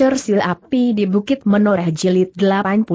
Cersil Api di Bukit Menoreh Jilid 84.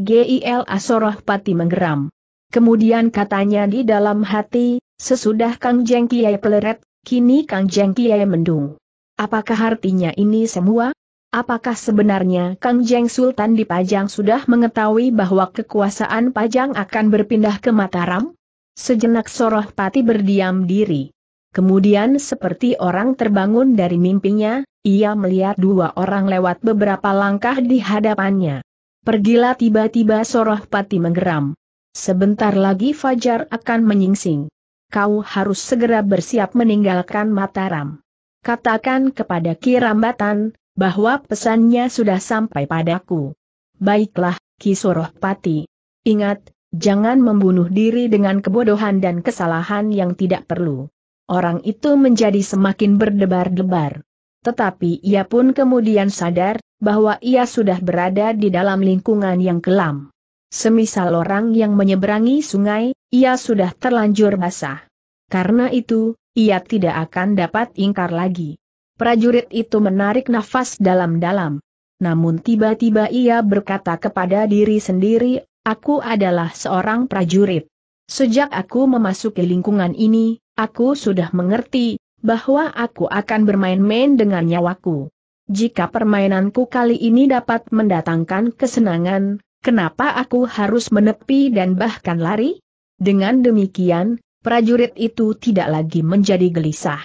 Gil Sorohpati menggeram. Kemudian katanya di dalam hati, sesudah Kang Jeng Kiai Pleret, kini Kang Jeng Kiai Mendung. Apakah artinya ini semua? Apakah sebenarnya Kang Jeng Sultan di Pajang sudah mengetahui bahwa kekuasaan Pajang akan berpindah ke Mataram? Sejenak Sorohpati berdiam diri. Kemudian seperti orang terbangun dari mimpinya, ia melihat dua orang lewat beberapa langkah di hadapannya. Pergilah, tiba-tiba Sorohpati menggeram. Sebentar lagi fajar akan menyingsing. Kau harus segera bersiap meninggalkan Mataram. Katakan kepada Ki Rambatan, bahwa pesannya sudah sampai padaku. Baiklah, Ki Sorohpati. Ingat, jangan membunuh diri dengan kebodohan dan kesalahan yang tidak perlu. Orang itu menjadi semakin berdebar-debar. Tetapi ia pun kemudian sadar, bahwa ia sudah berada di dalam lingkungan yang kelam. Semisal orang yang menyeberangi sungai, ia sudah terlanjur basah. Karena itu, ia tidak akan dapat ingkar lagi. Prajurit itu menarik nafas dalam-dalam. Namun tiba-tiba ia berkata kepada diri sendiri, aku adalah seorang prajurit. Sejak aku memasuki lingkungan ini, aku sudah mengerti bahwa aku akan bermain-main dengan nyawaku. Jika permainanku kali ini dapat mendatangkan kesenangan, kenapa aku harus menepi dan bahkan lari? Dengan demikian, prajurit itu tidak lagi menjadi gelisah.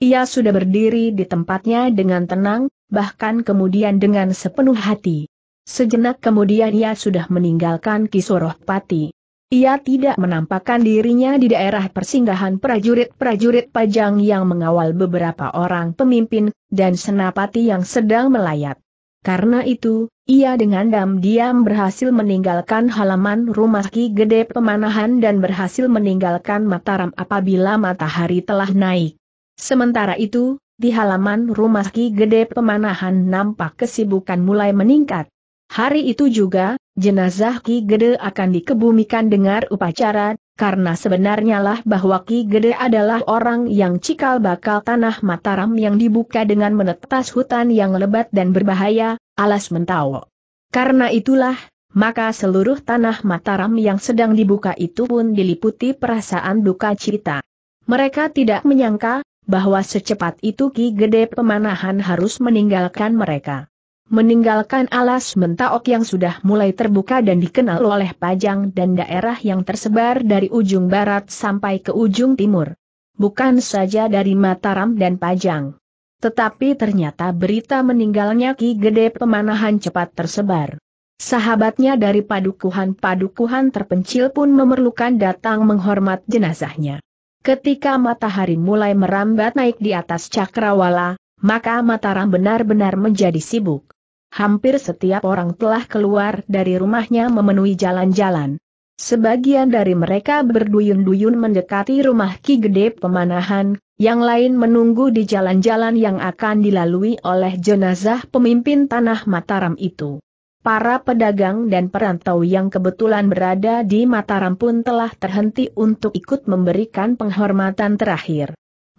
Ia sudah berdiri di tempatnya dengan tenang, bahkan kemudian dengan sepenuh hati. Sejenak kemudian ia sudah meninggalkan Ki Sorohpati. Ia tidak menampakkan dirinya di daerah persinggahan prajurit-prajurit Pajang yang mengawal beberapa orang pemimpin, dan senapati yang sedang melayat. Karena itu, ia dengan diam-diam berhasil meninggalkan halaman rumah Ki Gede Pemanahan dan berhasil meninggalkan Mataram apabila matahari telah naik. Sementara itu, di halaman rumah Ki Gede Pemanahan nampak kesibukan mulai meningkat. Hari itu juga, jenazah Ki Gede akan dikebumikan dengan upacara, karena sebenarnya lah bahwa Ki Gede adalah orang yang cikal bakal tanah Mataram yang dibuka dengan menetas hutan yang lebat dan berbahaya, Alas Mentaok. Karena itulah, maka seluruh tanah Mataram yang sedang dibuka itu pun diliputi perasaan duka cita. Mereka tidak menyangka bahwa secepat itu Ki Gede Pemanahan harus meninggalkan mereka. Meninggalkan Alas Mentaok yang sudah mulai terbuka dan dikenal oleh Pajang dan daerah yang tersebar dari ujung barat sampai ke ujung timur. Bukan saja dari Mataram dan Pajang. Tetapi ternyata berita meninggalnya Ki Gede Pemanahan cepat tersebar. Sahabatnya dari padukuhan-padukuhan terpencil pun memerlukan datang menghormat jenazahnya. Ketika matahari mulai merambat naik di atas cakrawala, maka Mataram benar-benar menjadi sibuk. Hampir setiap orang telah keluar dari rumahnya memenuhi jalan-jalan. Sebagian dari mereka berduyun-duyun mendekati rumah Ki Gede Pemanahan, yang lain menunggu di jalan-jalan yang akan dilalui oleh jenazah pemimpin tanah Mataram itu. Para pedagang dan perantau yang kebetulan berada di Mataram pun telah terhenti untuk ikut memberikan penghormatan terakhir.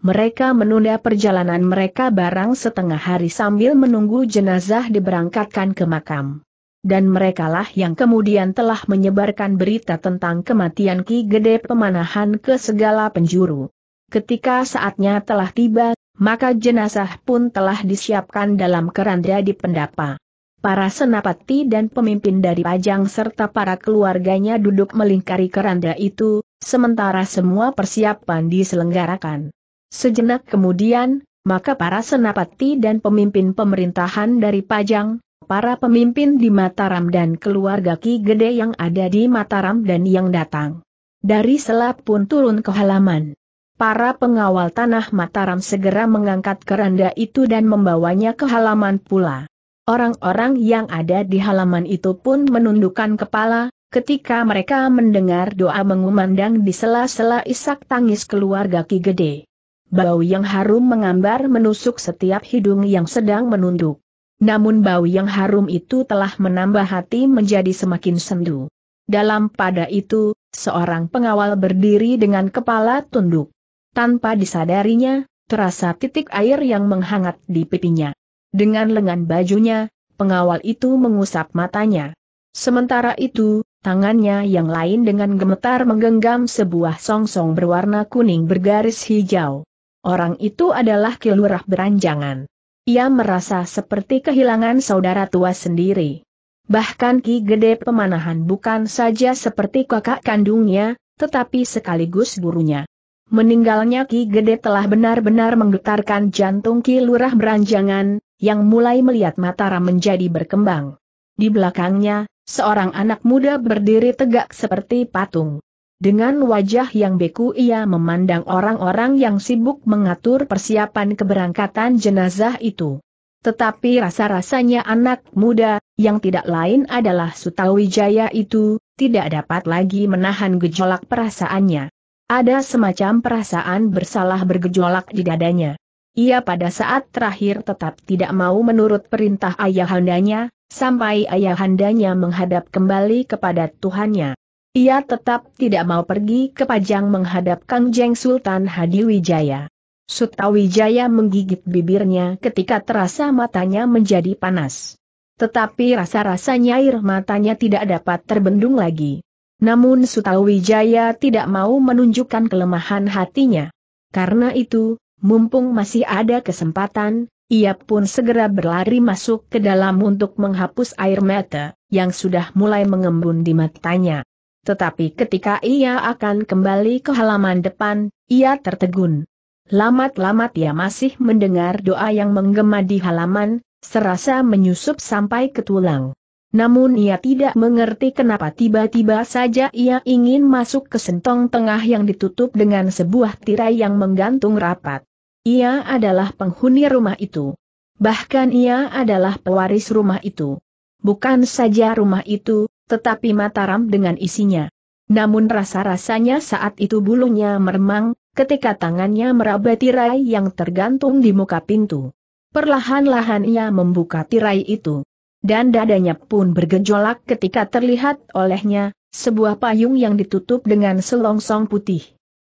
Mereka menunda perjalanan mereka barang setengah hari sambil menunggu jenazah diberangkatkan ke makam. Dan merekalah yang kemudian telah menyebarkan berita tentang kematian Ki Gede Pemanahan ke segala penjuru. Ketika saatnya telah tiba, maka jenazah pun telah disiapkan dalam keranda di pendapa. Para senapati dan pemimpin dari Pajang serta para keluarganya duduk melingkari keranda itu, sementara semua persiapan diselenggarakan. Sejenak kemudian, maka para senapati dan pemimpin pemerintahan dari Pajang, para pemimpin di Mataram dan keluarga Ki Gede yang ada di Mataram dan yang datang dari Selap pun turun ke halaman. Para pengawal tanah Mataram segera mengangkat keranda itu dan membawanya ke halaman pula. Orang-orang yang ada di halaman itu pun menundukkan kepala, ketika mereka mendengar doa mengumandang di sela-sela isak tangis keluarga Ki Gede. Bau yang harum mengambar menusuk setiap hidung yang sedang menunduk. Namun bau yang harum itu telah menambah hati menjadi semakin sendu. Dalam pada itu, seorang pengawal berdiri dengan kepala tunduk. Tanpa disadarinya, terasa titik air yang menghangat di pipinya. Dengan lengan bajunya, pengawal itu mengusap matanya. Sementara itu, tangannya yang lain dengan gemetar menggenggam sebuah songsong berwarna kuning bergaris hijau. Orang itu adalah Ki Lurah Branjangan. Ia merasa seperti kehilangan saudara tua sendiri. Bahkan Ki Gede Pemanahan bukan saja seperti kakak kandungnya, tetapi sekaligus gurunya. Meninggalnya Ki Gede telah benar-benar menggetarkan jantung Ki Lurah Branjangan, yang mulai melihat Mataram menjadi berkembang. Di belakangnya, seorang anak muda berdiri tegak seperti patung. Dengan wajah yang beku ia memandang orang-orang yang sibuk mengatur persiapan keberangkatan jenazah itu. Tetapi rasa-rasanya anak muda, yang tidak lain adalah Sutawijaya itu, tidak dapat lagi menahan gejolak perasaannya. Ada semacam perasaan bersalah bergejolak di dadanya. Ia pada saat terakhir tetap tidak mau menurut perintah ayahandanya, sampai ayahandanya menghadap kembali kepada Tuhannya. Ia tetap tidak mau pergi ke Pajang menghadap Kangjeng Sultan Hadiwijaya. Sutawijaya menggigit bibirnya ketika terasa matanya menjadi panas. Tetapi rasa-rasanya air matanya tidak dapat terbendung lagi. Namun Sutawijaya tidak mau menunjukkan kelemahan hatinya. Karena itu, mumpung masih ada kesempatan, ia pun segera berlari masuk ke dalam untuk menghapus air mata, yang sudah mulai mengembun di matanya. Tetapi ketika ia akan kembali ke halaman depan, ia tertegun. Lamat-lamat ia masih mendengar doa yang menggema di halaman, serasa menyusup sampai ke tulang. Namun ia tidak mengerti kenapa tiba-tiba saja ia ingin masuk ke sentong tengah yang ditutup dengan sebuah tirai yang menggantung rapat. Ia adalah penghuni rumah itu. Bahkan ia adalah pewaris rumah itu. Bukan saja rumah itu, tetapi Mataram dengan isinya. Namun rasa-rasanya saat itu bulunya meremang, ketika tangannya meraba tirai yang tergantung di muka pintu. Perlahan-lahan ia membuka tirai itu. Dan dadanya pun bergejolak ketika terlihat olehnya, sebuah payung yang ditutup dengan selongsong putih.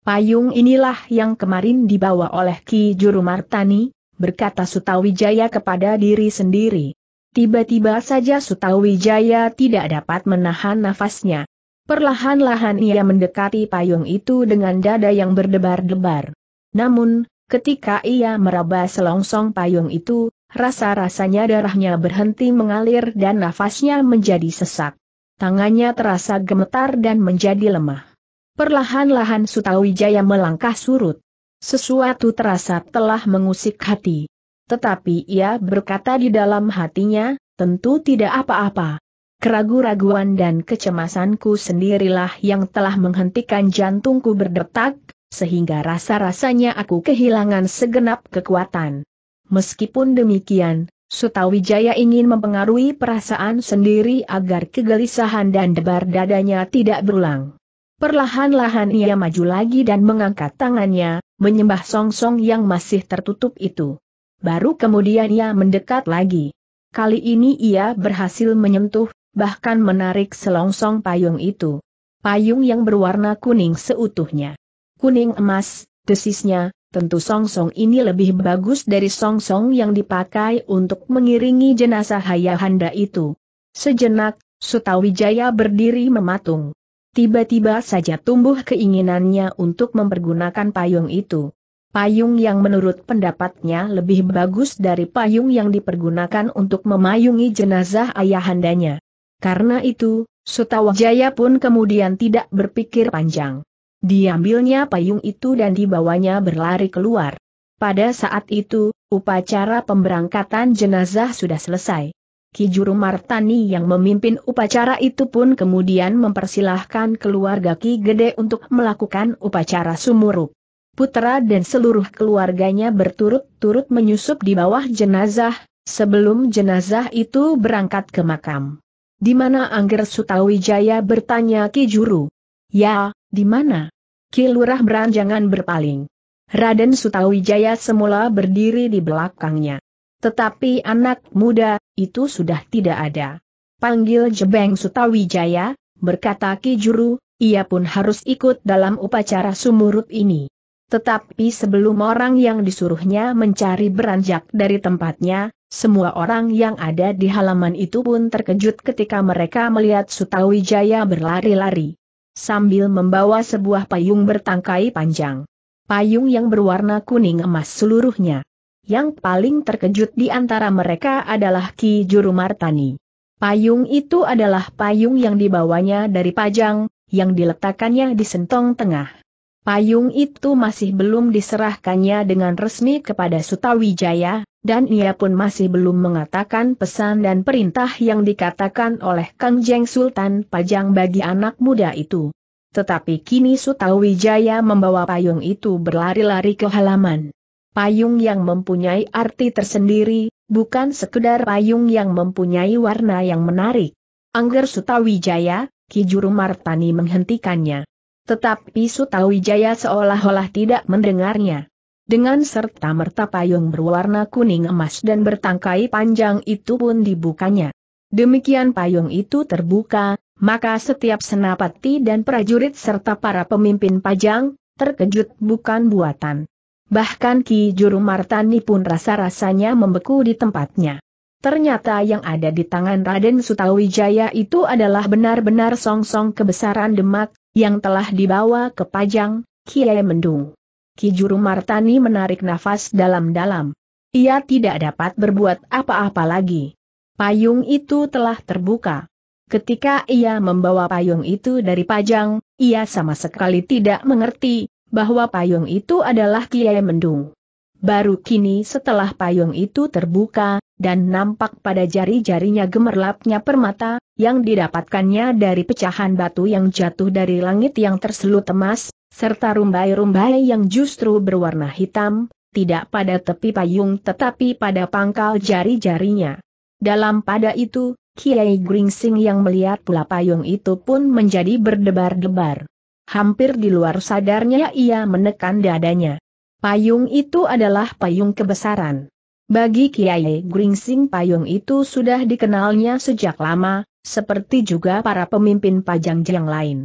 Payung inilah yang kemarin dibawa oleh Ki Juru Martani, berkata Sutawijaya kepada diri sendiri. Tiba-tiba saja Sutawijaya tidak dapat menahan nafasnya. Perlahan-lahan ia mendekati payung itu dengan dada yang berdebar-debar. Namun, ketika ia meraba selongsong payung itu, rasa-rasanya darahnya berhenti mengalir dan nafasnya menjadi sesak. Tangannya terasa gemetar dan menjadi lemah. Perlahan-lahan Sutawijaya melangkah surut. Sesuatu terasa telah mengusik hati. Tetapi ia berkata di dalam hatinya, tentu tidak apa-apa. Keraguan-raguan dan kecemasanku sendirilah yang telah menghentikan jantungku berdetak, sehingga rasa-rasanya aku kehilangan segenap kekuatan. Meskipun demikian, Sutawijaya ingin mempengaruhi perasaan sendiri agar kegelisahan dan debar dadanya tidak berulang. Perlahan-lahan ia maju lagi dan mengangkat tangannya, menyembah songsong yang masih tertutup itu. Baru kemudian ia mendekat lagi. Kali ini ia berhasil menyentuh, bahkan menarik selongsong payung itu. Payung yang berwarna kuning seutuhnya. Kuning emas, desisnya, tentu songsong ini lebih bagus dari songsong yang dipakai untuk mengiringi jenazah ayahanda itu. Sejenak, Sutawijaya berdiri mematung. Tiba-tiba saja tumbuh keinginannya untuk mempergunakan payung itu. Payung yang menurut pendapatnya lebih bagus dari payung yang dipergunakan untuk memayungi jenazah ayahandanya. Karena itu, Sutawijaya pun kemudian tidak berpikir panjang. Diambilnya payung itu dan dibawanya berlari keluar. Pada saat itu, upacara pemberangkatan jenazah sudah selesai. Ki Juru Martani yang memimpin upacara itu pun kemudian mempersilahkan keluarga Ki Gede untuk melakukan upacara sumurup. Putra dan seluruh keluarganya berturut-turut menyusup di bawah jenazah, sebelum jenazah itu berangkat ke makam. Di mana angger Sutawijaya bertanya Ki Juru. Ya, di mana? Ki Lurah Branjangan berpaling. Raden Sutawijaya semula berdiri di belakangnya. Tetapi anak muda itu sudah tidak ada. Panggil Jebeng Sutawijaya, berkata Ki Juru, ia pun harus ikut dalam upacara sumurup ini. Tetapi sebelum orang yang disuruhnya mencari beranjak dari tempatnya, Semua orang yang ada di halaman itu pun terkejut ketika mereka melihat Sutawijaya berlari-lari sambil membawa sebuah payung bertangkai panjang. Payung yang berwarna kuning emas seluruhnya. Yang paling terkejut di antara mereka adalah Ki Juru Martani. Payung itu adalah payung yang dibawanya dari Pajang, yang diletakkannya di sentong tengah. Payung itu masih belum diserahkannya dengan resmi kepada Sutawijaya, dan ia pun masih belum mengatakan pesan dan perintah yang dikatakan oleh Kangjeng Sultan Pajang bagi anak muda itu. Tetapi kini Sutawijaya membawa payung itu berlari-lari ke halaman. Payung yang mempunyai arti tersendiri, bukan sekedar payung yang mempunyai warna yang menarik. Angger Sutawijaya, Ki Juru Martani menghentikannya. Tetapi Sutawijaya seolah-olah tidak mendengarnya. Dengan serta-merta payung berwarna kuning emas dan bertangkai panjang itu pun dibukanya. Demikian payung itu terbuka, maka setiap senapati dan prajurit serta para pemimpin Pajang, terkejut bukan buatan. Bahkan Ki Juru Martani pun rasa-rasanya membeku di tempatnya. Ternyata yang ada di tangan Raden Sutawijaya itu adalah benar-benar song-song kebesaran Demak, yang telah dibawa ke Pajang, Kiai Mendung. Ki Juru Martani menarik nafas dalam-dalam. Ia tidak dapat berbuat apa-apa lagi. Payung itu telah terbuka. Ketika ia membawa payung itu dari Pajang, ia sama sekali tidak mengerti bahwa payung itu adalah Kiai Mendung. Baru kini setelah payung itu terbuka, dan nampak pada jari-jarinya gemerlapnya permata, yang didapatkannya dari pecahan batu yang jatuh dari langit yang terselut emas, serta rumbai-rumbai yang justru berwarna hitam, tidak pada tepi payung tetapi pada pangkal jari-jarinya. Dalam pada itu, Kiai Gringsing yang melihat pula payung itu pun menjadi berdebar-debar. Hampir di luar sadarnya ia menekan dadanya. Payung itu adalah payung kebesaran. Bagi Kiai Gringsing payung itu sudah dikenalnya sejak lama, seperti juga para pemimpin Pajang yang lain.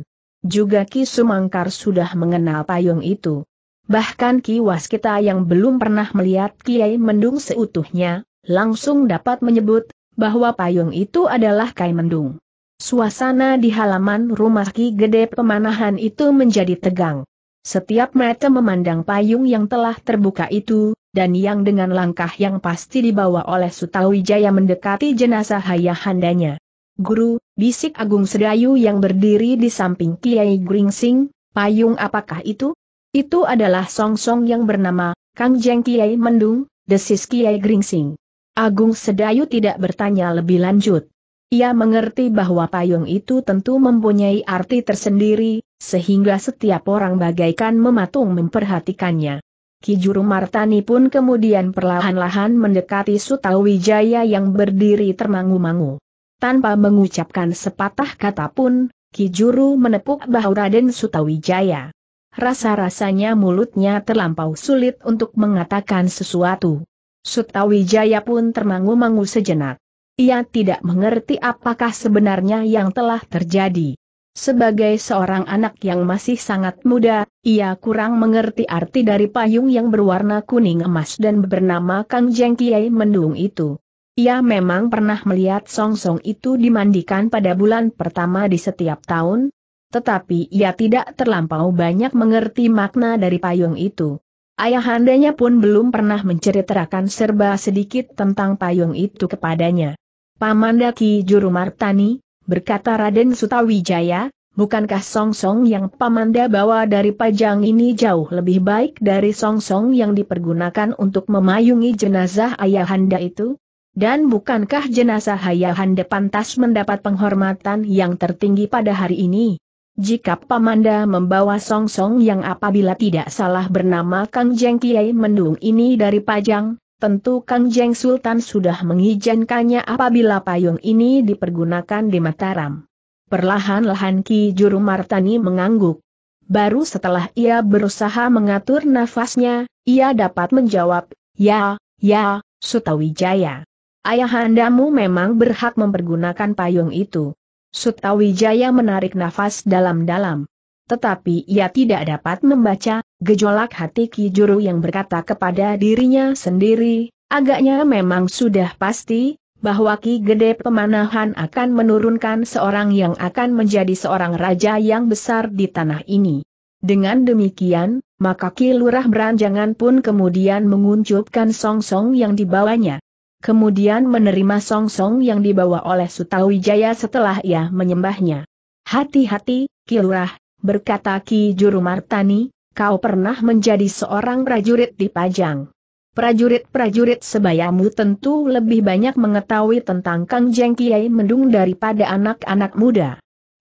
Juga Ki Sumangkar sudah mengenal payung itu. Bahkan Ki Waskita yang belum pernah melihat Kiai Mendung seutuhnya, langsung dapat menyebut bahwa payung itu adalah Kiai Mendung. Suasana di halaman rumah Ki Gede Pemanahan itu menjadi tegang. Setiap mata memandang payung yang telah terbuka itu, dan yang dengan langkah yang pasti dibawa oleh Sutawijaya mendekati jenazah ayahandanya. "Guru," bisik Agung Sedayu yang berdiri di samping Kiai Gringsing, "payung apakah itu?" "Itu adalah song-song yang bernama Kangjeng Kiai Mendung," desis Kiai Gringsing. Agung Sedayu tidak bertanya lebih lanjut. Ia mengerti bahwa payung itu tentu mempunyai arti tersendiri, sehingga setiap orang bagaikan mematung memperhatikannya. Ki Juru Martani pun kemudian perlahan-lahan mendekati Sutawijaya yang berdiri termangu-mangu. Tanpa mengucapkan sepatah kata pun, Ki Juru menepuk bahu Raden Sutawijaya. Rasa-rasanya mulutnya terlampau sulit untuk mengatakan sesuatu. Sutawijaya pun termangu-mangu sejenak. Ia tidak mengerti apakah sebenarnya yang telah terjadi. Sebagai seorang anak yang masih sangat muda, ia kurang mengerti arti dari payung yang berwarna kuning emas dan bernama Kangjeng Kiai Mendung itu. Ia memang pernah melihat song-song itu dimandikan pada bulan pertama di setiap tahun, tetapi ia tidak terlampau banyak mengerti makna dari payung itu. Ayahandanya pun belum pernah menceritakan serba sedikit tentang payung itu kepadanya. "Pamanda Ki Juru Martani," berkata Raden Sutawijaya, "bukankah song-song yang Pamanda bawa dari Pajang ini jauh lebih baik dari song-song yang dipergunakan untuk memayungi jenazah ayahanda itu? Dan bukankah jenazah ayahanda pantas mendapat penghormatan yang tertinggi pada hari ini? Jika Pamanda membawa song-song yang apabila tidak salah bernama Kangjeng Kiai Mendung ini dari Pajang, tentu Kangjeng Sultan sudah mengizinkannya apabila payung ini dipergunakan di Mataram." Perlahan-lahan Ki Juru Martani mengangguk. Baru setelah ia berusaha mengatur nafasnya, ia dapat menjawab, "Ya, Sutawijaya. Ayahandamu memang berhak mempergunakan payung itu." Sutawijaya menarik nafas dalam-dalam. Tetapi ia tidak dapat membaca gejolak hati Ki Juru yang berkata kepada dirinya sendiri, Agaknya memang sudah pasti bahwa Ki Gede Pemanahan akan menurunkan seorang yang akan menjadi seorang raja yang besar di tanah ini. Dengan demikian, maka Ki Lurah Branjangan pun kemudian menguncupkan song-song yang dibawanya. Kemudian menerima song-song yang dibawa oleh Sutawijaya setelah ia menyembahnya. "Hati-hati, Ki Lurah," berkata Ki Juru Martani, "kau pernah menjadi seorang prajurit di Pajang. Prajurit-prajurit sebayamu tentu lebih banyak mengetahui tentang Kang Jeng Kiai Mendung daripada anak-anak muda."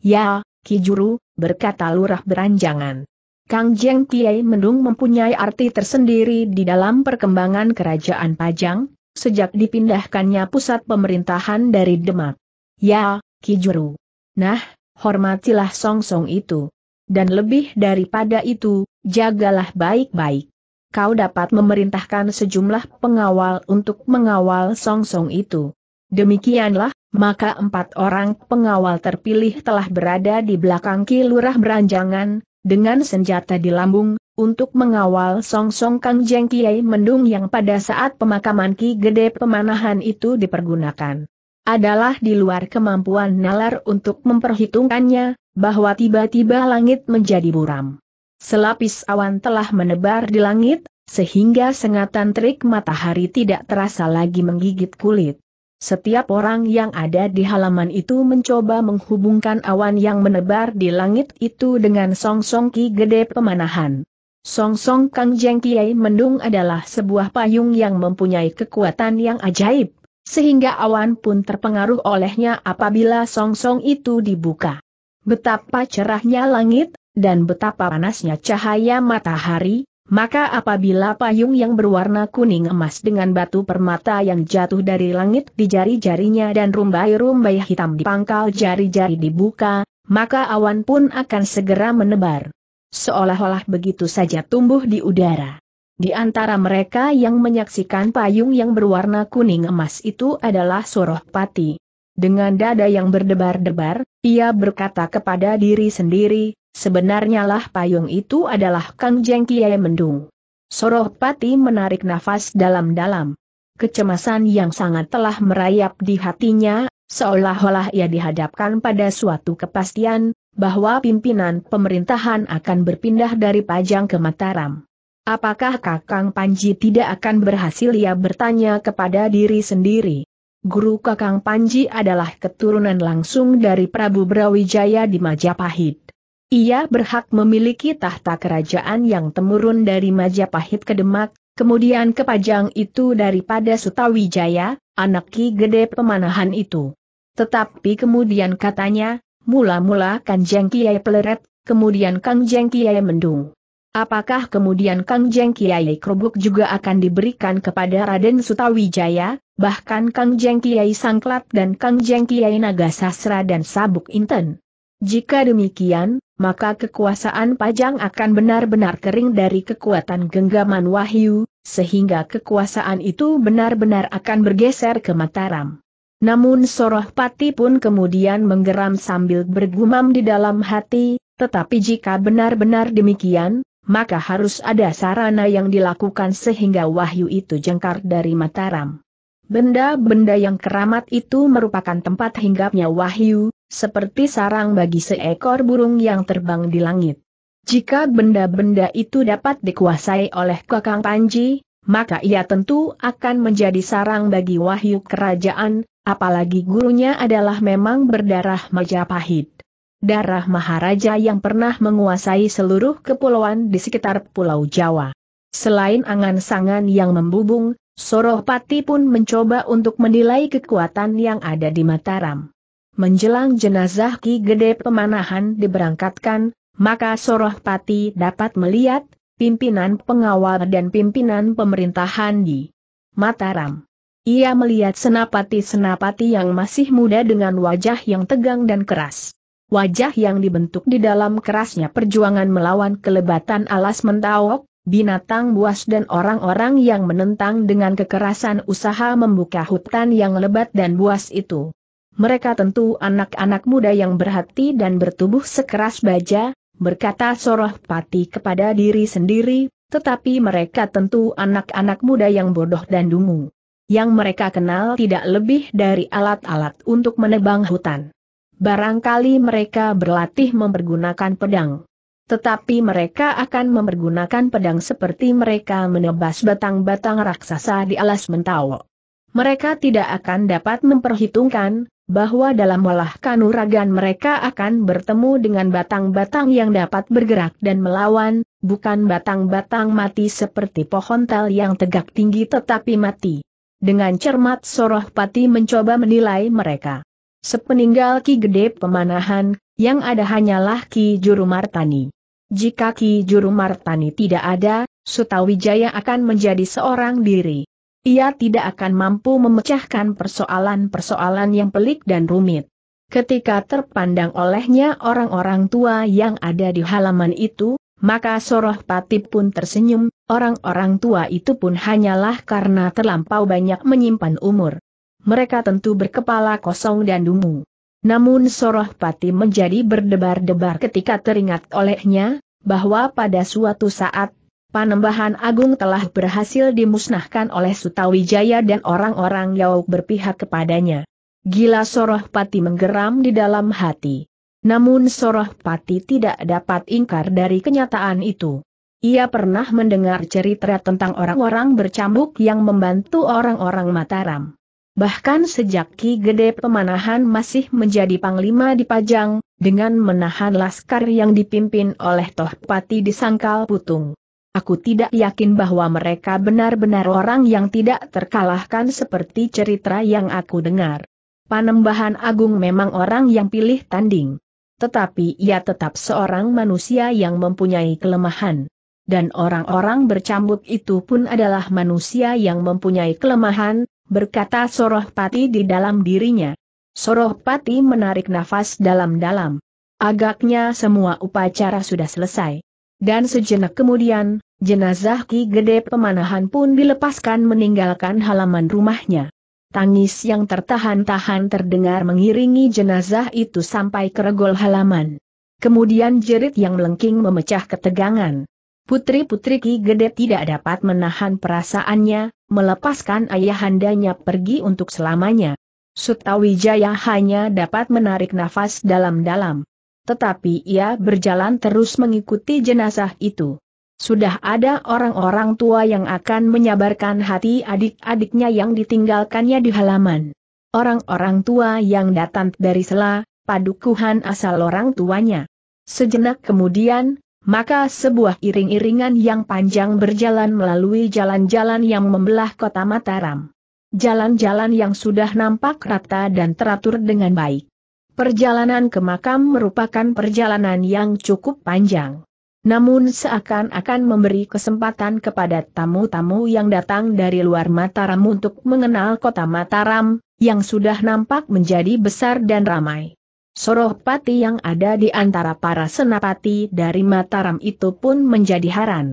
"Ya, Ki Juru," berkata Lurah Branjangan. "Kang Jeng Kiai Mendung mempunyai arti tersendiri di dalam perkembangan kerajaan Pajang, sejak dipindahkannya pusat pemerintahan dari Demak." "Ya, Ki Juru." "Nah, hormatilah song-song itu. Dan lebih daripada itu, jagalah baik-baik. Kau dapat memerintahkan sejumlah pengawal untuk mengawal song-song itu." Demikianlah, maka 4 orang pengawal terpilih telah berada di belakang Ki Lurah Branjangan, dengan senjata di lambung, untuk mengawal song-song Kang Jeng Kiai Mendung yang pada saat pemakaman Ki Gede Pemanahan itu dipergunakan. Adalah di luar kemampuan nalar untuk memperhitungkannya, bahwa tiba-tiba langit menjadi buram. Selapis awan telah menebar di langit, sehingga sengatan terik matahari tidak terasa lagi menggigit kulit. Setiap orang yang ada di halaman itu mencoba menghubungkan awan yang menebar di langit itu dengan song-song Ki Gede Pemanahan. Song-song Kang Jeng Kiai Mendung adalah sebuah payung yang mempunyai kekuatan yang ajaib, sehingga awan pun terpengaruh olehnya apabila song-song itu dibuka. Betapa cerahnya langit, dan betapa panasnya cahaya matahari, maka apabila payung yang berwarna kuning emas dengan batu permata yang jatuh dari langit di jari-jarinya dan rumbai-rumbai hitam di pangkal jari-jari dibuka, maka awan pun akan segera menebar. Seolah-olah begitu saja tumbuh di udara. Di antara mereka yang menyaksikan payung yang berwarna kuning emas itu adalah Sorohpati. Dengan dada yang berdebar-debar, ia berkata kepada diri sendiri, "Sebenarnya lah payung itu adalah Kang Jeng Kiai Mendung." Sorohpati menarik nafas dalam-dalam. Kecemasan yang sangat telah merayap di hatinya, seolah-olah ia dihadapkan pada suatu kepastian, bahwa pimpinan pemerintahan akan berpindah dari Pajang ke Mataram. "Apakah Kakang Panji tidak akan berhasil?" ia bertanya kepada diri sendiri. Guru Kakang Panji adalah keturunan langsung dari Prabu Brawijaya di Majapahit. Ia berhak memiliki tahta kerajaan yang temurun dari Majapahit ke Demak, kemudian ke Pajang itu daripada Sutawijaya, anak Ki Gede Pemanahan itu. Tetapi kemudian katanya, mula-mula Kang Jeng Kiai Pleret, kemudian Kang Jeng Kiai Mendung. Apakah kemudian Kang Jeng Kiai Krubuk juga akan diberikan kepada Raden Sutawijaya, bahkan Kang Jeng Kiai Sangklat dan Kang Jeng Kiai Nagasasra dan Sabuk Inten? Jika demikian, maka kekuasaan Pajang akan benar-benar kering dari kekuatan genggaman wahyu, sehingga kekuasaan itu benar-benar akan bergeser ke Mataram. Namun Sorohpati pun kemudian menggeram sambil bergumam di dalam hati, tetapi jika benar-benar demikian, maka harus ada sarana yang dilakukan sehingga wahyu itu jengkar dari Mataram. Benda-benda yang keramat itu merupakan tempat hinggapnya wahyu, seperti sarang bagi seekor burung yang terbang di langit. Jika benda-benda itu dapat dikuasai oleh Kakang Panji, maka ia tentu akan menjadi sarang bagi wahyu kerajaan, apalagi gurunya adalah memang berdarah Majapahit. Darah Maharaja yang pernah menguasai seluruh kepulauan di sekitar Pulau Jawa. Selain angan-sangan yang membubung, Sorohpati pun mencoba untuk menilai kekuatan yang ada di Mataram. Menjelang jenazah Ki Gede Pemanahan diberangkatkan, maka Sorohpati dapat melihat pimpinan pengawal dan pimpinan pemerintahan di Mataram. Ia melihat senapati-senapati yang masih muda dengan wajah yang tegang dan keras. Wajah yang dibentuk di dalam kerasnya perjuangan melawan kelebatan alas mentaok, binatang buas dan orang-orang yang menentang dengan kekerasan usaha membuka hutan yang lebat dan buas itu. Mereka tentu anak-anak muda yang berhati dan bertubuh sekeras baja, berkata Sorohpati kepada diri sendiri, tetapi mereka tentu anak-anak muda yang bodoh dan dungu. yang mereka kenal tidak lebih dari alat-alat untuk menebang hutan. Barangkali mereka berlatih mempergunakan pedang. Tetapi mereka akan mempergunakan pedang seperti mereka menebas batang-batang raksasa di Alas Mentaok. Mereka tidak akan dapat memperhitungkan bahwa dalam olah kanuragan mereka akan bertemu dengan batang-batang yang dapat bergerak dan melawan, bukan batang-batang mati seperti pohon tel yang tegak tinggi tetapi mati. Dengan cermat Sorohpati mencoba menilai mereka. Sepeninggal Ki Gede Pemanahan, yang ada hanyalah Ki Juru Martani. Jika Ki Juru Martani tidak ada, Sutawijaya akan menjadi seorang diri. Ia tidak akan mampu memecahkan persoalan-persoalan yang pelik dan rumit. Ketika terpandang olehnya orang-orang tua yang ada di halaman itu, maka Sorohpati pun tersenyum. Orang-orang tua itu pun hanyalah karena terlampau banyak menyimpan umur. Mereka tentu berkepala kosong dan dungu. Namun Sorohpati menjadi berdebar-debar ketika teringat olehnya, bahwa pada suatu saat, Panembahan Agung telah berhasil dimusnahkan oleh Sutawijaya dan orang-orang yang berpihak kepadanya. Gila Sorohpati menggeram di dalam hati. Namun Sorohpati tidak dapat ingkar dari kenyataan itu. Ia pernah mendengar cerita tentang orang-orang bercambuk yang membantu orang-orang Mataram. Bahkan sejak Ki Gede Pemanahan masih menjadi panglima di Pajang, dengan menahan laskar yang dipimpin oleh Tohpati di Sangkal Putung. Aku tidak yakin bahwa mereka benar-benar orang yang tidak terkalahkan seperti cerita yang aku dengar. Panembahan Agung memang orang yang pilih tanding. Tetapi ia tetap seorang manusia yang mempunyai kelemahan. Dan orang-orang bercambuk itu pun adalah manusia yang mempunyai kelemahan, berkata Sorohpati di dalam dirinya. Sorohpati menarik nafas dalam-dalam. Agaknya semua upacara sudah selesai. Dan sejenak kemudian, jenazah Ki Gede Pemanahan pun dilepaskan meninggalkan halaman rumahnya. Tangis yang tertahan-tahan terdengar mengiringi jenazah itu sampai ke regol halaman. Kemudian jerit yang melengking memecah ketegangan. Putri-putri Ki Gede tidak dapat menahan perasaannya, melepaskan ayahandanya pergi untuk selamanya. Sutawijaya hanya dapat menarik nafas dalam-dalam. Tetapi ia berjalan terus mengikuti jenazah itu. Sudah ada orang-orang tua yang akan menyabarkan hati adik-adiknya yang ditinggalkannya di halaman. Orang-orang tua yang datang dari sela, padukuhan asal orang tuanya. Sejenak kemudian, maka sebuah iring-iringan yang panjang berjalan melalui jalan-jalan yang membelah kota Mataram. Jalan-jalan yang sudah nampak rata dan teratur dengan baik. Perjalanan ke makam merupakan perjalanan yang cukup panjang. Namun seakan-akan memberi kesempatan kepada tamu-tamu yang datang dari luar Mataram untuk mengenal kota Mataram, yang sudah nampak menjadi besar dan ramai. Sorohpati yang ada di antara para senapati dari Mataram itu pun menjadi heran.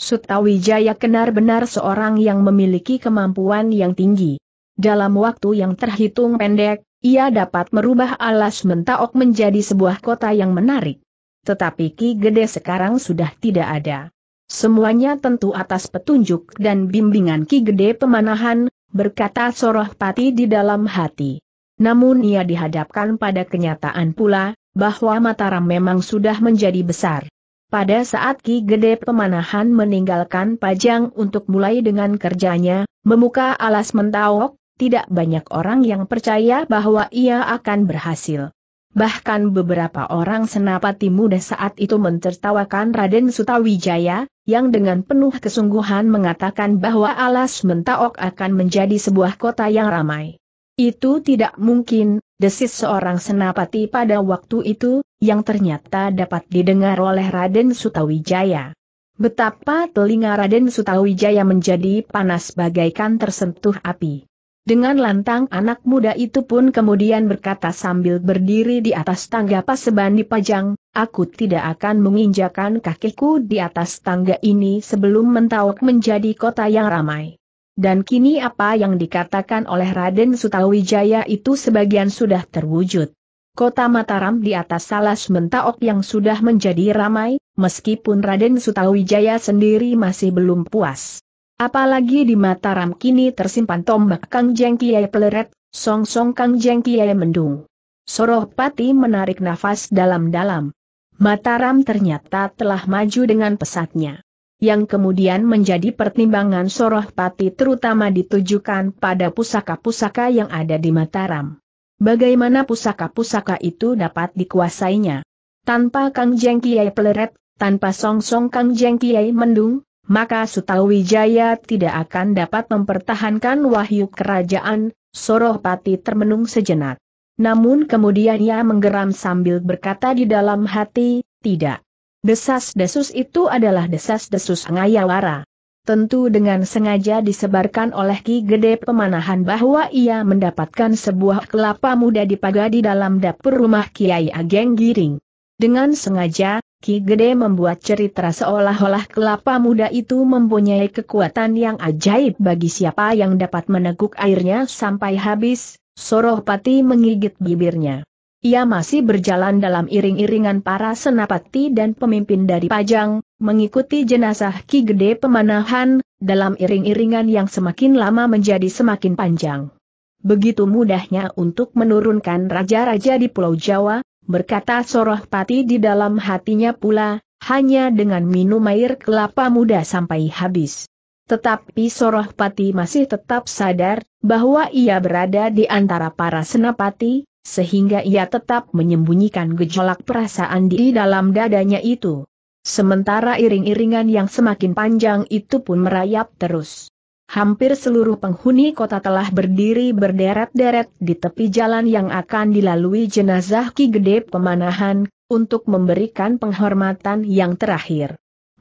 Sutawijaya benar-benar seorang yang memiliki kemampuan yang tinggi. Dalam waktu yang terhitung pendek, ia dapat merubah Alas Mentaok menjadi sebuah kota yang menarik. Tetapi Ki Gede sekarang sudah tidak ada. Semuanya tentu atas petunjuk dan bimbingan Ki Gede Pemanahan, berkata Sorohpati di dalam hati. Namun ia dihadapkan pada kenyataan pula, bahwa Mataram memang sudah menjadi besar. Pada saat Ki Gede Pemanahan meninggalkan Pajang untuk mulai dengan kerjanya, memuka Alas Mentaok, tidak banyak orang yang percaya bahwa ia akan berhasil. Bahkan beberapa orang senapati muda saat itu mentertawakan Raden Sutawijaya, yang dengan penuh kesungguhan mengatakan bahwa Alas Mentaok akan menjadi sebuah kota yang ramai. Itu tidak mungkin, desis seorang senapati pada waktu itu, yang ternyata dapat didengar oleh Raden Sutawijaya. Betapa telinga Raden Sutawijaya menjadi panas bagaikan tersentuh api. Dengan lantang anak muda itu pun kemudian berkata sambil berdiri di atas tangga paseban di Pajang, aku tidak akan menginjakan kakiku di atas tangga ini sebelum Mentaok menjadi kota yang ramai. Dan kini apa yang dikatakan oleh Raden Sutawijaya itu sebagian sudah terwujud. Kota Mataram di atas Alas Mentaok yang sudah menjadi ramai, meskipun Raden Sutawijaya sendiri masih belum puas. Apalagi di Mataram kini tersimpan tombak Kang Jeng Kiai Pleret, song-song Kang Jeng Kiai Mendung. Sorohpati menarik nafas dalam-dalam. Mataram ternyata telah maju dengan pesatnya. Yang kemudian menjadi pertimbangan Sorohpati terutama ditujukan pada pusaka-pusaka yang ada di Mataram. Bagaimana pusaka-pusaka itu dapat dikuasainya? Tanpa Kang Jeng Kiai Pleret, tanpa song-song Kang Jeng Kiai Mendung, maka Sutawijaya tidak akan dapat mempertahankan wahyu kerajaan. Sorohpati termenung sejenak. Namun kemudian ia menggeram sambil berkata di dalam hati, tidak. Desas-desus itu adalah desas-desus ngayawara. Tentu dengan sengaja disebarkan oleh Ki Gede Pemanahan bahwa ia mendapatkan sebuah kelapa muda dipaga di dalam dapur rumah Kiai Ageng Giring. Dengan sengaja, Ki Gede membuat cerita seolah-olah kelapa muda itu mempunyai kekuatan yang ajaib bagi siapa yang dapat meneguk airnya sampai habis. Sorohpati menggigit bibirnya. Ia masih berjalan dalam iring-iringan para senapati dan pemimpin dari Pajang, mengikuti jenazah Ki Gede Pemanahan, dalam iring-iringan yang semakin lama menjadi semakin panjang. Begitu mudahnya untuk menurunkan raja-raja di Pulau Jawa, berkata Sorohpati di dalam hatinya pula, hanya dengan minum air kelapa muda sampai habis. Tetapi Sorohpati masih tetap sadar bahwa ia berada di antara para senapati, sehingga ia tetap menyembunyikan gejolak perasaan di dalam dadanya itu. Sementara iring-iringan yang semakin panjang itu pun merayap terus. Hampir seluruh penghuni kota telah berdiri berderet-deret di tepi jalan yang akan dilalui jenazah Ki Gede Pemanahan, untuk memberikan penghormatan yang terakhir.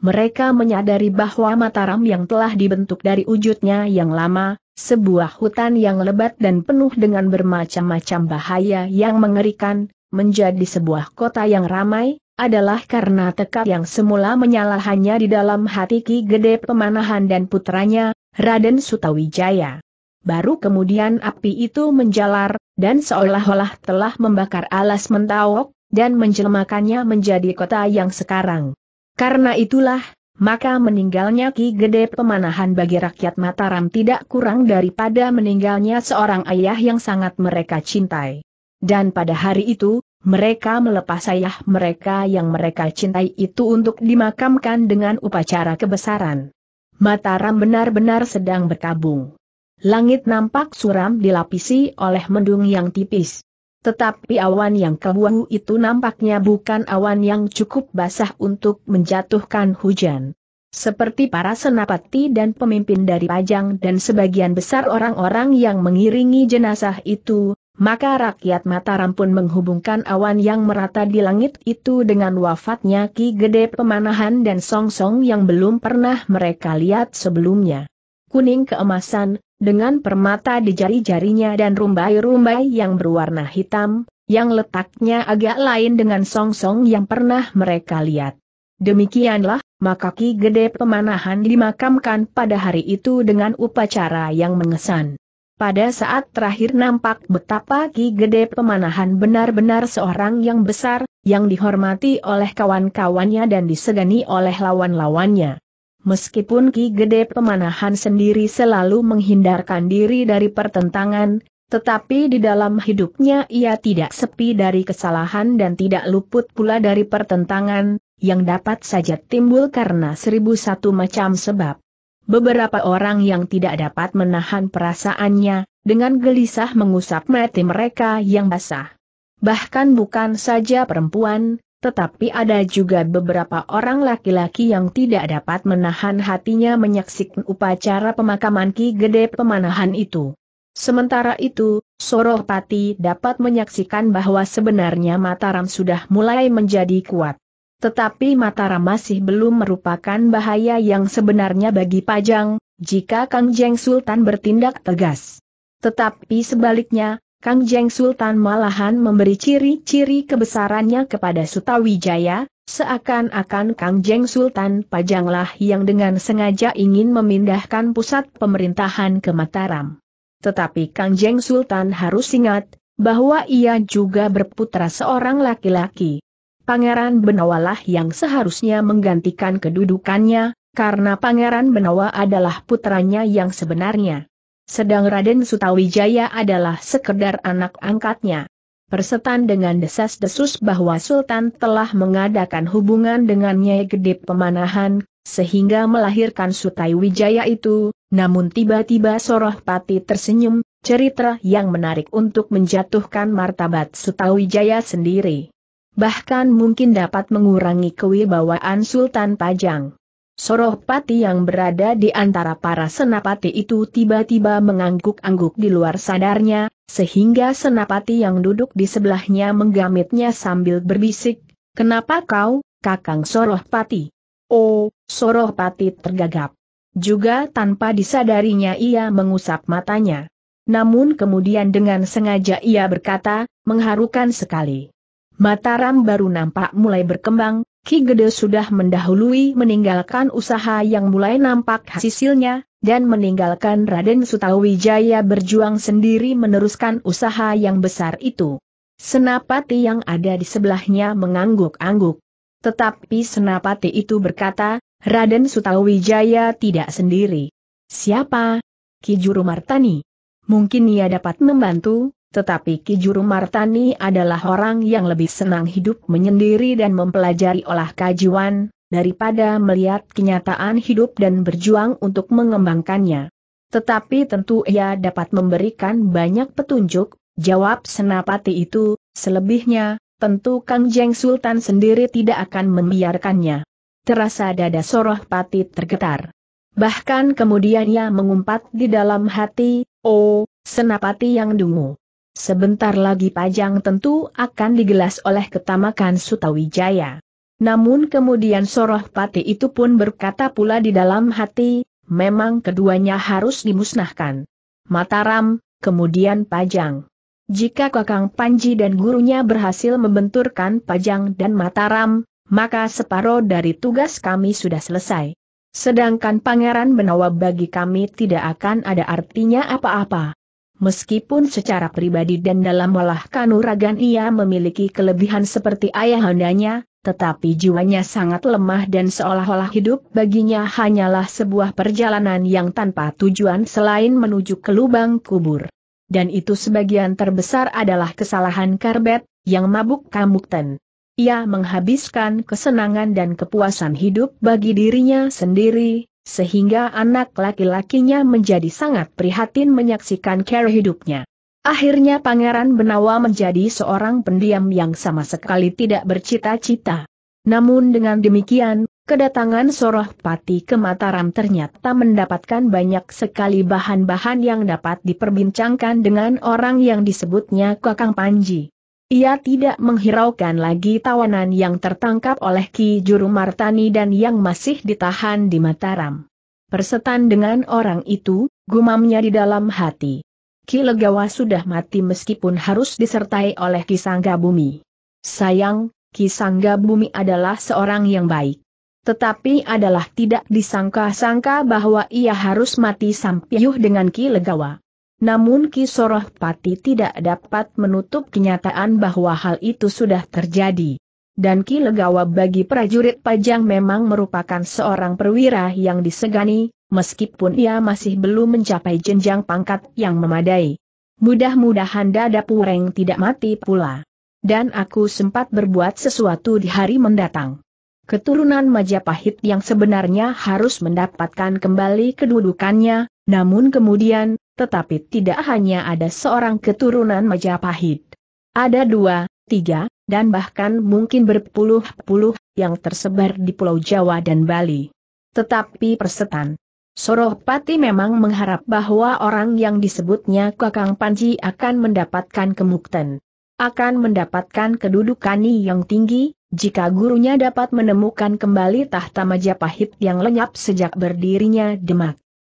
Mereka menyadari bahwa Mataram yang telah dibentuk dari wujudnya yang lama, sebuah hutan yang lebat dan penuh dengan bermacam-macam bahaya yang mengerikan, menjadi sebuah kota yang ramai, adalah karena tekad yang semula menyala hanya di dalam hati Ki Gede Pemanahan dan putranya, Raden Sutawijaya. Baru kemudian api itu menjalar, dan seolah-olah telah membakar Alas Mentaok, dan menjelmakannya menjadi kota yang sekarang. Karena itulah, maka meninggalnya Ki Gede Pemanahan bagi rakyat Mataram tidak kurang daripada meninggalnya seorang ayah yang sangat mereka cintai. Dan pada hari itu, mereka melepas ayah mereka yang mereka cintai itu untuk dimakamkan dengan upacara kebesaran. Mataram benar-benar sedang berkabung. Langit nampak suram dilapisi oleh mendung yang tipis. Tetapi awan yang kebuahu itu nampaknya bukan awan yang cukup basah untuk menjatuhkan hujan. Seperti para senapati dan pemimpin dari Pajang dan sebagian besar orang-orang yang mengiringi jenazah itu, maka rakyat Mataram pun menghubungkan awan yang merata di langit itu dengan wafatnya Ki Gede Pemanahan dan song-song yang belum pernah mereka lihat sebelumnya. Kuning keemasan, dengan permata di jari-jarinya dan rumbai-rumbai yang berwarna hitam, yang letaknya agak lain dengan song-song yang pernah mereka lihat. Demikianlah, maka Ki Gede Pemanahan dimakamkan pada hari itu dengan upacara yang mengesan. Pada saat terakhir nampak betapa Ki Gede Pemanahan benar-benar seorang yang besar, yang dihormati oleh kawan-kawannya dan disegani oleh lawan-lawannya. Meskipun Ki Gede Pemanahan sendiri selalu menghindarkan diri dari pertentangan, tetapi di dalam hidupnya ia tidak sepi dari kesalahan dan tidak luput pula dari pertentangan, yang dapat saja timbul karena 1001 macam sebab. Beberapa orang yang tidak dapat menahan perasaannya, dengan gelisah mengusap mata mereka yang basah. Bahkan bukan saja perempuan, tetapi ada juga beberapa orang laki-laki yang tidak dapat menahan hatinya menyaksikan upacara pemakaman Ki Gede Pemanahan itu. Sementara itu, Sorohpati dapat menyaksikan bahwa sebenarnya Mataram sudah mulai menjadi kuat. Tetapi Mataram masih belum merupakan bahaya yang sebenarnya bagi Pajang, jika Kang Jeng Sultan bertindak tegas. Tetapi sebaliknya, Kang Jeng Sultan malahan memberi ciri-ciri kebesarannya kepada Sutawijaya, seakan-akan Kang Jeng Sultan Pajanglah yang dengan sengaja ingin memindahkan pusat pemerintahan ke Mataram. Tetapi Kang Jeng Sultan harus ingat, bahwa ia juga berputra seorang laki-laki. Pangeran Benawalah yang seharusnya menggantikan kedudukannya, karena Pangeran Benawa adalah putranya yang sebenarnya. Sedang Raden Sutawijaya adalah sekedar anak angkatnya. Persetan dengan desas-desus bahwa Sultan telah mengadakan hubungan dengan Nyai Gede Pemanahan, sehingga melahirkan Sutawijaya itu, namun tiba-tiba Sorohpati tersenyum, cerita yang menarik untuk menjatuhkan martabat Sutawijaya sendiri. Bahkan mungkin dapat mengurangi kewibawaan Sultan Pajang. Sorohpati yang berada di antara para senapati itu tiba-tiba mengangguk-angguk di luar sadarnya, sehingga senapati yang duduk di sebelahnya menggamitnya sambil berbisik, "Kenapa kau, Kakang Sorohpati?" "Oh," Sorohpati tergagap. Juga tanpa disadarinya ia mengusap matanya. Namun kemudian dengan sengaja ia berkata, "Mengharukan sekali. Mataram baru nampak mulai berkembang, Ki Gede sudah mendahului meninggalkan usaha yang mulai nampak hasilnya, dan meninggalkan Raden Sutawijaya berjuang sendiri meneruskan usaha yang besar itu." Senapati yang ada di sebelahnya mengangguk-angguk. Tetapi senapati itu berkata, "Raden Sutawijaya tidak sendiri." "Siapa?" "Ki Juru Martani. Mungkin ia dapat membantu, tetapi Ki Juru Martani adalah orang yang lebih senang hidup menyendiri dan mempelajari olah kajian, daripada melihat kenyataan hidup dan berjuang untuk mengembangkannya. Tetapi tentu ia dapat memberikan banyak petunjuk," jawab senapati itu, "selebihnya, tentu Kang Jeng Sultan sendiri tidak akan membiarkannya." Terasa dada Sorohpati tergetar. Bahkan kemudian ia mengumpat di dalam hati, "Oh, senapati yang dungu. Sebentar lagi Pajang tentu akan digelas oleh ketamakan Sutawijaya." Namun kemudian Sorohpati itu pun berkata pula di dalam hati, "Memang keduanya harus dimusnahkan. Mataram, kemudian Pajang. Jika Kakang Panji dan gurunya berhasil membenturkan Pajang dan Mataram, maka separuh dari tugas kami sudah selesai. Sedangkan Pangeran Benawa bagi kami tidak akan ada artinya apa-apa. Meskipun secara pribadi dan dalam olah kanuragan ia memiliki kelebihan seperti ayahandanya, tetapi jiwanya sangat lemah dan seolah-olah hidup baginya hanyalah sebuah perjalanan yang tanpa tujuan selain menuju ke lubang kubur. Dan itu sebagian terbesar adalah kesalahan Karbet, yang mabuk kamukten. Ia menghabiskan kesenangan dan kepuasan hidup bagi dirinya sendiri, sehingga anak laki-lakinya menjadi sangat prihatin menyaksikan cara hidupnya. Akhirnya Pangeran Benawa menjadi seorang pendiam yang sama sekali tidak bercita-cita." Namun dengan demikian, kedatangan Sorohpati ke Mataram ternyata mendapatkan banyak sekali bahan-bahan yang dapat diperbincangkan dengan orang yang disebutnya Kakang Panji. Ia tidak menghiraukan lagi tawanan yang tertangkap oleh Ki Juru Martani dan yang masih ditahan di Mataram. "Persetan dengan orang itu," gumamnya di dalam hati. "Ki Legawa sudah mati meskipun harus disertai oleh Ki Sanggabumi. Sayang, Ki Sanggabumi adalah seorang yang baik. Tetapi adalah tidak disangka-sangka bahwa ia harus mati sampiyuh dengan Ki Legawa." Namun Ki Sorohpati tidak dapat menutup kenyataan bahwa hal itu sudah terjadi. Dan Ki Legawa bagi prajurit Pajang memang merupakan seorang perwira yang disegani, meskipun ia masih belum mencapai jenjang pangkat yang memadai. Mudah-mudahan Dada Pureng tidak mati pula. Dan aku sempat berbuat sesuatu di hari mendatang. Keturunan Majapahit yang sebenarnya harus mendapatkan kembali kedudukannya, namun kemudian, tetapi tidak hanya ada seorang keturunan Majapahit. Ada 2, 3, dan bahkan mungkin berpuluh-puluh, yang tersebar di Pulau Jawa dan Bali. Tetapi persetan. Sorohpati memang mengharap bahwa orang yang disebutnya Kakang Panji akan mendapatkan kemukten. Akan mendapatkan kedudukan yang tinggi, jika gurunya dapat menemukan kembali tahta Majapahit yang lenyap sejak berdirinya Demak.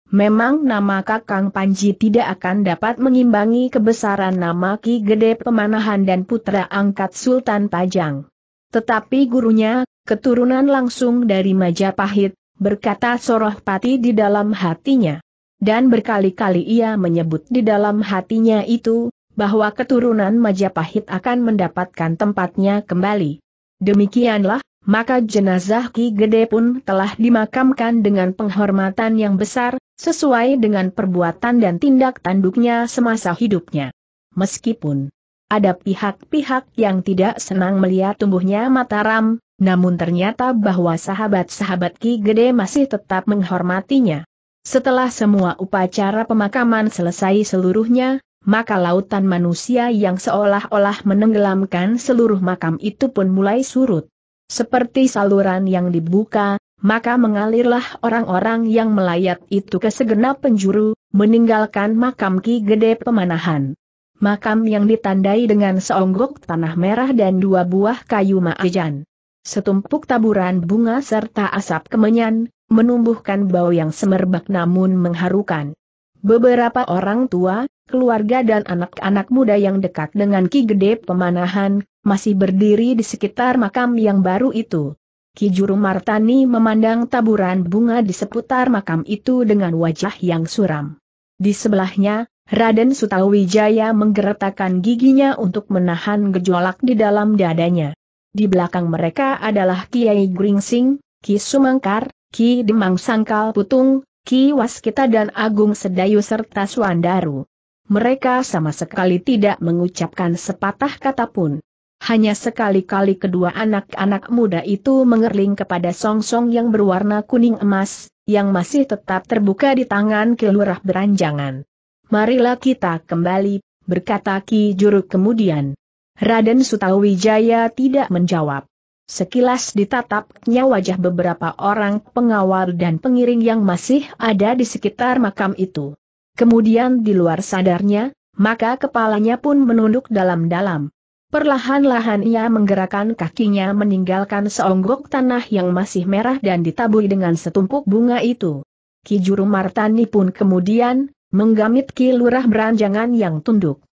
Memang nama Kakang Panji tidak akan dapat mengimbangi kebesaran nama Ki Gede Pemanahan dan putra angkat Sultan Pajang. Tetapi gurunya, keturunan langsung dari Majapahit, berkata Sorohpati di dalam hatinya. Dan berkali-kali ia menyebut di dalam hatinya itu, bahwa keturunan Majapahit akan mendapatkan tempatnya kembali. Demikianlah, maka jenazah Ki Gede pun telah dimakamkan dengan penghormatan yang besar, sesuai dengan perbuatan dan tindak tanduknya semasa hidupnya. Meskipun ada pihak-pihak yang tidak senang melihat tumbuhnya Mataram, namun ternyata bahwa sahabat-sahabat Ki Gede masih tetap menghormatinya. Setelah semua upacara pemakaman selesai seluruhnya, maka lautan manusia yang seolah-olah menenggelamkan seluruh makam itu pun mulai surut. Seperti saluran yang dibuka, maka mengalirlah orang-orang yang melayat itu ke segenap penjuru, meninggalkan makam Ki Gede Pemanahan. Makam yang ditandai dengan seonggok tanah merah dan 2 buah kayu maajan. Setumpuk taburan bunga serta asap kemenyan, menumbuhkan bau yang semerbak namun mengharukan. Beberapa orang tua, keluarga dan anak-anak muda yang dekat dengan Ki Gede Pemanahan, masih berdiri di sekitar makam yang baru itu. Ki Juru Martani memandang taburan bunga di seputar makam itu dengan wajah yang suram. Di sebelahnya, Raden Sutawijaya menggeretakkan giginya untuk menahan gejolak di dalam dadanya. Di belakang mereka adalah Kiai Gringsing, Ki Sumangkar, Ki Demang Sangkal Putung, Ki Waskita dan Agung Sedayu serta Swandaru. Mereka sama sekali tidak mengucapkan sepatah kata pun. Hanya sekali-kali kedua anak-anak muda itu mengerling kepada songsong yang berwarna kuning emas, yang masih tetap terbuka di tangan Ki Lurah Branjangan. "Marilah kita kembali," berkata Ki Juru kemudian. Raden Sutawijaya tidak menjawab. Sekilas ditatapnya wajah beberapa orang pengawal dan pengiring yang masih ada di sekitar makam itu. Kemudian di luar sadarnya, maka kepalanya pun menunduk dalam-dalam. Perlahan-lahan ia menggerakkan kakinya meninggalkan seonggok tanah yang masih merah dan ditaburi dengan setumpuk bunga itu. Ki Juru Martani pun kemudian menggamit Ki Lurah Branjangan yang tunduk.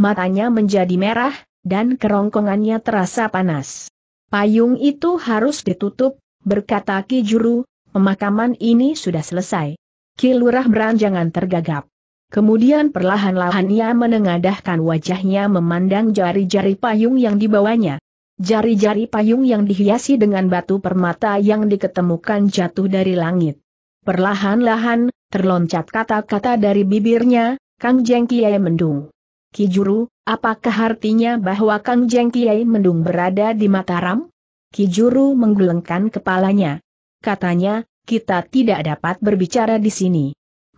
Matanya menjadi merah, dan kerongkongannya terasa panas. "Payung itu harus ditutup," berkata Ki Juru, "pemakaman ini sudah selesai." Ki Lurah Branjangan tergagap. Kemudian perlahan-lahan ia menengadahkan wajahnya memandang jari-jari payung yang dibawanya. Jari-jari payung yang dihiasi dengan batu permata yang diketemukan jatuh dari langit. Perlahan-lahan terloncat kata-kata dari bibirnya, "Kang Jeng Kiai Mendung." "Ki Juru, apakah artinya bahwa Kang Jeng Kiai Mendung berada di Mataram?" Ki Juru menggelengkan kepalanya. Katanya, "Kita tidak dapat berbicara di sini.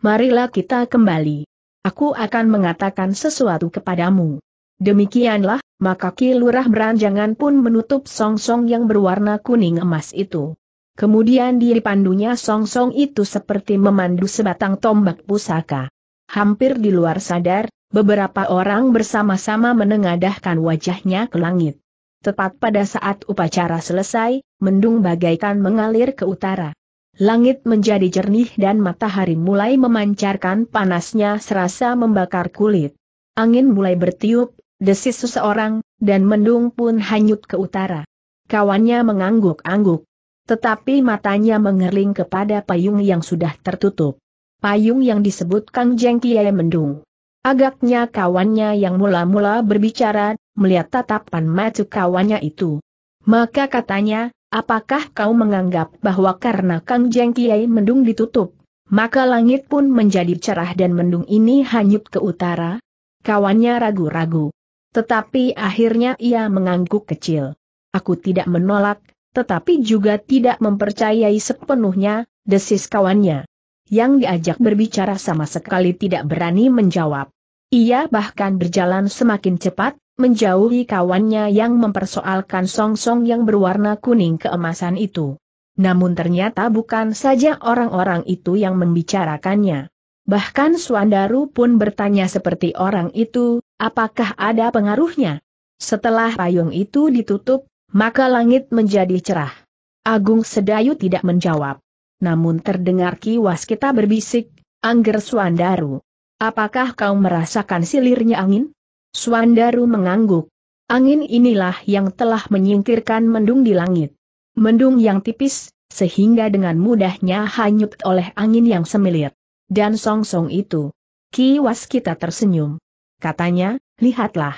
Marilah kita kembali. Aku akan mengatakan sesuatu kepadamu." Demikianlah, maka Ki Lurah Branjangan pun menutup songsong yang berwarna kuning emas itu. Kemudian dipandunya songsong itu seperti memandu sebatang tombak pusaka. Hampir di luar sadar, beberapa orang bersama-sama menengadahkan wajahnya ke langit. Tepat pada saat upacara selesai, mendung bagaikan mengalir ke utara. Langit menjadi jernih dan matahari mulai memancarkan panasnya serasa membakar kulit. Angin mulai bertiup, desis seseorang, dan mendung pun hanyut ke utara. Kawannya mengangguk-angguk. Tetapi matanya mengerling kepada payung yang sudah tertutup. Payung yang disebut Kang Jeng Kiai Mendung. Agaknya kawannya yang mula-mula berbicara, melihat tatapan mata kawannya itu. Maka katanya, "Apakah kau menganggap bahwa karena Kang Jeng Kiai Mendung ditutup, maka langit pun menjadi cerah dan mendung ini hanyut ke utara?" Kawannya ragu-ragu. Tetapi akhirnya ia mengangguk kecil. "Aku tidak menolak, tetapi juga tidak mempercayai sepenuhnya," desis kawannya. Yang diajak berbicara sama sekali tidak berani menjawab. Ia bahkan berjalan semakin cepat, menjauhi kawannya yang mempersoalkan songsong yang berwarna kuning keemasan itu. Namun ternyata bukan saja orang-orang itu yang membicarakannya. Bahkan Swandaru pun bertanya seperti orang itu, "Apakah ada pengaruhnya?" Setelah payung itu ditutup, maka langit menjadi cerah. Agung Sedayu tidak menjawab. Namun terdengar Ki Waskita berbisik, "Angger Swandaru, apakah kau merasakan silirnya angin?" Swandaru mengangguk. "Angin inilah yang telah menyingkirkan mendung di langit. Mendung yang tipis, sehingga dengan mudahnya hanyut oleh angin yang semilir. Dan songsong itu." Ki Waskita tersenyum. Katanya, "Lihatlah.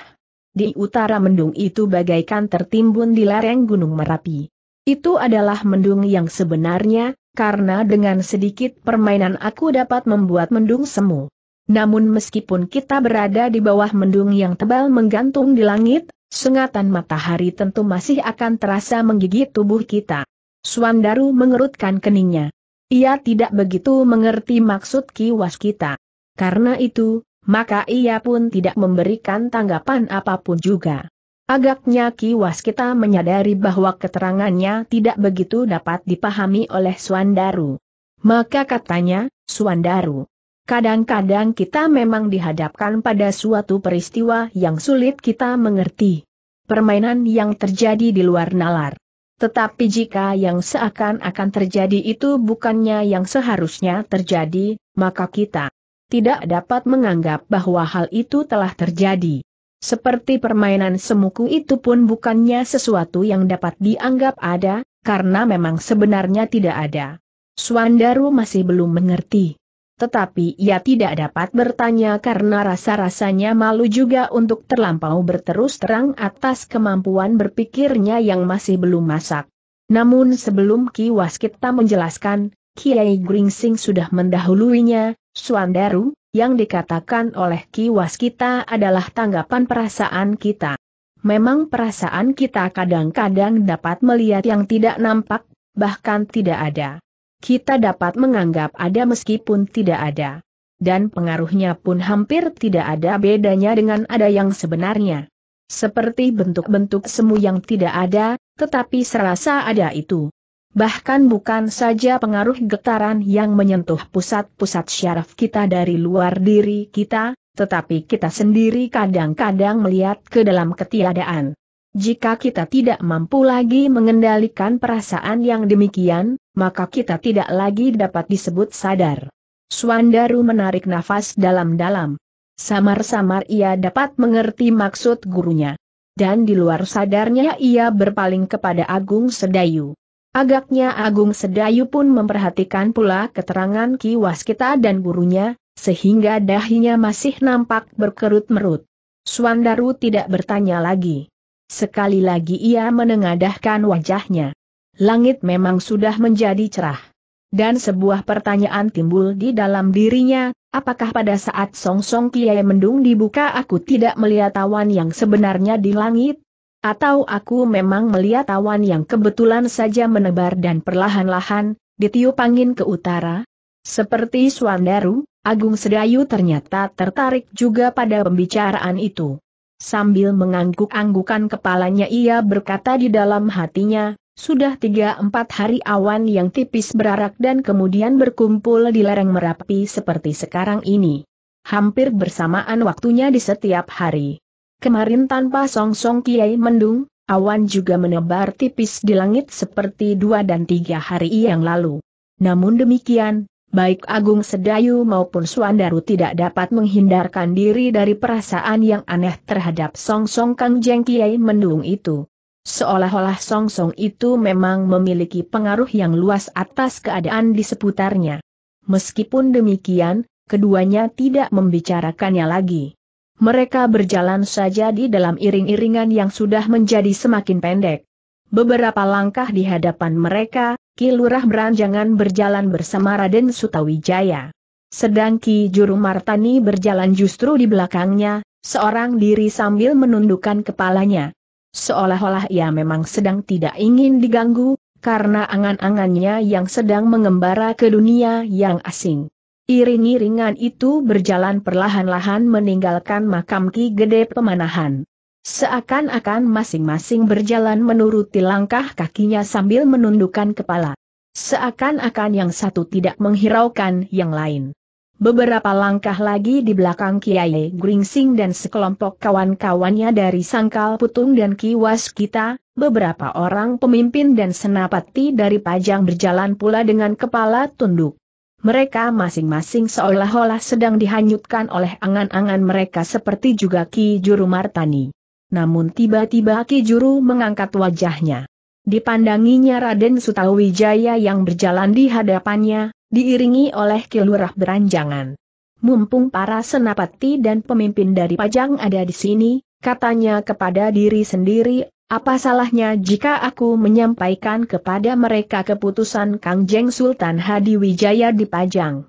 Di utara mendung itu bagaikan tertimbun di lereng Gunung Merapi. Itu adalah mendung yang sebenarnya, karena dengan sedikit permainan aku dapat membuat mendung semu. Namun meskipun kita berada di bawah mendung yang tebal menggantung di langit, sengatan matahari tentu masih akan terasa menggigit tubuh kita. Swandaru mengerutkan keningnya. Ia tidak begitu mengerti maksud Ki Waskita. Karena itu, maka ia pun tidak memberikan tanggapan apapun juga. Agaknya Ki Waskita menyadari bahwa keterangannya tidak begitu dapat dipahami oleh Swandaru. Maka katanya, "Swandaru, kadang-kadang kita memang dihadapkan pada suatu peristiwa yang sulit kita mengerti. Permainan yang terjadi di luar nalar. Tetapi jika yang seakan-akan terjadi itu bukannya yang seharusnya terjadi, maka kita tidak dapat menganggap bahwa hal itu telah terjadi. Seperti permainan semuku itu pun bukannya sesuatu yang dapat dianggap ada, karena memang sebenarnya tidak ada." Swandaru masih belum mengerti. Tetapi ia tidak dapat bertanya karena rasa-rasanya malu juga untuk terlampau berterus terang atas kemampuan berpikirnya yang masih belum masak. Namun sebelum Ki Waskita menjelaskan, Kiai Gringsing sudah mendahuluinya. "Swandaru, yang dikatakan oleh Ki Waskita adalah tanggapan perasaan kita. Memang perasaan kita kadang-kadang dapat melihat yang tidak nampak, bahkan tidak ada. Kita dapat menganggap ada meskipun tidak ada. Dan pengaruhnya pun hampir tidak ada bedanya dengan ada yang sebenarnya. Seperti bentuk-bentuk semu yang tidak ada, tetapi serasa ada itu. Bahkan bukan saja pengaruh getaran yang menyentuh pusat-pusat syaraf kita dari luar diri kita, tetapi kita sendiri kadang-kadang melihat ke dalam ketiadaan. Jika kita tidak mampu lagi mengendalikan perasaan yang demikian, maka kita tidak lagi dapat disebut sadar." Swandaru menarik nafas dalam-dalam. Samar-samar ia dapat mengerti maksud gurunya. Dan di luar sadarnya ia berpaling kepada Agung Sedayu. Agaknya Agung Sedayu pun memperhatikan pula keterangan Ki Waskita dan gurunya, sehingga dahinya masih nampak berkerut-merut. Swandaru tidak bertanya lagi. Sekali lagi ia menengadahkan wajahnya. Langit memang sudah menjadi cerah. Dan sebuah pertanyaan timbul di dalam dirinya, apakah pada saat songsong Kiai Mendung dibuka aku tidak melihat awan yang sebenarnya di langit? Atau aku memang melihat awan yang kebetulan saja menebar dan perlahan-lahan ditiup angin ke utara? Seperti Swandaru, Agung Sedayu ternyata tertarik juga pada pembicaraan itu. Sambil mengangguk-anggukan kepalanya ia berkata di dalam hatinya, "Sudah 3-4 hari awan yang tipis berarak dan kemudian berkumpul di lereng Merapi seperti sekarang ini. Hampir bersamaan waktunya di setiap hari. Kemarin tanpa songsong Kiai Mendung, awan juga menebar tipis di langit seperti 2 dan 3 hari yang lalu." Namun demikian, baik Agung Sedayu maupun Swandaru tidak dapat menghindarkan diri dari perasaan yang aneh terhadap songsong Kangjeng Kiai Mendung itu. Seolah-olah songsong itu memang memiliki pengaruh yang luas atas keadaan di seputarnya. Meskipun demikian, keduanya tidak membicarakannya lagi. Mereka berjalan saja di dalam iring-iringan yang sudah menjadi semakin pendek. Beberapa langkah di hadapan mereka, Ki Lurah Branjangan berjalan bersama Raden Sutawijaya. Sedang Ki Juru Martani berjalan justru di belakangnya, seorang diri sambil menundukkan kepalanya. Seolah-olah ia memang sedang tidak ingin diganggu, karena angan-angannya yang sedang mengembara ke dunia yang asing. Iring-iringan itu berjalan perlahan-lahan meninggalkan makam Ki Gede Pemanahan. Seakan-akan masing-masing berjalan menuruti langkah kakinya sambil menundukkan kepala. Seakan-akan yang satu tidak menghiraukan yang lain. Beberapa langkah lagi di belakang Kiai Gringsing dan sekelompok kawan-kawannya dari Sangkal Putung dan Ki Waskita, beberapa orang pemimpin dan senapati dari Pajang berjalan pula dengan kepala tunduk. Mereka masing-masing seolah-olah sedang dihanyutkan oleh angan-angan mereka seperti juga Ki Juru Martani. Namun tiba-tiba Ki Juru mengangkat wajahnya. Dipandanginya Raden Sutawijaya yang berjalan di hadapannya, diiringi oleh Ki Lurah Branjangan. "Mumpung para senapati dan pemimpin dari Pajang ada di sini," katanya kepada diri sendiri, Apa salahnya jika aku menyampaikan kepada mereka keputusan Kangjeng Sultan Hadiwijaya di Pajang?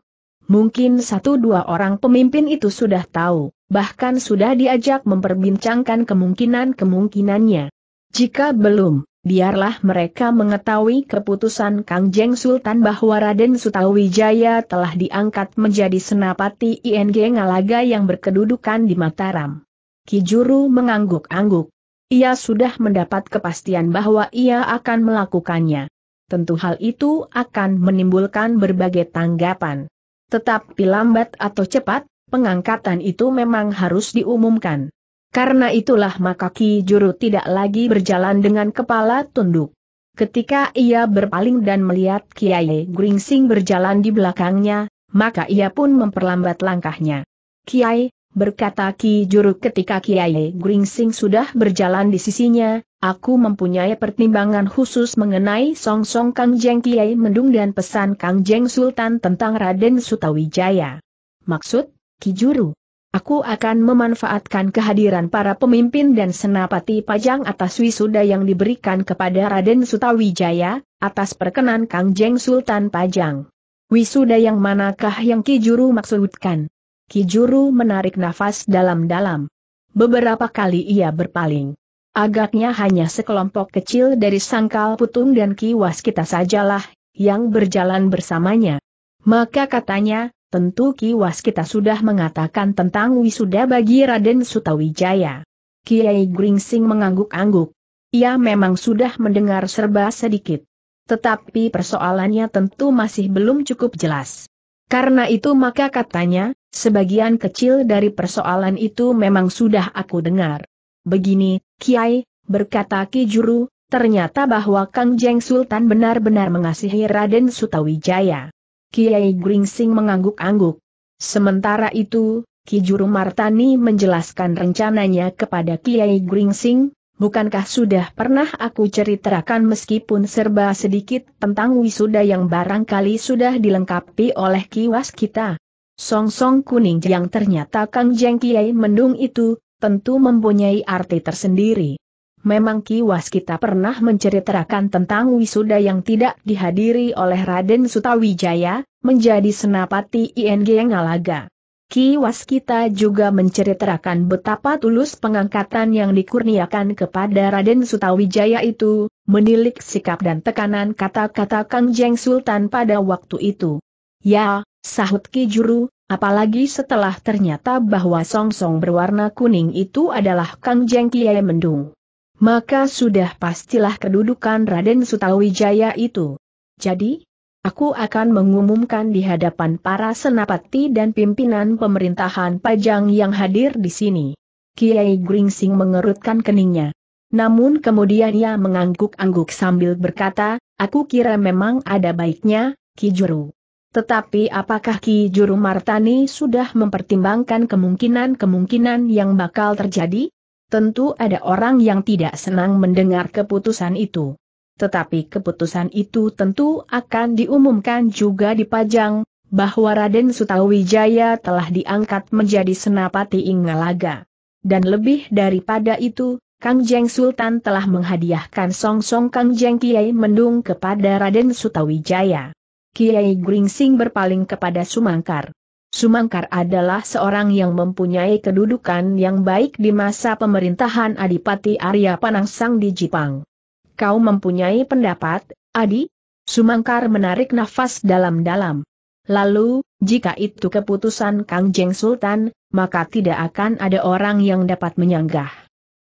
Mungkin satu dua orang pemimpin itu sudah tahu, bahkan sudah diajak memperbincangkan kemungkinan-kemungkinannya. Jika belum, biarlah mereka mengetahui keputusan Kangjeng Sultan bahwa Raden Sutawijaya telah diangkat menjadi Senapati Ing Ngalaga yang berkedudukan di Mataram. Ki Juru mengangguk-angguk. Ia sudah mendapat kepastian bahwa ia akan melakukannya. Tentu hal itu akan menimbulkan berbagai tanggapan. Tetapi lambat atau cepat, pengangkatan itu memang harus diumumkan. Karena itulah maka Ki Juru tidak lagi berjalan dengan kepala tunduk. Ketika ia berpaling dan melihat Kiai Gringsing berjalan di belakangnya, maka ia pun memperlambat langkahnya. "Kiai," berkata Ki Juru ketika Kiai Gringsing sudah berjalan di sisinya, "aku mempunyai pertimbangan khusus mengenai songsong Kangjeng Kiai Mendung dan pesan Kangjeng Sultan tentang Raden Sutawijaya." "Maksud, Ki Juru?" "Aku akan memanfaatkan kehadiran para pemimpin dan senapati Pajang atas wisuda yang diberikan kepada Raden Sutawijaya, atas perkenan Kangjeng Sultan Pajang." "Wisuda yang manakah yang Ki Juru maksudkan?" Ki Juru menarik nafas dalam-dalam. Beberapa kali ia berpaling. Agaknya hanya sekelompok kecil dari Sangkal Putung dan Ki Waskita sajalah yang berjalan bersamanya. Maka katanya, "tentu Ki Waskita sudah mengatakan tentang wisuda bagi Raden Sutawijaya." Kiai Gringsing mengangguk-angguk. Ia memang sudah mendengar serba sedikit. Tetapi persoalannya tentu masih belum cukup jelas. Karena itu maka katanya, "sebagian kecil dari persoalan itu memang sudah aku dengar." "Begini, Kiai," berkata Ki Juru, "ternyata bahwa Kangjeng Sultan benar-benar mengasihi Raden Sutawijaya." Kiai Gringsing mengangguk-angguk. Sementara itu, Ki Juru Martani menjelaskan rencananya kepada Kiai Gringsing. "Bukankah sudah pernah aku ceritakan meskipun serba sedikit tentang wisuda yang barangkali sudah dilengkapi oleh Ki Waskita? Songsong kuning yang ternyata Kangjeng Kiai Mendung itu, tentu mempunyai arti tersendiri. Memang Ki Waskita pernah menceritakan tentang wisuda yang tidak dihadiri oleh Raden Sutawijaya, menjadi Senapati Ing Ngalaga. Ki Waskita juga menceritakan betapa tulus pengangkatan yang dikurniakan kepada Raden Sutawijaya itu, menilik sikap dan tekanan kata-kata Kangjeng Sultan pada waktu itu." "Ya," sahut Ki Juru, "apalagi setelah ternyata bahwa songsong berwarna kuning itu adalah Kangjeng Kiai Mendung. Maka sudah pastilah kedudukan Raden Sutawijaya itu. Jadi, aku akan mengumumkan di hadapan para senapati dan pimpinan pemerintahan Pajang yang hadir di sini." Kiai Gringsing mengerutkan keningnya. Namun kemudian ia mengangguk-angguk sambil berkata, "aku kira memang ada baiknya, Ki Juru. Tetapi apakah Ki Juru Martani sudah mempertimbangkan kemungkinan-kemungkinan yang bakal terjadi?" "Tentu ada orang yang tidak senang mendengar keputusan itu. Tetapi keputusan itu tentu akan diumumkan juga di Pajang, bahwa Raden Sutawijaya telah diangkat menjadi Senapati Ing Ngalaga. Dan lebih daripada itu, Kangjeng Sultan telah menghadiahkan songsong Kangjeng Kiai Mendung kepada Raden Sutawijaya." Kiai Gringsing berpaling kepada Sumangkar. Sumangkar adalah seorang yang mempunyai kedudukan yang baik di masa pemerintahan Adipati Arya Panangsang di Jepang. "Kau mempunyai pendapat, Adi?" Sumangkar menarik nafas dalam-dalam. "Lalu, jika itu keputusan Kangjeng Sultan, maka tidak akan ada orang yang dapat menyanggah.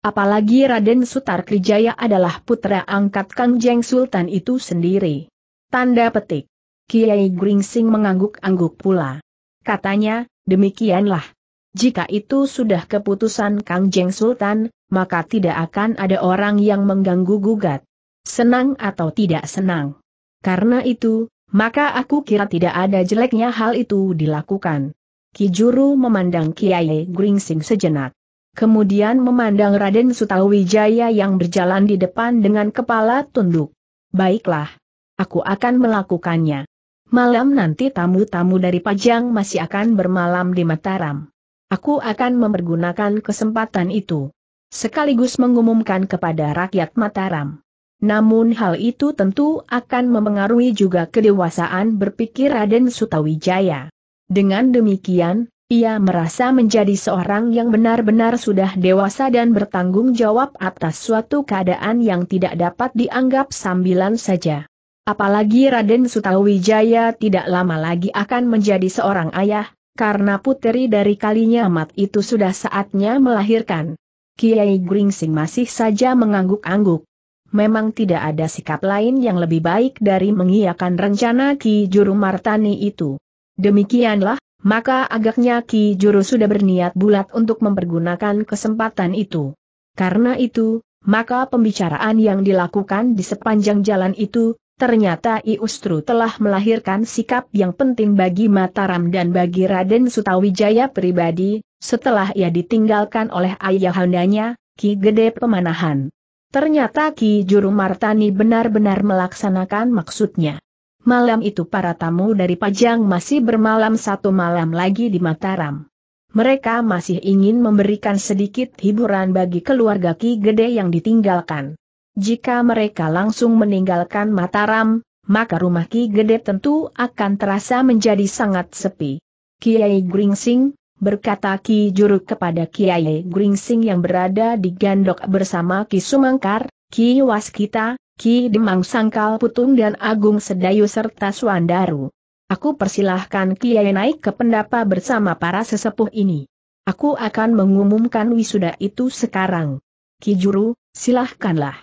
Apalagi Raden Sutarkrijaya adalah putra angkat Kangjeng Sultan itu sendiri." Tanda petik. Kiai Gringsing mengangguk-angguk pula. Katanya, "demikianlah. Jika itu sudah keputusan Kangjeng Sultan, maka tidak akan ada orang yang mengganggu-gugat. Senang atau tidak senang. Karena itu, maka aku kira tidak ada jeleknya hal itu dilakukan." Ki Juru memandang Kiai Gringsing sejenak. Kemudian memandang Raden Sutawijaya yang berjalan di depan dengan kepala tunduk. "Baiklah. Aku akan melakukannya. Malam nanti tamu-tamu dari Pajang masih akan bermalam di Mataram. Aku akan mempergunakan kesempatan itu. sekaligus mengumumkan kepada rakyat Mataram. Namun hal itu tentu akan mempengaruhi juga kedewasaan berpikir Raden Sutawijaya. Dengan demikian, ia merasa menjadi seorang yang benar-benar sudah dewasa dan bertanggung jawab atas suatu keadaan yang tidak dapat dianggap sambilan saja. Apalagi Raden Sutawijaya tidak lama lagi akan menjadi seorang ayah, karena puteri dari Kalinyamat itu sudah saatnya melahirkan. Kiai Gringsing masih saja mengangguk-angguk. Memang tidak ada sikap lain yang lebih baik dari mengiyakan rencana Ki Juru Martani itu. Demikianlah, maka agaknya Ki Juru sudah berniat bulat untuk mempergunakan kesempatan itu. Karena itu, maka pembicaraan yang dilakukan di sepanjang jalan itu, ternyata justru telah melahirkan sikap yang penting bagi Mataram dan bagi Raden Sutawijaya pribadi, setelah ia ditinggalkan oleh ayahandanya, Ki Gede Pemanahan. Ternyata Ki Juru Martani benar-benar melaksanakan maksudnya. Malam itu para tamu dari Pajang masih bermalam satu malam lagi di Mataram. Mereka masih ingin memberikan sedikit hiburan bagi keluarga Ki Gede yang ditinggalkan. Jika mereka langsung meninggalkan Mataram, maka rumah Ki Gede tentu akan terasa menjadi sangat sepi. Kiai Gringsing, berkata Ki Juru kepada Kiai Gringsing yang berada di gandok bersama Ki Sumangkar, Ki Waskita, Ki Demang Sangkal Putung dan Agung Sedayu serta Swandaru. Aku persilahkan Kiai naik ke pendapa bersama para sesepuh ini. Aku akan mengumumkan wisuda itu sekarang. Ki Juru, silahkanlah.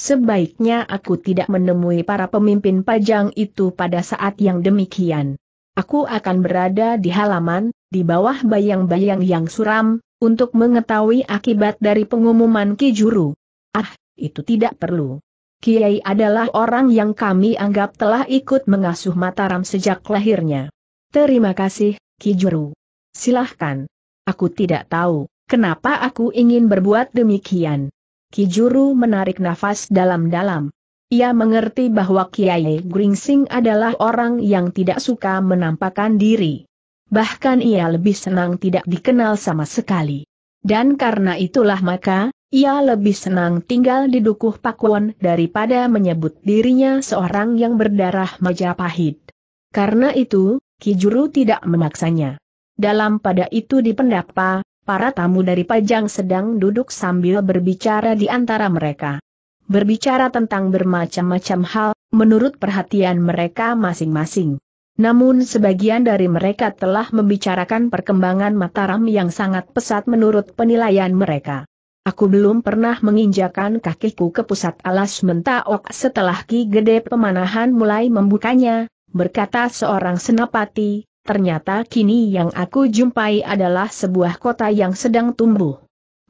Sebaiknya aku tidak menemui para pemimpin Pajang itu pada saat yang demikian. Aku akan berada di halaman, di bawah bayang-bayang yang suram, untuk mengetahui akibat dari pengumuman Ki Juru. Ah, itu tidak perlu. Kiai adalah orang yang kami anggap telah ikut mengasuh Mataram sejak lahirnya. Terima kasih, Ki Juru. Silahkan. Aku tidak tahu, kenapa aku ingin berbuat demikian. Ki Juru menarik nafas dalam-dalam. Ia mengerti bahwa Kiai Gringsing adalah orang yang tidak suka menampakkan diri. Bahkan ia lebih senang tidak dikenal sama sekali. Dan karena itulah maka, ia lebih senang tinggal di Dukuh Pakwon daripada menyebut dirinya seorang yang berdarah Majapahit. Karena itu, Ki Juru tidak memaksanya. Dalam pada itu di pendapa, para tamu dari Pajang sedang duduk sambil berbicara di antara mereka. Berbicara tentang bermacam-macam hal, menurut perhatian mereka masing-masing. Namun sebagian dari mereka telah membicarakan perkembangan Mataram yang sangat pesat menurut penilaian mereka. Aku belum pernah menginjakan kakiku ke pusat Alas Mentaok setelah Ki Gede Pemanahan mulai membukanya, berkata seorang senapati, ternyata kini yang aku jumpai adalah sebuah kota yang sedang tumbuh.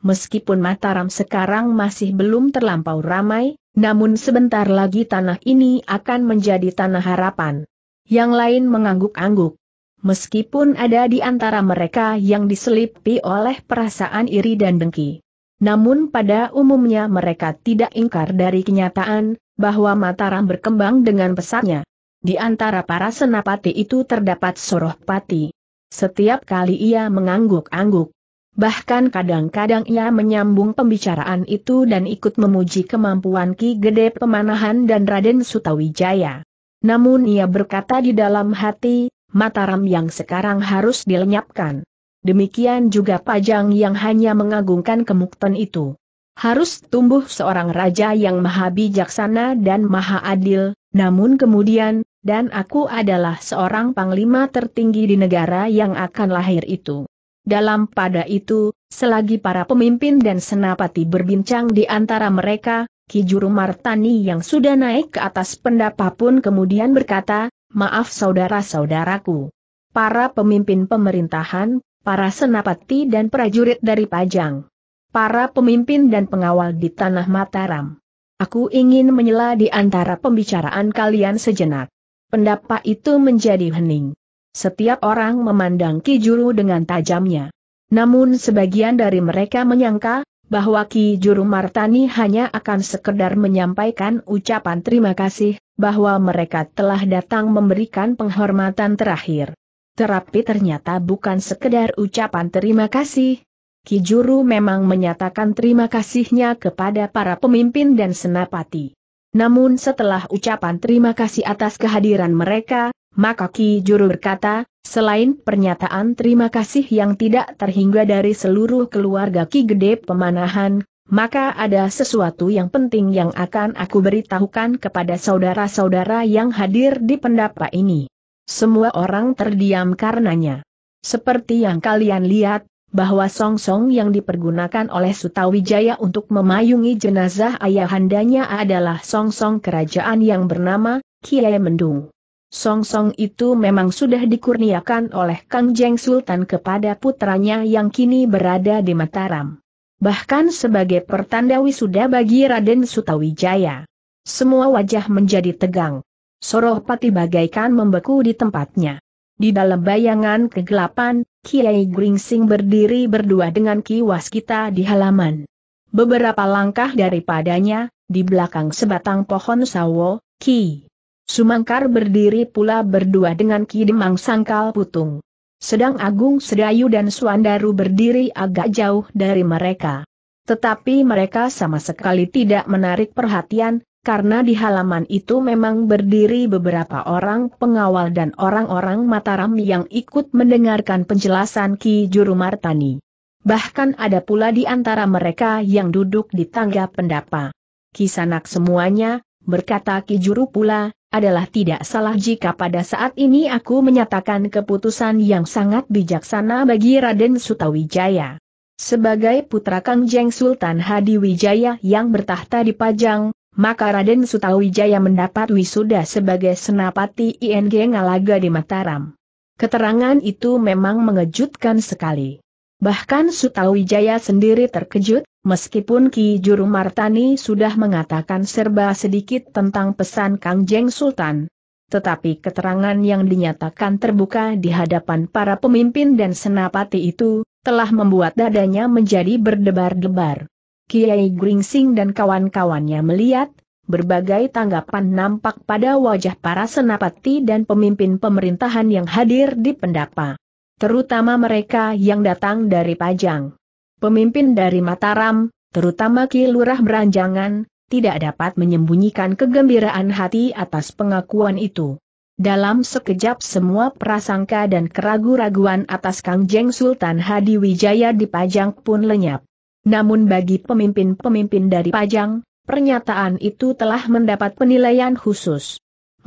Meskipun Mataram sekarang masih belum terlampau ramai, namun sebentar lagi tanah ini akan menjadi tanah harapan. Yang lain mengangguk-angguk. Meskipun ada di antara mereka yang diselipi oleh perasaan iri dan dengki. Namun pada umumnya mereka tidak ingkar dari kenyataan, bahwa Mataram berkembang dengan pesatnya. Di antara para senapati itu terdapat Sorohpati. Setiap kali ia mengangguk-angguk. Bahkan kadang-kadang ia menyambung pembicaraan itu dan ikut memuji kemampuan Ki Gede Pemanahan dan Raden Sutawijaya. Namun ia berkata di dalam hati, Mataram yang sekarang harus dilenyapkan. Demikian juga Pajang yang hanya mengagungkan kemukten itu. Harus tumbuh seorang raja yang maha bijaksana dan maha adil, namun kemudian, dan aku adalah seorang panglima tertinggi di negara yang akan lahir itu. Dalam pada itu, selagi para pemimpin dan senapati berbincang di antara mereka, Ki Juru Martani yang sudah naik ke atas pendapa pun kemudian berkata, maaf saudara-saudaraku. Para pemimpin pemerintahan, para senapati dan prajurit dari Pajang, para pemimpin dan pengawal di tanah Mataram. Aku ingin menyela di antara pembicaraan kalian sejenak. Pendapa itu menjadi hening. Setiap orang memandang Ki Juru dengan tajamnya. Namun sebagian dari mereka menyangka, bahwa Ki Juru Martani hanya akan sekedar menyampaikan ucapan terima kasih, bahwa mereka telah datang memberikan penghormatan terakhir. Tetapi ternyata bukan sekedar ucapan terima kasih. Ki Juru memang menyatakan terima kasihnya kepada para pemimpin dan senapati. Namun setelah ucapan terima kasih atas kehadiran mereka, maka Ki Juru berkata, selain pernyataan terima kasih yang tidak terhingga dari seluruh keluarga Ki Gede Pemanahan, maka ada sesuatu yang penting yang akan aku beritahukan kepada saudara-saudara yang hadir di pendapa ini. Semua orang terdiam karenanya. Seperti yang kalian lihat, bahwa songsong yang dipergunakan oleh Sutawijaya untuk memayungi jenazah ayahandanya adalah songsong kerajaan yang bernama Kiai Mendung. Songsong itu memang sudah dikurniakan oleh Kang Jeng Sultan kepada putranya yang kini berada di Mataram. Bahkan sebagai pertanda wisuda bagi Raden Sutawijaya. Semua wajah menjadi tegang. Sorohpati bagaikan membeku di tempatnya. Di dalam bayangan kegelapan, Kiai Gringsing berdiri berdua dengan Ki Waskita di halaman. Beberapa langkah daripadanya, di belakang sebatang pohon sawo, Ki Sumangkar berdiri pula berdua dengan Ki Demang Sangkal Putung. Sedang Agung Sedayu dan Swandaru berdiri agak jauh dari mereka. Tetapi mereka sama sekali tidak menarik perhatian, karena di halaman itu memang berdiri beberapa orang pengawal dan orang-orang Mataram yang ikut mendengarkan penjelasan Ki Juru Martani. Bahkan ada pula di antara mereka yang duduk di tangga pendapa. Kisanak semuanya, berkata Ki Juru pula, adalah tidak salah jika pada saat ini aku menyatakan keputusan yang sangat bijaksana bagi Raden Sutawijaya. Sebagai putra Kangjeng Sultan Hadiwijaya yang bertahta di Pajang, maka Raden Sutawijaya mendapat wisuda sebagai Senapati Ing Ngalaga di Mataram. Keterangan itu memang mengejutkan sekali. Bahkan Sutawijaya sendiri terkejut, meskipun Ki Juru Martani sudah mengatakan serba sedikit tentang pesan Kangjeng Sultan. Tetapi keterangan yang dinyatakan terbuka di hadapan para pemimpin dan senapati itu, telah membuat dadanya menjadi berdebar-debar. Kiai Gringsing dan kawan-kawannya melihat, berbagai tanggapan nampak pada wajah para senapati dan pemimpin pemerintahan yang hadir di pendapa. Terutama mereka yang datang dari Pajang. Pemimpin dari Mataram, terutama Ki Lurah Branjangan, tidak dapat menyembunyikan kegembiraan hati atas pengakuan itu. Dalam sekejap semua prasangka dan keraguan-raguan atas Kangjeng Sultan Hadiwijaya di Pajang pun lenyap. Namun bagi pemimpin-pemimpin dari Pajang, pernyataan itu telah mendapat penilaian khusus.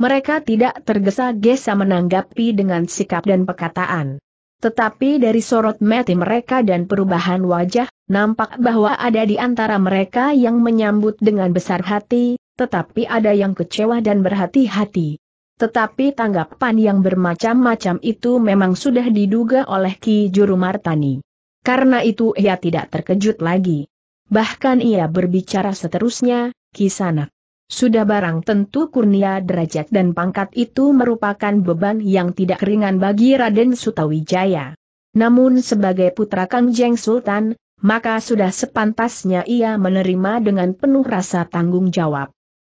Mereka tidak tergesa-gesa menanggapi dengan sikap dan perkataan. Tetapi dari sorot mata mereka dan perubahan wajah, nampak bahwa ada di antara mereka yang menyambut dengan besar hati, tetapi ada yang kecewa dan berhati-hati. Tetapi tanggapan yang bermacam-macam itu memang sudah diduga oleh Ki Juru Martani. Karena itu ia tidak terkejut lagi. Bahkan ia berbicara seterusnya, Kisanak. Sudah barang tentu kurnia derajat dan pangkat itu merupakan beban yang tidak ringan bagi Raden Sutawijaya. Namun sebagai putra Kangjeng Sultan, maka sudah sepantasnya ia menerima dengan penuh rasa tanggung jawab.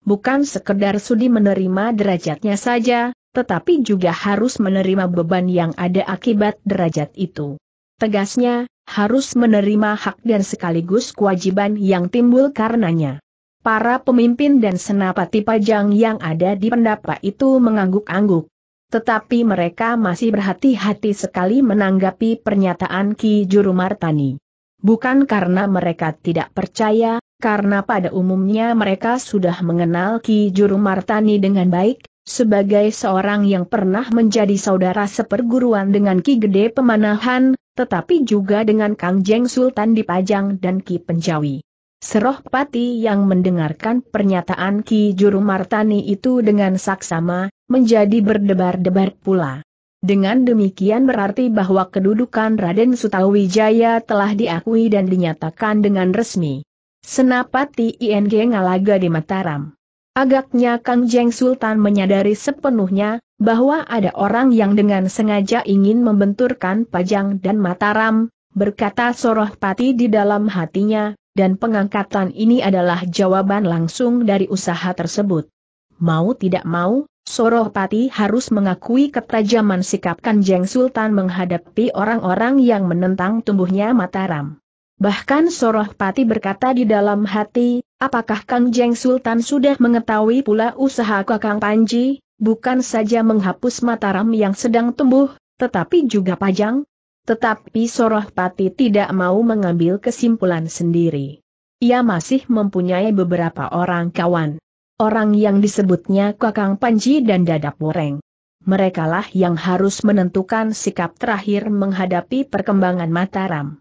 Bukan sekedar sudi menerima derajatnya saja, tetapi juga harus menerima beban yang ada akibat derajat itu. Tegasnya, harus menerima hak dan sekaligus kewajiban yang timbul karenanya. Para pemimpin dan senapati Pajang yang ada di pendapa itu mengangguk-angguk. Tetapi mereka masih berhati-hati sekali menanggapi pernyataan Ki Juru Martani. Bukan karena mereka tidak percaya, karena pada umumnya mereka sudah mengenal Ki Juru Martani dengan baik, sebagai seorang yang pernah menjadi saudara seperguruan dengan Ki Gede Pemanahan, tetapi juga dengan Kangjeng Sultan di Pajang dan Ki Penjawi. Sorohpati yang mendengarkan pernyataan Ki Juru Martani itu dengan saksama, menjadi berdebar-debar pula. Dengan demikian berarti bahwa kedudukan Raden Sutawijaya telah diakui dan dinyatakan dengan resmi. Senapati Ing Ngalaga di Mataram. Agaknya Kangjeng Sultan menyadari sepenuhnya, bahwa ada orang yang dengan sengaja ingin membenturkan Pajang dan Mataram, berkata Sorohpati di dalam hatinya, dan pengangkatan ini adalah jawaban langsung dari usaha tersebut. Mau tidak mau, Sorohpati harus mengakui ketajaman sikap Kangjeng Sultan menghadapi orang-orang yang menentang tumbuhnya Mataram. Bahkan Sorohpati berkata di dalam hati, apakah Kang Jeng Sultan sudah mengetahui pula usaha Kakang Panji, bukan saja menghapus Mataram yang sedang tumbuh, tetapi juga Pajang? Tetapi Sorohpati tidak mau mengambil kesimpulan sendiri. Ia masih mempunyai beberapa orang kawan. Orang yang disebutnya Kakang Panji dan Dadap Boreng. Merekalah yang harus menentukan sikap terakhir menghadapi perkembangan Mataram.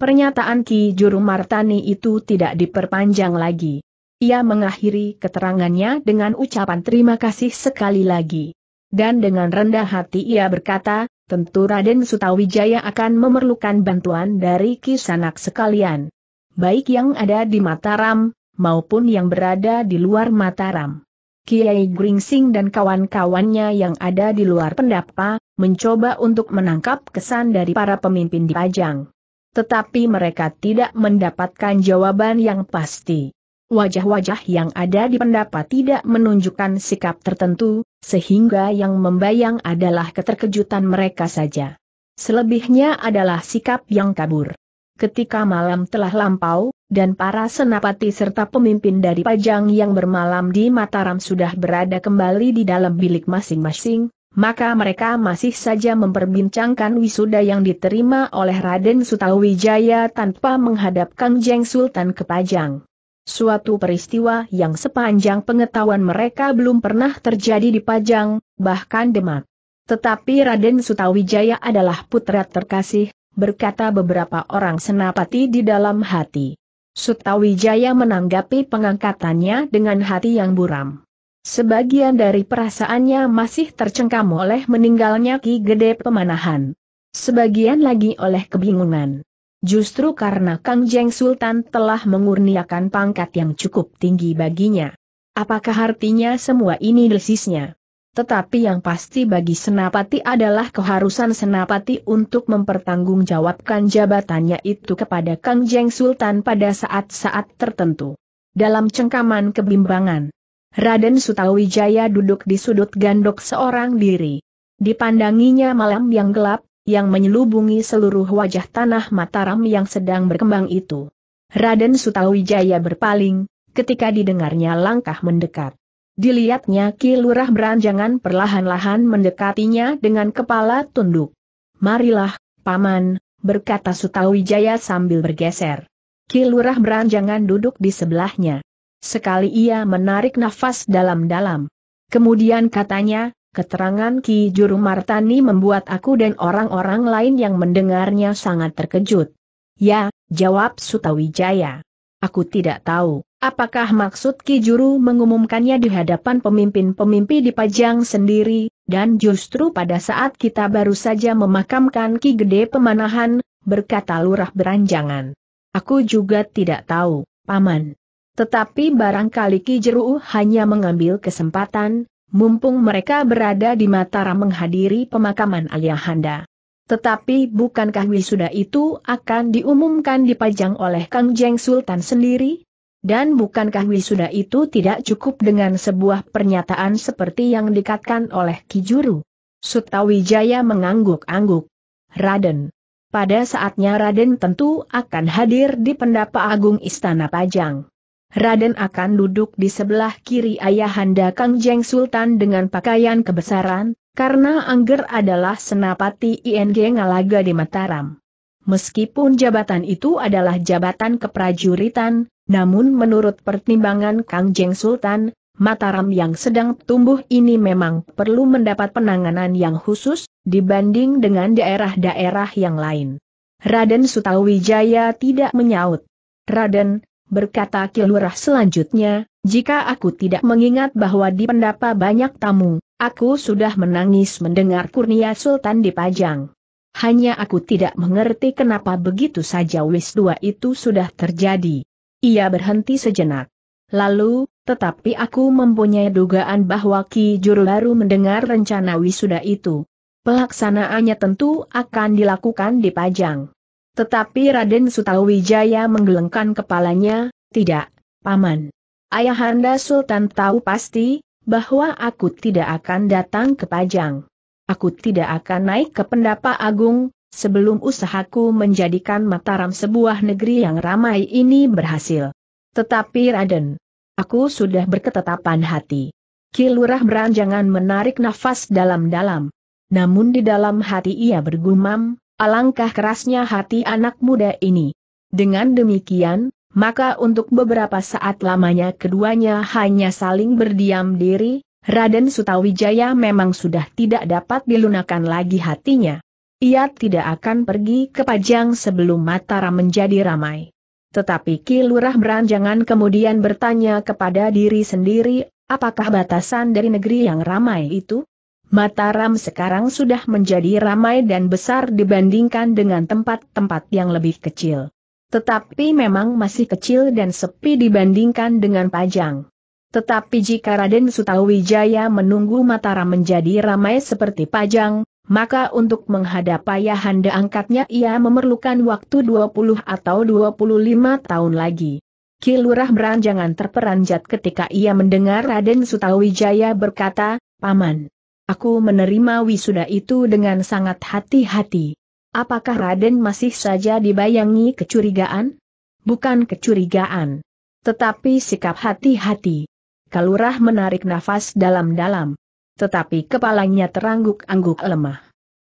Pernyataan Ki Juru Martani itu tidak diperpanjang lagi. Ia mengakhiri keterangannya dengan ucapan terima kasih sekali lagi. Dan dengan rendah hati ia berkata, tentu Raden Sutawijaya akan memerlukan bantuan dari kisanak sekalian. Baik yang ada di Mataram, maupun yang berada di luar Mataram. Kiai Gringsing dan kawan-kawannya yang ada di luar pendapa, mencoba untuk menangkap kesan dari para pemimpin di Pajang. Tetapi mereka tidak mendapatkan jawaban yang pasti. Wajah-wajah yang ada di pendapa tidak menunjukkan sikap tertentu, sehingga yang membayang adalah keterkejutan mereka saja. Selebihnya adalah sikap yang kabur. Ketika malam telah lampau, dan para senapati serta pemimpin dari Pajang yang bermalam di Mataram sudah berada kembali di dalam bilik masing-masing, maka mereka masih saja memperbincangkan wisuda yang diterima oleh Raden Sutawijaya tanpa menghadap Kang Jeng Sultan ke Pajang. Suatu peristiwa yang sepanjang pengetahuan mereka belum pernah terjadi di Pajang, bahkan Demak. Tetapi Raden Sutawijaya adalah putra terkasih, berkata beberapa orang senapati di dalam hati. Sutawijaya menanggapi pengangkatannya dengan hati yang buram. Sebagian dari perasaannya masih tercengkam oleh meninggalnya Ki Gede Pemanahan. Sebagian lagi oleh kebingungan. Justru karena Kang Jeng Sultan telah mengurniakan pangkat yang cukup tinggi baginya. Apakah artinya semua ini desisnya? Tetapi yang pasti bagi senapati adalah keharusan senapati untuk mempertanggungjawabkan jabatannya itu kepada Kang Jeng Sultan pada saat-saat tertentu. Dalam cengkaman kebimbangan, Raden Sutawijaya duduk di sudut gandok seorang diri. Dipandanginya malam yang gelap, yang menyelubungi seluruh wajah tanah Mataram yang sedang berkembang itu. Raden Sutawijaya berpaling, ketika didengarnya langkah mendekat. Dilihatnya Ki Lurah Branjangan perlahan-lahan mendekatinya dengan kepala tunduk. "Marilah, Paman," berkata Sutawijaya sambil bergeser. Ki Lurah Branjangan duduk di sebelahnya. Sekali ia menarik nafas dalam-dalam. Kemudian katanya, keterangan Ki Juru Martani membuat aku dan orang-orang lain yang mendengarnya sangat terkejut. "Ya," jawab Sutawijaya. "Aku tidak tahu, apakah maksud Ki Juru mengumumkannya di hadapan pemimpin-pemimpin di Pajang sendiri, dan justru pada saat kita baru saja memakamkan Ki Gede Pemanahan," berkata Lurah Branjangan. "Aku juga tidak tahu, Paman. Tetapi barangkali Ki Juru hanya mengambil kesempatan, mumpung mereka berada di Mataram menghadiri pemakaman Ayahanda. Tetapi bukankah wisuda itu akan diumumkan di Pajang oleh Kang Jeng Sultan sendiri? Dan bukankah wisuda itu tidak cukup dengan sebuah pernyataan seperti yang dikatakan oleh Ki Juru?" Sutawijaya mengangguk-angguk. "Raden. Pada saatnya Raden tentu akan hadir di pendapa agung Istana Pajang. Raden akan duduk di sebelah kiri Ayahanda Kang Jeng Sultan dengan pakaian kebesaran, karena Angger adalah Senapati Ing Ngalaga di Mataram. Meskipun jabatan itu adalah jabatan keprajuritan, namun menurut pertimbangan Kang Jeng Sultan, Mataram yang sedang tumbuh ini memang perlu mendapat penanganan yang khusus, dibanding dengan daerah-daerah yang lain." Raden Sutawijaya tidak menyaut. "Raden," berkata Ki Lurah selanjutnya, "jika aku tidak mengingat bahwa di pendapa banyak tamu, aku sudah menangis mendengar kurnia Sultan di Pajang. Hanya aku tidak mengerti kenapa begitu saja wisuda itu sudah terjadi." Ia berhenti sejenak. Lalu, "Tetapi aku mempunyai dugaan bahwa Ki Juru baru mendengar rencana wisuda itu. Pelaksanaannya tentu akan dilakukan di Pajang." Tetapi Raden Sutawijaya menggelengkan kepalanya, "Tidak, Paman. Ayahanda Sultan tahu pasti, bahwa aku tidak akan datang ke Pajang. Aku tidak akan naik ke pendapa agung, sebelum usahaku menjadikan Mataram sebuah negeri yang ramai ini berhasil. Tetapi Raden, aku sudah berketetapan hati." Ki Lurah Branjangan menarik nafas dalam-dalam. Namun di dalam hati ia bergumam, alangkah kerasnya hati anak muda ini. Dengan demikian, maka untuk beberapa saat lamanya keduanya hanya saling berdiam diri. Raden Sutawijaya memang sudah tidak dapat dilunakan lagi hatinya. Ia tidak akan pergi ke Pajang sebelum Mataram menjadi ramai. Tetapi Ki Lurah Branjangan kemudian bertanya kepada diri sendiri, apakah batasan dari negeri yang ramai itu? Mataram sekarang sudah menjadi ramai dan besar dibandingkan dengan tempat-tempat yang lebih kecil. Tetapi memang masih kecil dan sepi dibandingkan dengan Pajang. Tetapi jika Raden Sutawijaya menunggu Mataram menjadi ramai seperti Pajang, maka untuk menghadap ayahanda angkatnya ia memerlukan waktu 20 atau 25 tahun lagi. Ki Lurah Branjangan terperanjat ketika ia mendengar Raden Sutawijaya berkata, "Paman, aku menerima wisuda itu dengan sangat hati-hati." Apakah Raden masih saja dibayangi kecurigaan? Bukan kecurigaan, tetapi sikap hati-hati. Kalurah menarik nafas dalam-dalam, tetapi kepalanya terangguk-angguk lemah.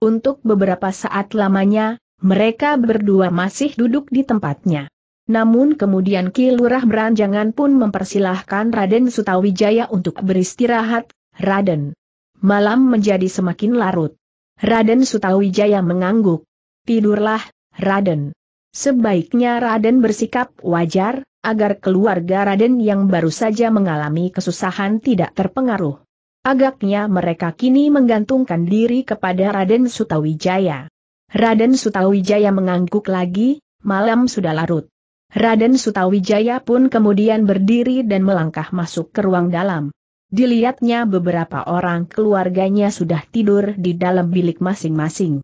Untuk beberapa saat lamanya, mereka berdua masih duduk di tempatnya. Namun kemudian Ki Lurah Branjangan pun mempersilahkan Raden Sutawijaya untuk beristirahat. "Raden, malam menjadi semakin larut." Raden Sutawijaya mengangguk. "Tidurlah, Raden. Sebaiknya Raden bersikap wajar, agar keluarga Raden yang baru saja mengalami kesusahan tidak terpengaruh. Agaknya mereka kini menggantungkan diri kepada Raden Sutawijaya." Raden Sutawijaya mengangguk lagi, malam sudah larut. Raden Sutawijaya pun kemudian berdiri dan melangkah masuk ke ruang dalam. Dilihatnya beberapa orang keluarganya sudah tidur di dalam bilik masing-masing.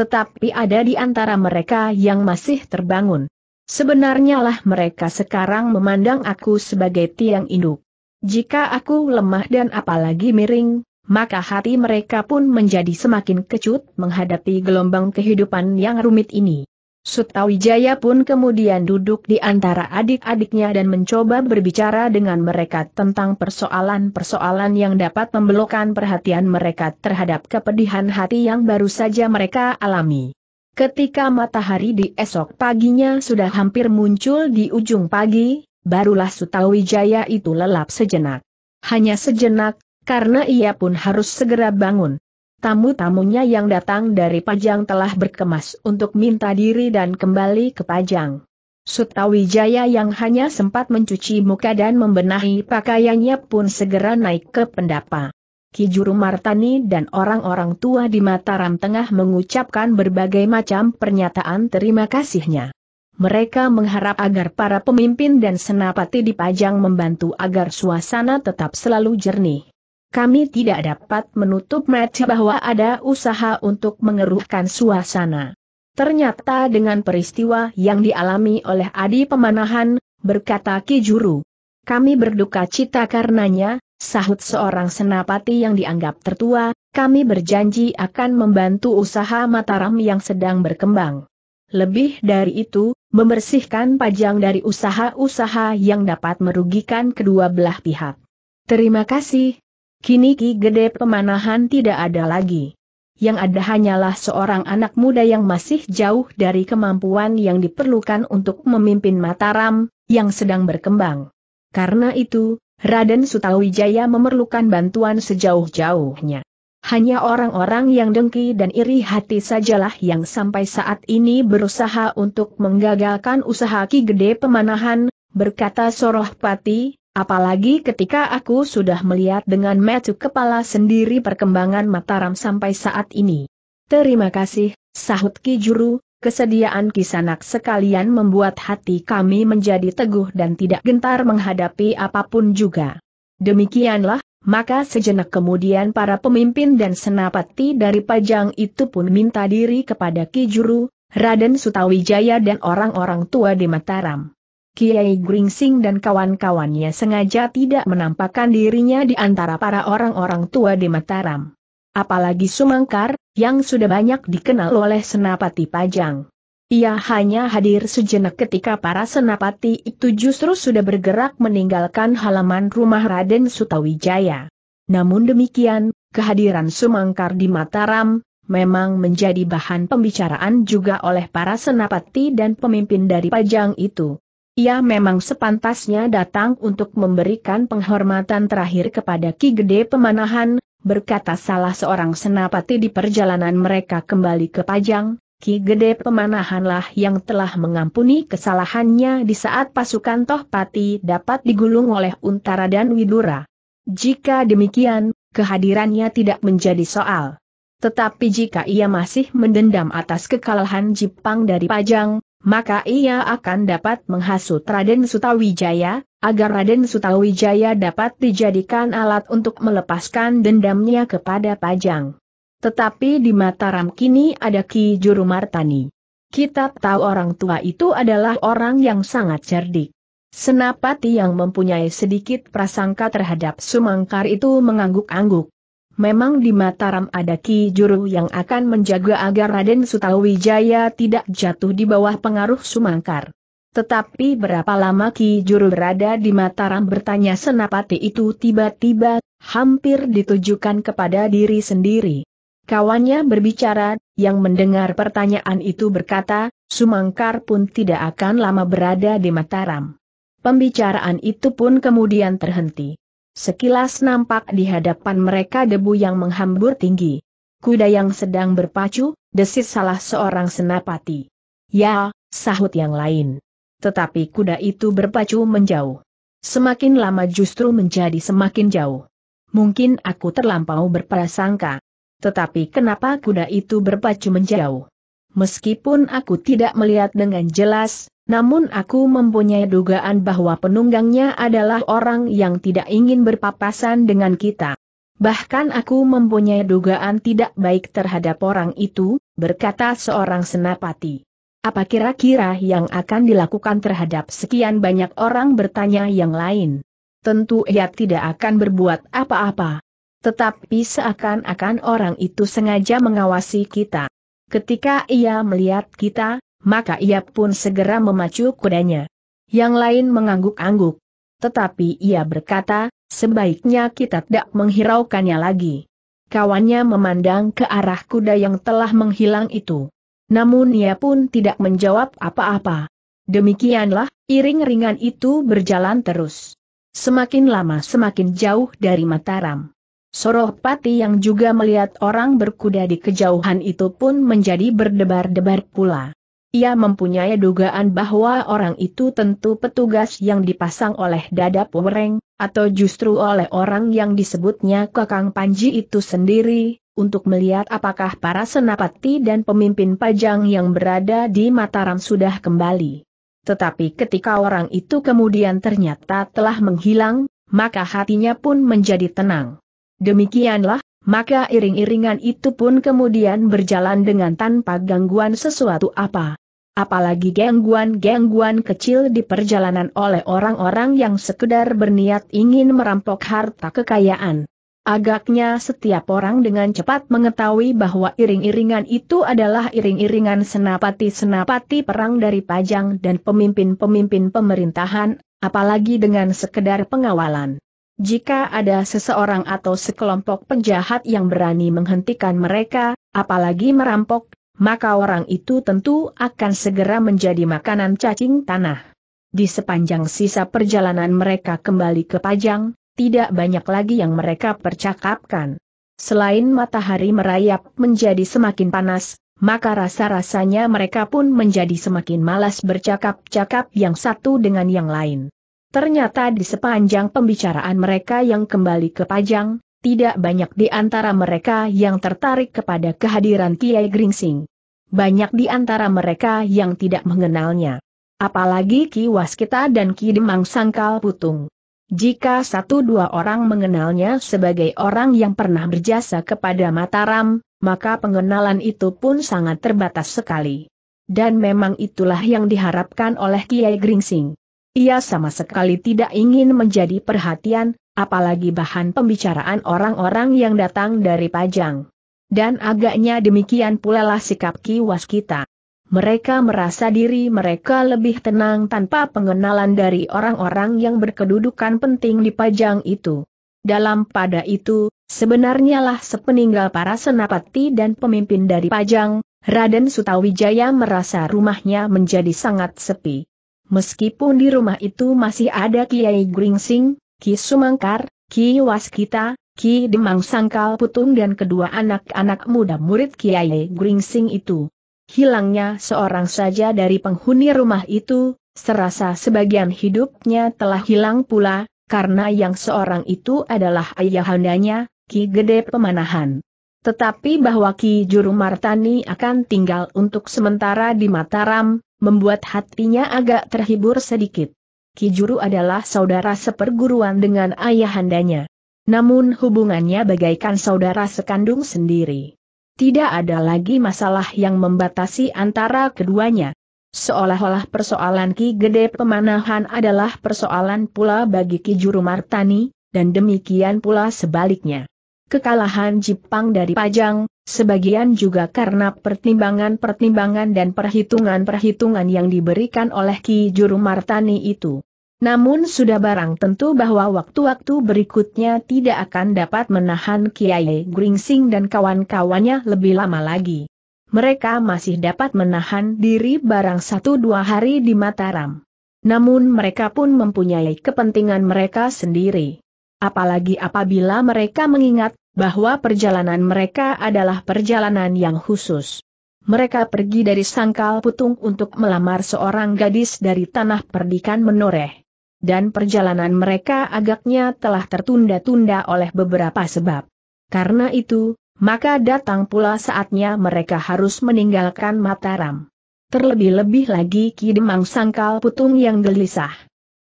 Tetapi ada di antara mereka yang masih terbangun. Sebenarnya lah mereka sekarang memandang aku sebagai tiang induk. Jika aku lemah dan apalagi miring, maka hati mereka pun menjadi semakin kecut menghadapi gelombang kehidupan yang rumit ini. Sutawijaya pun kemudian duduk di antara adik-adiknya dan mencoba berbicara dengan mereka tentang persoalan-persoalan yang dapat membelokkan perhatian mereka terhadap kepedihan hati yang baru saja mereka alami. Ketika matahari di esok paginya sudah hampir muncul di ujung pagi, barulah Sutawijaya itu lelap sejenak. Hanya sejenak, karena ia pun harus segera bangun. Tamu-tamunya yang datang dari Pajang telah berkemas untuk minta diri dan kembali ke Pajang. Sutawijaya yang hanya sempat mencuci muka dan membenahi pakaiannya pun segera naik ke pendapa. Ki Juru Martani dan orang-orang tua di Mataram tengah mengucapkan berbagai macam pernyataan terima kasihnya. Mereka mengharap agar para pemimpin dan senapati di Pajang membantu agar suasana tetap selalu jernih. Kami tidak dapat menutup mata bahwa ada usaha untuk mengeruhkan suasana. Ternyata dengan peristiwa yang dialami oleh Adi Pemanahan, berkata Ki Juru. Kami berduka cita karenanya, sahut seorang senapati yang dianggap tertua, kami berjanji akan membantu usaha Mataram yang sedang berkembang. Lebih dari itu, membersihkan Pajang dari usaha-usaha yang dapat merugikan kedua belah pihak. Terima kasih. Kini Ki Gede Pemanahan tidak ada lagi. Yang ada hanyalah seorang anak muda yang masih jauh dari kemampuan yang diperlukan untuk memimpin Mataram, yang sedang berkembang. Karena itu, Raden Sutawijaya memerlukan bantuan sejauh-jauhnya. Hanya orang-orang yang dengki dan iri hati sajalah yang sampai saat ini berusaha untuk menggagalkan usaha Ki Gede Pemanahan, berkata Sorohpati. Apalagi ketika aku sudah melihat dengan mata kepala sendiri perkembangan Mataram sampai saat ini. Terima kasih, sahut Ki Juru, kesediaan kisanak sekalian membuat hati kami menjadi teguh dan tidak gentar menghadapi apapun juga. Demikianlah, maka sejenak kemudian para pemimpin dan senapati dari Pajang itu pun minta diri kepada Ki Juru, Raden Sutawijaya dan orang-orang tua di Mataram. Kiai Gringsing dan kawan-kawannya sengaja tidak menampakkan dirinya di antara para orang-orang tua di Mataram. Apalagi Sumangkar, yang sudah banyak dikenal oleh Senapati Pajang. Ia hanya hadir sejenak ketika para senapati itu justru sudah bergerak meninggalkan halaman rumah Raden Sutawijaya. Namun demikian, kehadiran Sumangkar di Mataram memang menjadi bahan pembicaraan juga oleh para senapati dan pemimpin dari Pajang itu. Ia memang sepantasnya datang untuk memberikan penghormatan terakhir kepada Ki Gede Pemanahan, berkata salah seorang senapati di perjalanan mereka kembali ke Pajang. Ki Gede Pemanahanlah yang telah mengampuni kesalahannya di saat pasukan Tohpati dapat digulung oleh Untara dan Widura. Jika demikian, kehadirannya tidak menjadi soal. Tetapi jika ia masih mendendam atas kekalahan Jipang dari Pajang, maka ia akan dapat menghasut Raden Sutawijaya, agar Raden Sutawijaya dapat dijadikan alat untuk melepaskan dendamnya kepada Pajang. Tetapi di Mataram kini ada Ki Juru Martani. Kita tahu orang tua itu adalah orang yang sangat cerdik. Senapati yang mempunyai sedikit prasangka terhadap Sumangkar itu mengangguk-angguk. Memang di Mataram ada Ki Juru yang akan menjaga agar Raden Sutawijaya tidak jatuh di bawah pengaruh Sumangkar. Tetapi berapa lama Ki Juru berada di Mataram, bertanya senapati itu tiba-tiba, hampir ditujukan kepada diri sendiri. Kawannya berbicara, yang mendengar pertanyaan itu berkata, Sumangkar pun tidak akan lama berada di Mataram. Pembicaraan itu pun kemudian terhenti. Sekilas nampak di hadapan mereka debu yang menghambur tinggi. Kuda yang sedang berpacu, desis salah seorang senapati. Ya, sahut yang lain. Tetapi kuda itu berpacu menjauh. Semakin lama justru menjadi semakin jauh. Mungkin aku terlampau berprasangka. Tetapi kenapa kuda itu berpacu menjauh? Meskipun aku tidak melihat dengan jelas, namun aku mempunyai dugaan bahwa penunggangnya adalah orang yang tidak ingin berpapasan dengan kita. Bahkan aku mempunyai dugaan tidak baik terhadap orang itu, berkata seorang senapati. Apa kira-kira yang akan dilakukan terhadap sekian banyak orang, bertanya yang lain. Tentu ia tidak akan berbuat apa-apa. Tetapi seakan-akan orang itu sengaja mengawasi kita. Ketika ia melihat kita, maka ia pun segera memacu kudanya. Yang lain mengangguk-angguk. Tetapi ia berkata, sebaiknya kita tidak menghiraukannya lagi. Kawannya memandang ke arah kuda yang telah menghilang itu. Namun ia pun tidak menjawab apa-apa. Demikianlah, iring-iringan itu berjalan terus. Semakin lama semakin jauh dari Mataram. Sorohpati yang juga melihat orang berkuda di kejauhan itu pun menjadi berdebar-debar pula. Ia mempunyai dugaan bahwa orang itu tentu petugas yang dipasang oleh Dadap Wereng, atau justru oleh orang yang disebutnya Kakang Panji itu sendiri, untuk melihat apakah para senapati dan pemimpin Pajang yang berada di Mataram sudah kembali. Tetapi ketika orang itu kemudian ternyata telah menghilang, maka hatinya pun menjadi tenang. Demikianlah, maka iring-iringan itu pun kemudian berjalan dengan tanpa gangguan sesuatu apa. Apalagi gangguan-gangguan kecil di perjalanan oleh orang-orang yang sekedar berniat ingin merampok harta kekayaan. Agaknya setiap orang dengan cepat mengetahui bahwa iring-iringan itu adalah iring-iringan senapati-senapati perang dari Pajang dan pemimpin-pemimpin pemerintahan, apalagi dengan sekedar pengawalan. Jika ada seseorang atau sekelompok penjahat yang berani menghentikan mereka, apalagi merampok, maka orang itu tentu akan segera menjadi makanan cacing tanah. Di sepanjang sisa perjalanan mereka kembali ke Pajang, tidak banyak lagi yang mereka percakapkan. Selain matahari merayap menjadi semakin panas, maka rasa-rasanya mereka pun menjadi semakin malas bercakap-cakap yang satu dengan yang lain. Ternyata di sepanjang pembicaraan mereka yang kembali ke Pajang, tidak banyak di antara mereka yang tertarik kepada kehadiran Kiai Gringsing. Banyak di antara mereka yang tidak mengenalnya. Apalagi Ki Waskita dan Ki Demang Sangkal Putung. Jika satu dua orang mengenalnya sebagai orang yang pernah berjasa kepada Mataram, maka pengenalan itu pun sangat terbatas sekali. Dan memang itulah yang diharapkan oleh Kiai Gringsing. Ia sama sekali tidak ingin menjadi perhatian, apalagi bahan pembicaraan orang-orang yang datang dari Pajang. Dan agaknya demikian pula lah sikap Ki Waskita. Mereka merasa diri mereka lebih tenang tanpa pengenalan dari orang-orang yang berkedudukan penting di Pajang itu. Dalam pada itu, sebenarnya lah sepeninggal para senapati dan pemimpin dari Pajang, Raden Sutawijaya merasa rumahnya menjadi sangat sepi. Meskipun di rumah itu masih ada Kiai Gringsing, Ki Sumangkar, Ki Waskita, Ki Demang Sangkal Putung dan kedua anak-anak muda murid Kiai Gringsing itu. Hilangnya seorang saja dari penghuni rumah itu, serasa sebagian hidupnya telah hilang pula, karena yang seorang itu adalah ayahandanya, Ki Gede Pemanahan. Tetapi bahwa Ki Juru Martani akan tinggal untuk sementara di Mataram, membuat hatinya agak terhibur sedikit. Ki Juru adalah saudara seperguruan dengan ayahandanya. Namun hubungannya bagaikan saudara sekandung sendiri. Tidak ada lagi masalah yang membatasi antara keduanya. Seolah-olah persoalan Ki Gede Pemanahan adalah persoalan pula bagi Ki Juru Martani, dan demikian pula sebaliknya. Kekalahan Jipang dari Pajang, sebagian juga karena pertimbangan-pertimbangan dan perhitungan-perhitungan yang diberikan oleh Ki Juru Martani itu. Namun sudah barang tentu bahwa waktu-waktu berikutnya tidak akan dapat menahan Kiai Gringsing dan kawan-kawannya lebih lama lagi. Mereka masih dapat menahan diri barang 1-2 hari di Mataram. Namun mereka pun mempunyai kepentingan mereka sendiri. Apalagi apabila mereka mengingat bahwa perjalanan mereka adalah perjalanan yang khusus. Mereka pergi dari Sangkal Putung untuk melamar seorang gadis dari Tanah Perdikan Menoreh. Dan perjalanan mereka agaknya telah tertunda-tunda oleh beberapa sebab. Karena itu, maka datang pula saatnya mereka harus meninggalkan Mataram. Terlebih-lebih lagi Ki Demang Sangkal Putung yang gelisah.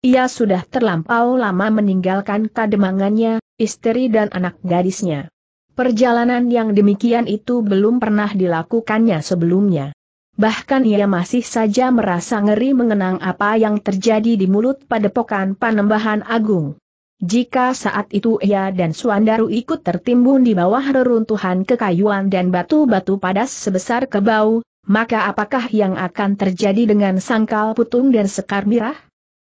Ia sudah terlampau lama meninggalkan kademangannya, istri dan anak gadisnya. Perjalanan yang demikian itu belum pernah dilakukannya sebelumnya. Bahkan ia masih saja merasa ngeri mengenang apa yang terjadi di mulut padepokan Panembahan Agung. Jika saat itu ia dan Swandaru ikut tertimbun di bawah reruntuhan kekayuan dan batu-batu padas sebesar kerbau, maka apakah yang akan terjadi dengan Sangkal Putung dan Sekar Mirah?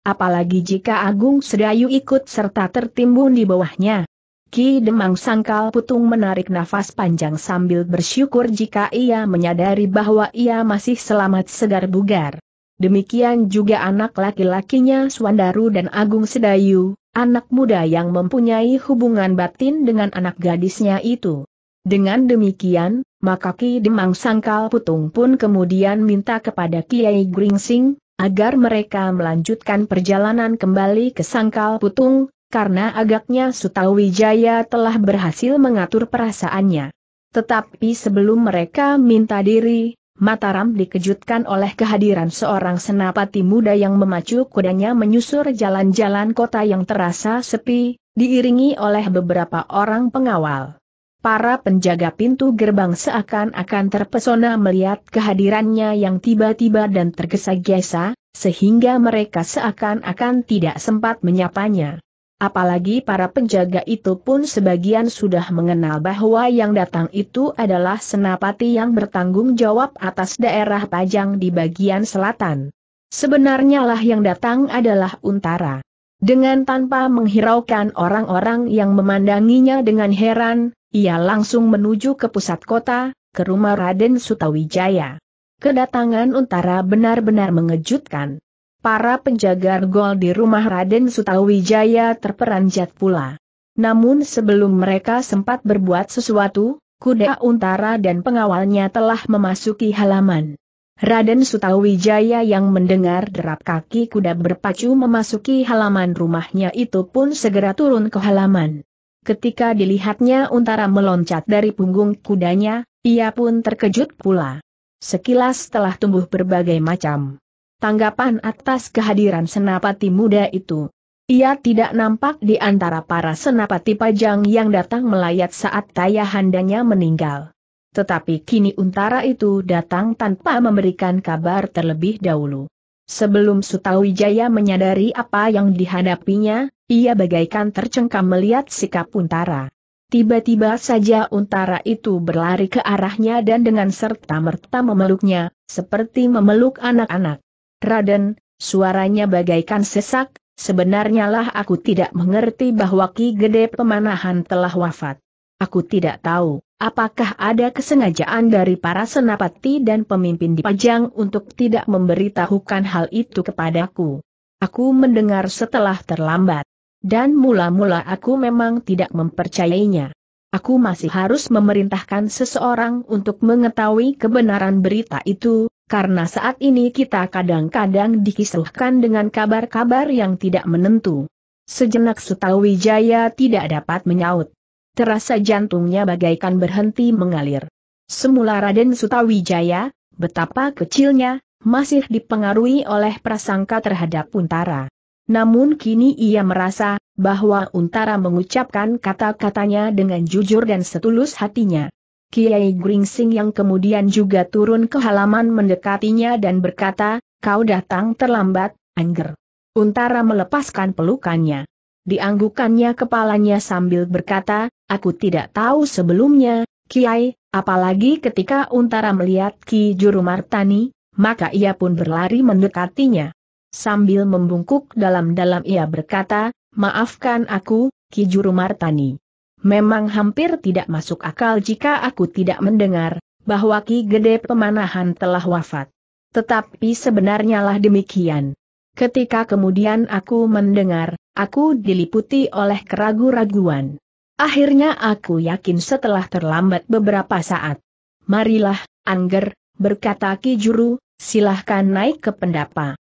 Apalagi jika Agung Sedayu ikut serta tertimbun di bawahnya. Ki Demang Sangkal Putung menarik nafas panjang sambil bersyukur jika ia menyadari bahwa ia masih selamat segar bugar. Demikian juga anak laki-lakinya Swandaru dan Agung Sedayu. Anak muda yang mempunyai hubungan batin dengan anak gadisnya itu. Dengan demikian, maka Ki Demang Sangkal Putung pun kemudian minta kepada Kiai Gringsing, agar mereka melanjutkan perjalanan kembali ke Sangkal Putung, karena agaknya Sutawijaya telah berhasil mengatur perasaannya. Tetapi sebelum mereka minta diri, Mataram dikejutkan oleh kehadiran seorang senapati muda yang memacu kudanya menyusur jalan-jalan kota yang terasa sepi, diiringi oleh beberapa orang pengawal. Para penjaga pintu gerbang seakan-akan terpesona melihat kehadirannya yang tiba-tiba dan tergesa-gesa, sehingga mereka seakan-akan tidak sempat menyapanya. Apalagi para penjaga itu pun sebagian sudah mengenal bahwa yang datang itu adalah senapati yang bertanggung jawab atas daerah Pajang di bagian selatan. Sebenarnya lah yang datang adalah Untara. Dengan tanpa menghiraukan orang-orang yang memandanginya dengan heran, ia langsung menuju ke pusat kota, ke rumah Raden Sutawijaya. Kedatangan Untara benar-benar mengejutkan. Para penjaga gol di rumah Raden Sutawijaya terperanjat pula. Namun sebelum mereka sempat berbuat sesuatu, kuda Untara dan pengawalnya telah memasuki halaman. Raden Sutawijaya yang mendengar derap kaki kuda berpacu memasuki halaman rumahnya itu pun segera turun ke halaman. Ketika dilihatnya Untara meloncat dari punggung kudanya, ia pun terkejut pula. Sekilas telah tumbuh berbagai macam tanggapan atas kehadiran senapati muda itu. Ia tidak nampak di antara para senapati Pajang yang datang melayat saat ayahandanya meninggal. Tetapi kini Untara itu datang tanpa memberikan kabar terlebih dahulu. Sebelum Sutawijaya menyadari apa yang dihadapinya, ia bagaikan tercengkam melihat sikap Untara. Tiba-tiba saja Untara itu berlari ke arahnya dan dengan serta-merta memeluknya, seperti memeluk anak-anak. "Raden," suaranya bagaikan sesak, "sebenarnya lah aku tidak mengerti bahwa Ki Gede Pemanahan telah wafat. Aku tidak tahu, apakah ada kesengajaan dari para senapati dan pemimpin di Pajang untuk tidak memberitahukan hal itu kepadaku. Aku mendengar setelah terlambat. Dan mula-mula aku memang tidak mempercayainya. Aku masih harus memerintahkan seseorang untuk mengetahui kebenaran berita itu, karena saat ini kita kadang-kadang dikisahkan dengan kabar-kabar yang tidak menentu." Sejenak Sutawijaya tidak dapat menyaut. Terasa jantungnya bagaikan berhenti mengalir. Semula Raden Sutawijaya, betapa kecilnya, masih dipengaruhi oleh prasangka terhadap Untara. Namun kini ia merasa bahwa Untara mengucapkan kata-katanya dengan jujur dan setulus hatinya. Kiai Gringsing yang kemudian juga turun ke halaman mendekatinya dan berkata, "Kau datang terlambat, Angger." Untara melepaskan pelukannya. Dianggukannya kepalanya sambil berkata, "Aku tidak tahu sebelumnya, Kiai." Apalagi ketika Untara melihat Ki Juru Martani, maka ia pun berlari mendekatinya. Sambil membungkuk dalam-dalam ia berkata, "Maafkan aku, Ki Juru Martani. Memang hampir tidak masuk akal jika aku tidak mendengar bahwa Ki Gede Pemanahan telah wafat. Tetapi sebenarnya lah demikian. Ketika kemudian aku mendengar, aku diliputi oleh keraguan-raguan. Akhirnya aku yakin setelah terlambat beberapa saat." "Marilah, Angger," berkata Ki Juru, "silahkan naik ke pendapa.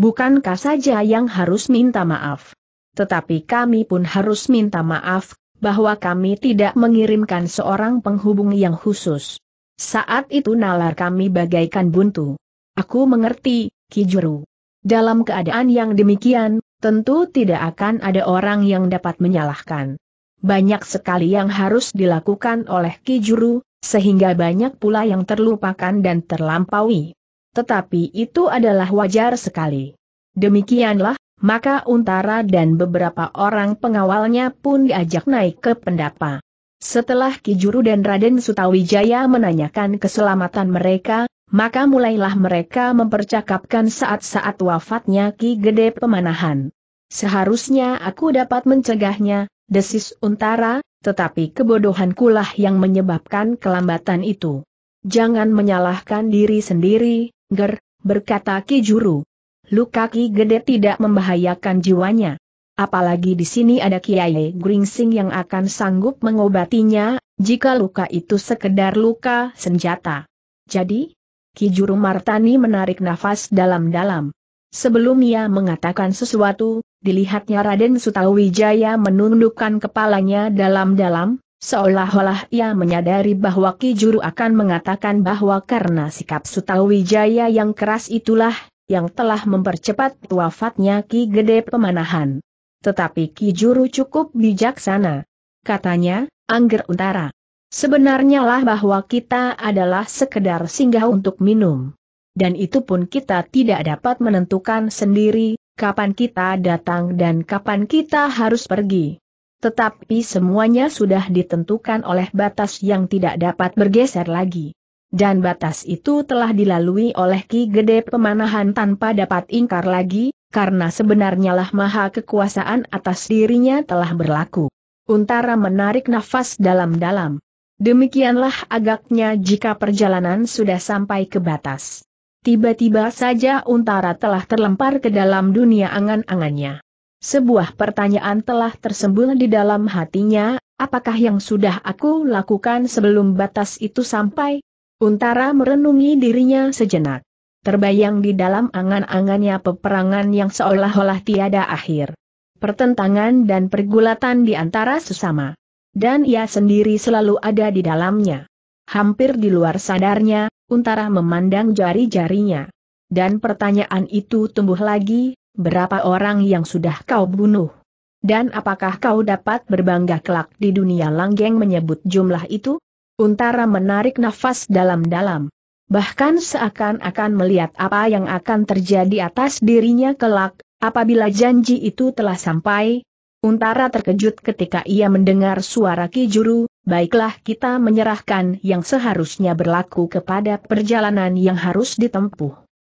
Bukankah saja yang harus minta maaf? Tetapi kami pun harus minta maaf, bahwa kami tidak mengirimkan seorang penghubung yang khusus. Saat itu nalar kami bagaikan buntu." "Aku mengerti, Ki Juru. Dalam keadaan yang demikian, tentu tidak akan ada orang yang dapat menyalahkan. Banyak sekali yang harus dilakukan oleh Ki Juru, sehingga banyak pula yang terlupakan dan terlampaui. Tetapi itu adalah wajar sekali." Demikianlah, maka Untara dan beberapa orang pengawalnya pun diajak naik ke pendapa. Setelah Ki Juru dan Raden Sutawijaya menanyakan keselamatan mereka, maka mulailah mereka mempercakapkan saat-saat wafatnya Ki Gede Pemanahan. "Seharusnya aku dapat mencegahnya," desis Untara, "tetapi kebodohankulah yang menyebabkan kelambatan itu." "Jangan menyalahkan diri sendiri, Ger," berkata Ki Juru. "Luka Ki Gede tidak membahayakan jiwanya. Apalagi di sini ada Kiai Gringsing yang akan sanggup mengobatinya, jika luka itu sekedar luka senjata." "Jadi?" Ki Juru Martani menarik nafas dalam-dalam. Sebelum ia mengatakan sesuatu, dilihatnya Raden Sutawijaya menundukkan kepalanya dalam-dalam, seolah-olah ia menyadari bahwa Ki Juru akan mengatakan bahwa karena sikap Sutawijaya yang keras itulah yang telah mempercepat wafatnya Ki Gede Pemanahan. Tetapi Ki Juru cukup bijaksana. Katanya, "Angger Untara, sebenarnya lah bahwa kita adalah sekedar singgah untuk minum. Dan itu pun kita tidak dapat menentukan sendiri kapan kita datang dan kapan kita harus pergi. Tetapi semuanya sudah ditentukan oleh batas yang tidak dapat bergeser lagi. Dan batas itu telah dilalui oleh Ki Gede Pemanahan tanpa dapat ingkar lagi, karena sebenarnya lah maha kekuasaan atas dirinya telah berlaku." Untara menarik nafas dalam-dalam. Demikianlah agaknya jika perjalanan sudah sampai ke batas. Tiba-tiba saja Untara telah terlempar ke dalam dunia angan-angannya. Sebuah pertanyaan telah tersembul di dalam hatinya, apakah yang sudah aku lakukan sebelum batas itu sampai? Untara merenungi dirinya sejenak. Terbayang di dalam angan-angannya peperangan yang seolah-olah tiada akhir. Pertentangan dan pergulatan di antara sesama. Dan ia sendiri selalu ada di dalamnya. Hampir di luar sadarnya, Untara memandang jari-jarinya. Dan pertanyaan itu tumbuh lagi. Berapa orang yang sudah kau bunuh? Dan apakah kau dapat berbangga kelak di dunia langgeng menyebut jumlah itu? Untara menarik nafas dalam-dalam. Bahkan seakan-akan melihat apa yang akan terjadi atas dirinya kelak, apabila janji itu telah sampai. Untara terkejut ketika ia mendengar suara Ki Juru. Baiklah, kita menyerahkan yang seharusnya berlaku kepada perjalanan yang harus ditempuh.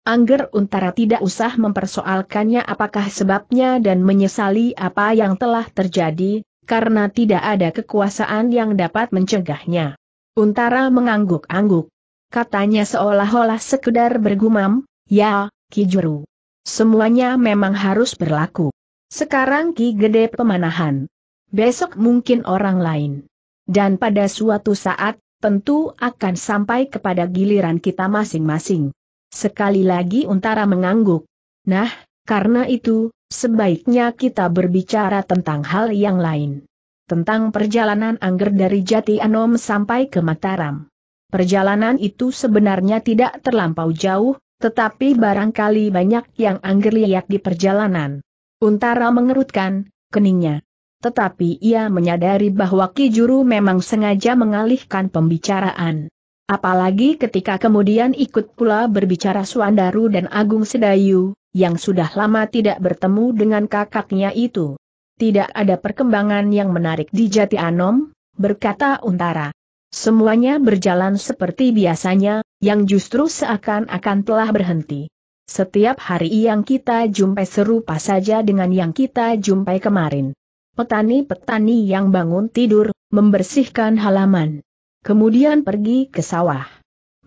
Angger Untara tidak usah mempersoalkannya apakah sebabnya dan menyesali apa yang telah terjadi, karena tidak ada kekuasaan yang dapat mencegahnya. Untara mengangguk-angguk. Katanya seolah-olah sekedar bergumam, "Ya, Ki Juru. Semuanya memang harus berlaku. Sekarang Ki Gede Pemanahan. Besok mungkin orang lain. Dan pada suatu saat, tentu akan sampai kepada giliran kita masing-masing." Sekali lagi Untara mengangguk. Nah, karena itu, sebaiknya kita berbicara tentang hal yang lain. Tentang perjalanan Angger dari Jati Anom sampai ke Mataram. Perjalanan itu sebenarnya tidak terlampau jauh, tetapi barangkali banyak yang Angger lihat di perjalanan. Untara mengerutkan keningnya. Tetapi ia menyadari bahwa Ki Juru memang sengaja mengalihkan pembicaraan. Apalagi ketika kemudian ikut pula berbicara Swandaru dan Agung Sedayu, yang sudah lama tidak bertemu dengan kakaknya itu. Tidak ada perkembangan yang menarik di Jati Anom, berkata Untara. Semuanya berjalan seperti biasanya, yang justru seakan-akan telah berhenti. Setiap hari yang kita jumpai serupa saja dengan yang kita jumpai kemarin. Petani-petani yang bangun tidur, membersihkan halaman. Kemudian pergi ke sawah.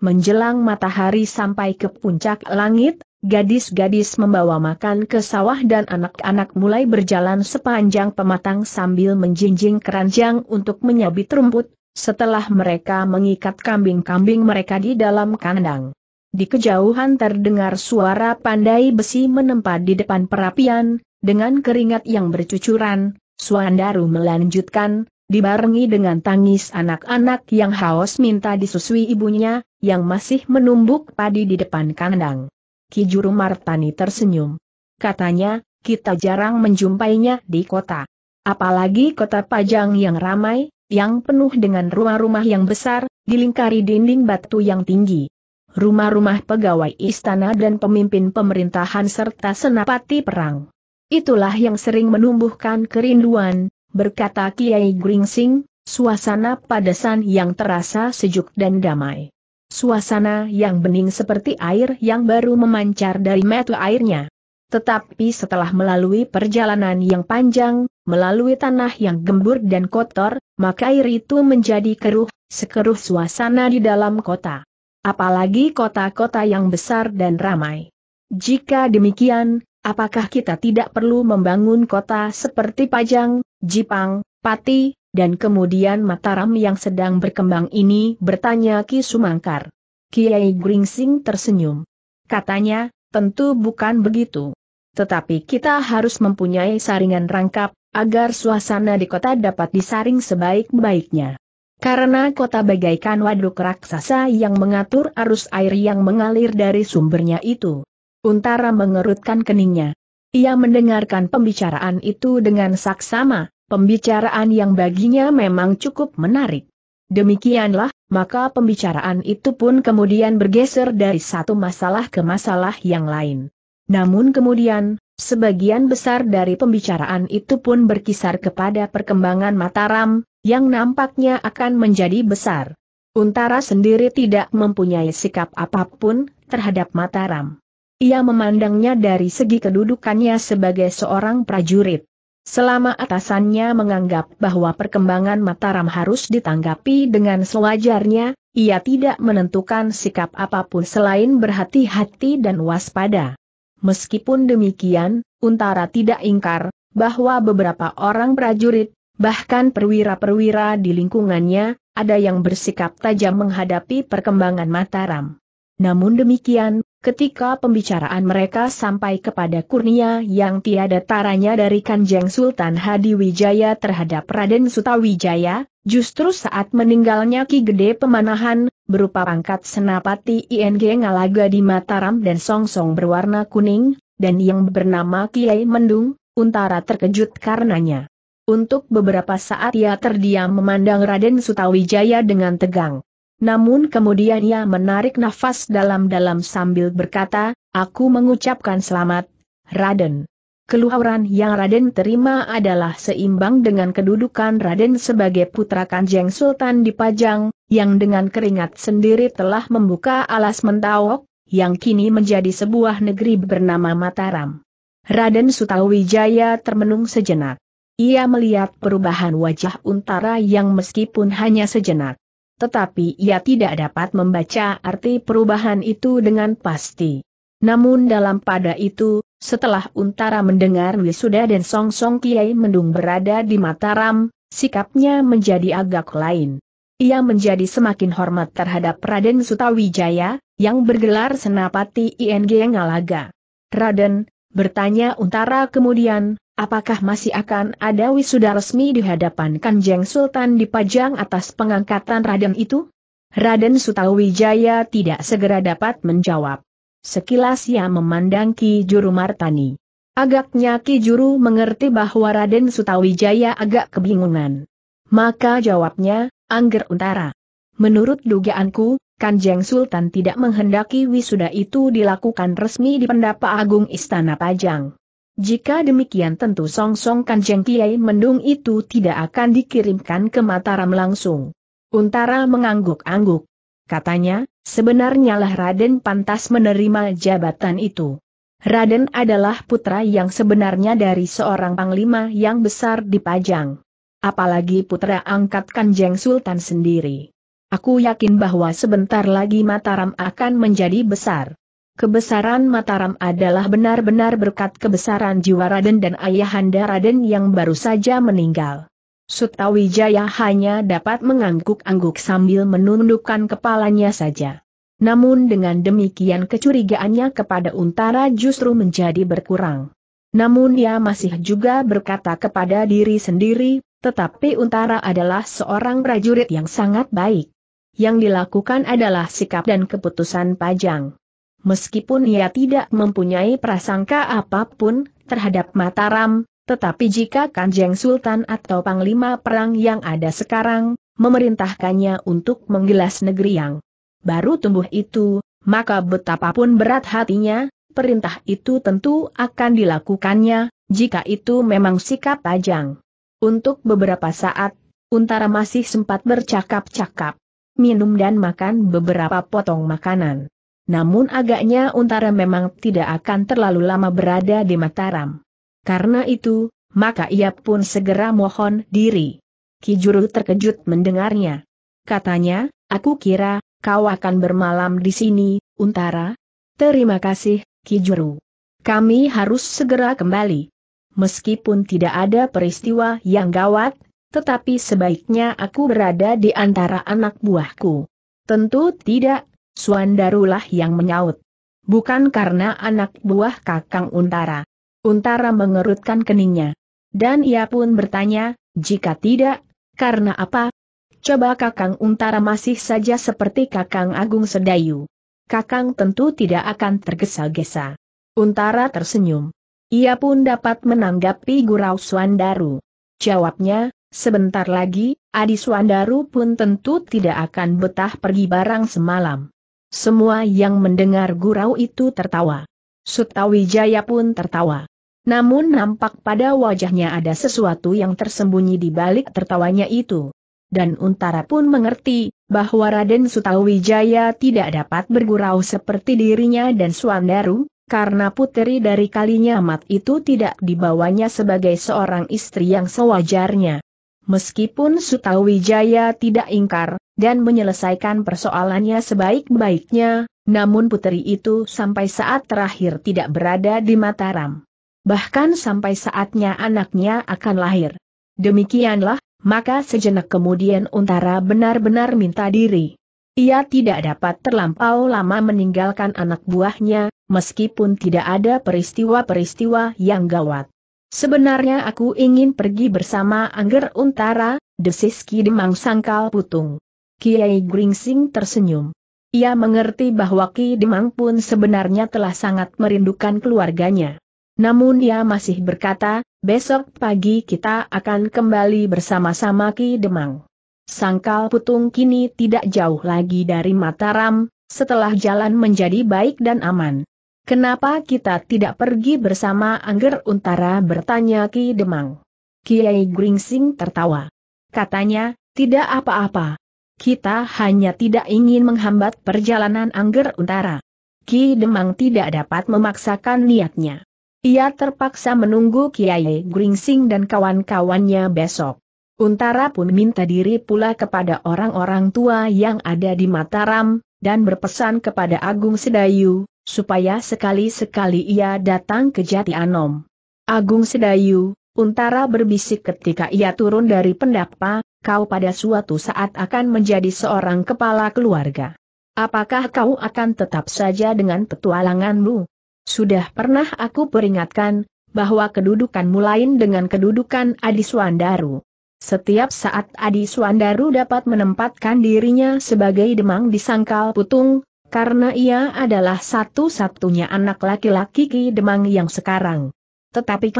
Menjelang matahari sampai ke puncak langit, gadis-gadis membawa makan ke sawah dan anak-anak mulai berjalan sepanjang pematang sambil menjinjing keranjang untuk menyabit rumput, setelah mereka mengikat kambing-kambing mereka di dalam kandang. Di kejauhan terdengar suara pandai besi menempa di depan perapian, dengan keringat yang bercucuran. Swandaru melanjutkan, dibarengi dengan tangis anak-anak yang haus minta disusui ibunya, yang masih menumbuk padi di depan kandang. Ki Juru Martani tersenyum. Katanya, kita jarang menjumpainya di kota. Apalagi kota Pajang yang ramai, yang penuh dengan rumah-rumah yang besar, dilingkari dinding batu yang tinggi. Rumah-rumah pegawai istana dan pemimpin pemerintahan serta senapati perang. Itulah yang sering menumbuhkan kerinduan, berkata Kiai Gringsing, suasana padasan yang terasa sejuk dan damai. Suasana yang bening seperti air yang baru memancar dari mata airnya. Tetapi setelah melalui perjalanan yang panjang, melalui tanah yang gembur dan kotor, maka air itu menjadi keruh, sekeruh suasana di dalam kota. Apalagi kota-kota yang besar dan ramai. Jika demikian, apakah kita tidak perlu membangun kota seperti Pajang, Jipang, Pati, dan kemudian Mataram yang sedang berkembang ini? Bertanya Ki Sumangkar. Kiai Gringsing tersenyum. Katanya, tentu bukan begitu. Tetapi kita harus mempunyai saringan rangkap, agar suasana di kota dapat disaring sebaik-baiknya. Karena kota bagaikan waduk raksasa yang mengatur arus air yang mengalir dari sumbernya itu. Untara mengerutkan keningnya. Ia mendengarkan pembicaraan itu dengan saksama, pembicaraan yang baginya memang cukup menarik. Demikianlah, maka pembicaraan itu pun kemudian bergeser dari satu masalah ke masalah yang lain. Namun kemudian, sebagian besar dari pembicaraan itu pun berkisar kepada perkembangan Mataram, yang nampaknya akan menjadi besar. Untara sendiri tidak mempunyai sikap apapun terhadap Mataram. Ia memandangnya dari segi kedudukannya sebagai seorang prajurit. Selama atasannya menganggap bahwa perkembangan Mataram harus ditanggapi dengan sewajarnya, ia tidak menentukan sikap apapun selain berhati-hati dan waspada. Meskipun demikian, Untara tidak ingkar bahwa beberapa orang prajurit, bahkan perwira-perwira di lingkungannya, ada yang bersikap tajam menghadapi perkembangan Mataram. Namun demikian, ketika pembicaraan mereka sampai kepada kurnia yang tiada taranya dari Kangjeng Sultan Hadiwijaya terhadap Raden Sutawijaya, justru saat meninggalnya Ki Gede Pemanahan, berupa pangkat Senapati Ing Ngalaga di Mataram dan songsong berwarna kuning, dan yang bernama Kiai Mendung, Untara terkejut karenanya. Untuk beberapa saat ia terdiam memandang Raden Sutawijaya dengan tegang. Namun kemudian ia menarik nafas dalam-dalam sambil berkata, "Aku mengucapkan selamat, Raden. Keluhuran yang Raden terima adalah seimbang dengan kedudukan Raden sebagai putra Kangjeng Sultan di Pajang, yang dengan keringat sendiri telah membuka Alas Mentaok, yang kini menjadi sebuah negeri bernama Mataram. Raden Sutawijaya termenung sejenak. Ia melihat perubahan wajah Untara yang meskipun hanya sejenak, tetapi ia tidak dapat membaca arti perubahan itu dengan pasti. Namun dalam pada itu, setelah Untara mendengar wisuda dan songsong Kiai Mendung berada di Mataram, sikapnya menjadi agak lain. Ia menjadi semakin hormat terhadap Raden Sutawijaya, yang bergelar Senapati Ing Ngalaga. "Raden," bertanya Untara kemudian, "apakah masih akan ada wisuda resmi di hadapan Kanjeng Sultan di Pajang atas pengangkatan Raden itu?" Raden Sutawijaya tidak segera dapat menjawab. Sekilas ia memandang Ki Juru Martani. Agaknya Ki Juru mengerti bahwa Raden Sutawijaya agak kebingungan. Maka jawabnya, "Angger Untara, menurut dugaanku, Kanjeng Sultan tidak menghendaki wisuda itu dilakukan resmi di Pendapa Agung Istana Pajang. Jika demikian tentu songsong Kanjeng Kiai Mendung itu tidak akan dikirimkan ke Mataram langsung." Untara mengangguk-angguk. Katanya, "Sebenarnya lah Raden pantas menerima jabatan itu. Raden adalah putra yang sebenarnya dari seorang panglima yang besar di Pajang. Apalagi putra angkat Kanjeng Sultan sendiri. Aku yakin bahwa sebentar lagi Mataram akan menjadi besar. Kebesaran Mataram adalah benar-benar berkat kebesaran jiwa Raden dan ayahanda Raden yang baru saja meninggal." Sutawijaya hanya dapat mengangguk-angguk sambil menundukkan kepalanya saja. Namun dengan demikian kecurigaannya kepada Untara justru menjadi berkurang. Namun ia masih juga berkata kepada diri sendiri, tetapi Untara adalah seorang prajurit yang sangat baik. Yang dilakukan adalah sikap dan keputusan Pajang. Meskipun ia tidak mempunyai prasangka apapun terhadap Mataram, tetapi jika Kanjeng Sultan atau Panglima Perang yang ada sekarang memerintahkannya untuk menggelas negeri yang baru tumbuh itu, maka betapapun berat hatinya, perintah itu tentu akan dilakukannya, jika itu memang sikap Pajang. Untuk beberapa saat, Untara masih sempat bercakap-cakap, minum dan makan beberapa potong makanan. Namun agaknya Untara memang tidak akan terlalu lama berada di Mataram. Karena itu, maka ia pun segera mohon diri. Ki Juru terkejut mendengarnya. Katanya, "Aku kira kau akan bermalam di sini, Untara." "Terima kasih, Ki Juru. Kami harus segera kembali. Meskipun tidak ada peristiwa yang gawat, tetapi sebaiknya aku berada di antara anak buahku." "Tentu tidak," Swandarulah yang menyaut. "Bukan karena anak buah Kakang Untara." Untara mengerutkan keningnya. Dan ia pun bertanya, "Jika tidak, karena apa?" "Coba Kakang Untara masih saja seperti Kakang Agung Sedayu. Kakang tentu tidak akan tergesa-gesa." Untara tersenyum. Ia pun dapat menanggapi gurau Swandaru. Jawabnya, "Sebentar lagi, Adi Swandaru pun tentu tidak akan betah pergi barang semalam." Semua yang mendengar gurau itu tertawa. Sutawijaya pun tertawa. Namun nampak pada wajahnya ada sesuatu yang tersembunyi di balik tertawanya itu. Dan Untara pun mengerti bahwa Raden Sutawijaya tidak dapat bergurau seperti dirinya dan Swandaru, karena puteri dari Kalinyamat itu tidak dibawanya sebagai seorang istri yang sewajarnya. Meskipun Sutawijaya tidak ingkar dan menyelesaikan persoalannya sebaik-baiknya, namun puteri itu sampai saat terakhir tidak berada di Mataram. Bahkan sampai saatnya anaknya akan lahir. Demikianlah, maka sejenak kemudian Untara benar-benar minta diri. Ia tidak dapat terlampau lama meninggalkan anak buahnya, meskipun tidak ada peristiwa-peristiwa yang gawat. "Sebenarnya aku ingin pergi bersama Angger Untara," desis Ki Demang Sangkal Putung. Kiai Gringsing tersenyum. Ia mengerti bahwa Ki Demang pun sebenarnya telah sangat merindukan keluarganya. Namun ia masih berkata, "Besok pagi kita akan kembali bersama-sama Ki Demang." Sangkal Putung kini tidak jauh lagi dari Mataram, setelah jalan menjadi baik dan aman. Kenapa kita tidak pergi bersama Angger Untara, bertanya Ki Demang. Kiai Gringsing tertawa. Katanya, tidak apa-apa. Kita hanya tidak ingin menghambat perjalanan Angger Untara. Ki Demang tidak dapat memaksakan niatnya. Ia terpaksa menunggu Kiai Gringsing dan kawan-kawannya besok. Untara pun minta diri pula kepada orang-orang tua yang ada di Mataram, dan berpesan kepada Agung Sedayu, supaya sekali-sekali ia datang ke Jati Anom. Agung Sedayu, Untara berbisik ketika ia turun dari pendapa, kau pada suatu saat akan menjadi seorang kepala keluarga. Apakah kau akan tetap saja dengan petualanganmu? Sudah pernah aku peringatkan, bahwa kedudukanmu lain dengan kedudukan Adi Swandaru. Setiap saat Adi Swandaru dapat menempatkan dirinya sebagai Demang di Sangkal Putung, karena ia adalah satu-satunya anak laki-laki Ki Demang yang sekarang. Tetapi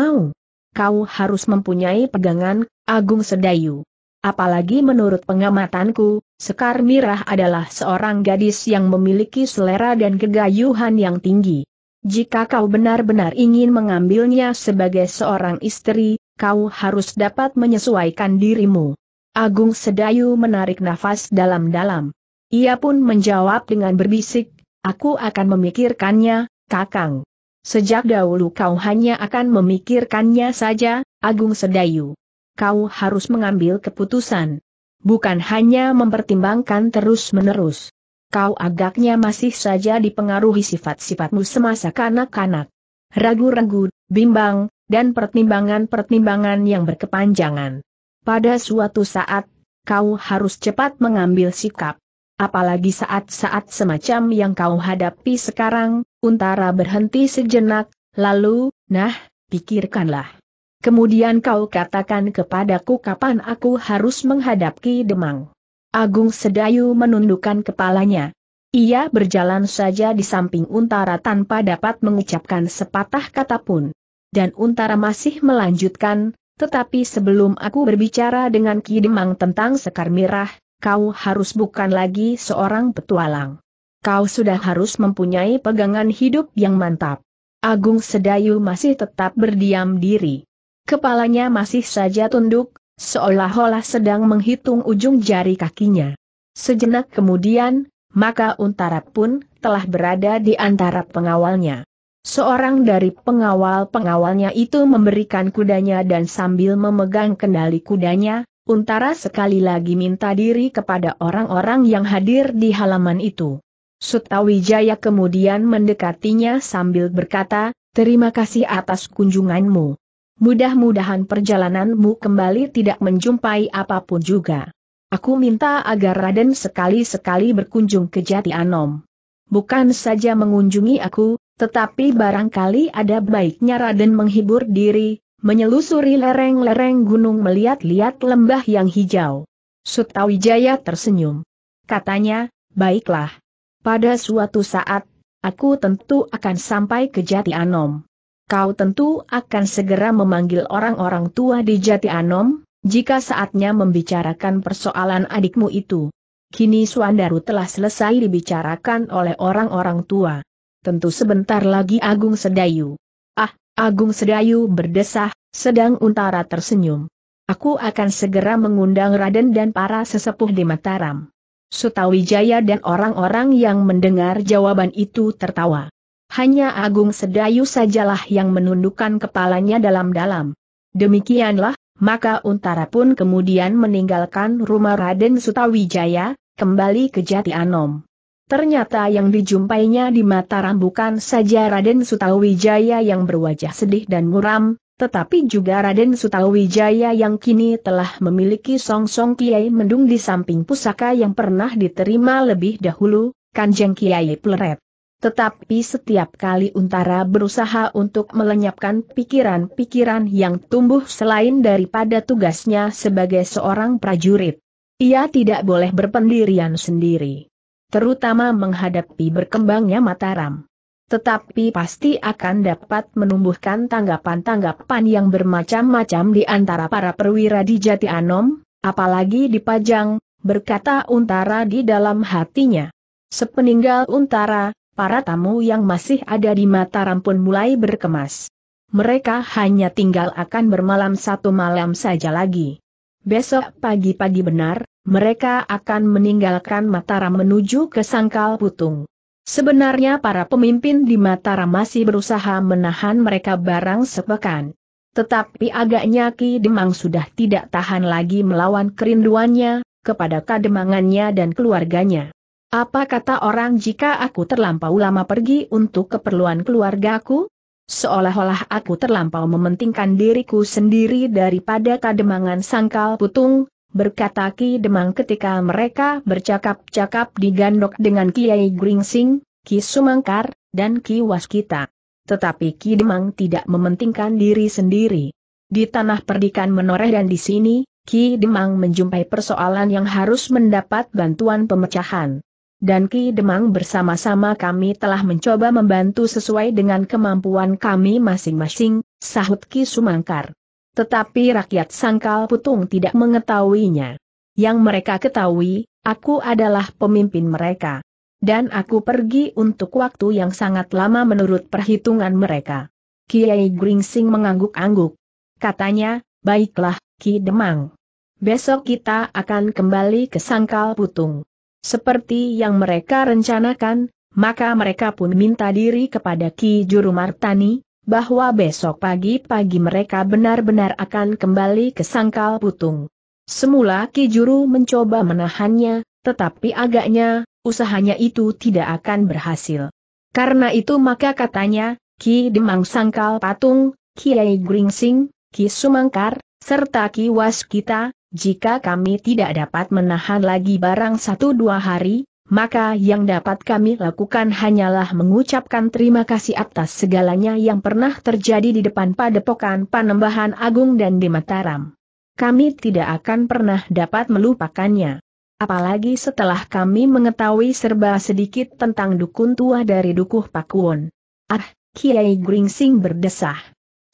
kau harus mempunyai pegangan, Agung Sedayu. Apalagi menurut pengamatanku, Sekar Mirah adalah seorang gadis yang memiliki selera dan kegayuhan yang tinggi. Jika kau benar-benar ingin mengambilnya sebagai seorang istri, kau harus dapat menyesuaikan dirimu. Agung Sedayu menarik nafas dalam-dalam. Ia pun menjawab dengan berbisik, aku akan memikirkannya, Kakang. Sejak dahulu kau hanya akan memikirkannya saja, Agung Sedayu. Kau harus mengambil keputusan. Bukan hanya mempertimbangkan terus-menerus. Kau agaknya masih saja dipengaruhi sifat-sifatmu semasa kanak-kanak. Ragu-ragu, bimbang, dan pertimbangan-pertimbangan yang berkepanjangan. Pada suatu saat, kau harus cepat mengambil sikap. Apalagi saat-saat semacam yang kau hadapi sekarang. Untara berhenti sejenak, lalu, pikirkanlah. Kemudian kau katakan kepadaku kapan aku harus menghadapi Demang. Agung Sedayu menundukkan kepalanya. Ia berjalan saja di samping Untara tanpa dapat mengucapkan sepatah kata pun. Dan Untara masih melanjutkan, tetapi sebelum aku berbicara dengan Ki Demang tentang Sekar Mirah, kau harus bukan lagi seorang petualang. Kau sudah harus mempunyai pegangan hidup yang mantap. Agung Sedayu masih tetap berdiam diri. Kepalanya masih saja tunduk, seolah-olah sedang menghitung ujung jari kakinya. Sejenak kemudian, maka Untara pun telah berada di antara pengawalnya. Seorang dari pengawal-pengawalnya itu memberikan kudanya dan sambil memegang kendali kudanya, Untara sekali lagi minta diri kepada orang-orang yang hadir di halaman itu. Sutawijaya kemudian mendekatinya sambil berkata, terima kasih atas kunjunganmu. Mudah-mudahan perjalananmu kembali tidak menjumpai apapun juga. Aku minta agar Raden sekali-sekali berkunjung ke Jati Anom. Bukan saja mengunjungi aku, tetapi barangkali ada baiknya Raden menghibur diri, menyelusuri lereng-lereng gunung, melihat-lihat lembah yang hijau. Sutawijaya tersenyum. Katanya, baiklah. Pada suatu saat, aku tentu akan sampai ke Jati Anom. Kau tentu akan segera memanggil orang-orang tua di Jati Anom, jika saatnya membicarakan persoalan adikmu itu. Kini Swandaru telah selesai dibicarakan oleh orang-orang tua. Tentu sebentar lagi Agung Sedayu. Agung Sedayu berdesah, sedang Untara tersenyum. Aku akan segera mengundang Raden dan para sesepuh di Mataram. Sutawijaya dan orang-orang yang mendengar jawaban itu tertawa. Hanya Agung Sedayu sajalah yang menundukkan kepalanya dalam-dalam. Demikianlah, maka Untara pun kemudian meninggalkan rumah Raden Sutawijaya, kembali ke Jati Anom. Ternyata yang dijumpainya di Mataram bukan saja Raden Sutawijaya yang berwajah sedih dan muram, tetapi juga Raden Sutawijaya yang kini telah memiliki songsong Kiai Mendung di samping pusaka yang pernah diterima lebih dahulu, Kangjeng Kiai Pleret. Tetapi setiap kali Untara berusaha untuk melenyapkan pikiran-pikiran yang tumbuh selain daripada tugasnya sebagai seorang prajurit, ia tidak boleh berpendirian sendiri. Terutama menghadapi berkembangnya Mataram. Tetapi pasti akan dapat menumbuhkan tanggapan-tanggapan yang bermacam-macam di antara para perwira di Jati Anom, apalagi di Pajang, berkata Untara di dalam hatinya. Sepeninggal Untara, para tamu yang masih ada di Mataram pun mulai berkemas. Mereka hanya tinggal akan bermalam satu malam saja lagi. Besok pagi-pagi benar, mereka akan meninggalkan Mataram menuju ke Sangkal Putung. Sebenarnya para pemimpin di Mataram masih berusaha menahan mereka barang sepekan. Tetapi agaknya Ki Demang sudah tidak tahan lagi melawan kerinduannya kepada kademangannya dan keluarganya. Apa kata orang jika aku terlampau lama pergi untuk keperluan keluargaku? Seolah-olah aku terlampau mementingkan diriku sendiri daripada kademangan Sangkal Putung, berkata Ki Demang ketika mereka bercakap-cakap digandok dengan Kiai Gringsing, Ki Sumangkar, dan Ki Waskita. Tetapi Ki Demang tidak mementingkan diri sendiri. Di Tanah Perdikan Menoreh dan di sini, Ki Demang menjumpai persoalan yang harus mendapat bantuan pemecahan. Dan Ki Demang bersama-sama kami telah mencoba membantu sesuai dengan kemampuan kami masing-masing, sahut Ki Sumangkar. Tetapi rakyat Sangkal Putung tidak mengetahuinya. Yang mereka ketahui, aku adalah pemimpin mereka. Dan aku pergi untuk waktu yang sangat lama menurut perhitungan mereka. Kiai Gringsing mengangguk-angguk. Katanya, baiklah, Ki Demang. Besok kita akan kembali ke Sangkal Putung. Seperti yang mereka rencanakan, maka mereka pun minta diri kepada Ki Juru Martani, bahwa besok pagi-pagi mereka benar-benar akan kembali ke Sangkal Putung. Semula Ki Juru mencoba menahannya, tetapi agaknya, usahanya itu tidak akan berhasil. Karena itu maka katanya, Ki Demang Sangkal Putung, Kiai Gringsing, Ki Sumangkar, serta Ki Waskita, jika kami tidak dapat menahan lagi barang satu dua hari, maka yang dapat kami lakukan hanyalah mengucapkan terima kasih atas segalanya yang pernah terjadi di depan Padepokan Panembahan Agung dan di Mataram. Kami tidak akan pernah dapat melupakannya. Apalagi setelah kami mengetahui serba sedikit tentang dukun tua dari Dukuh Pakwon. Ah, Kiai Gringsing berdesah.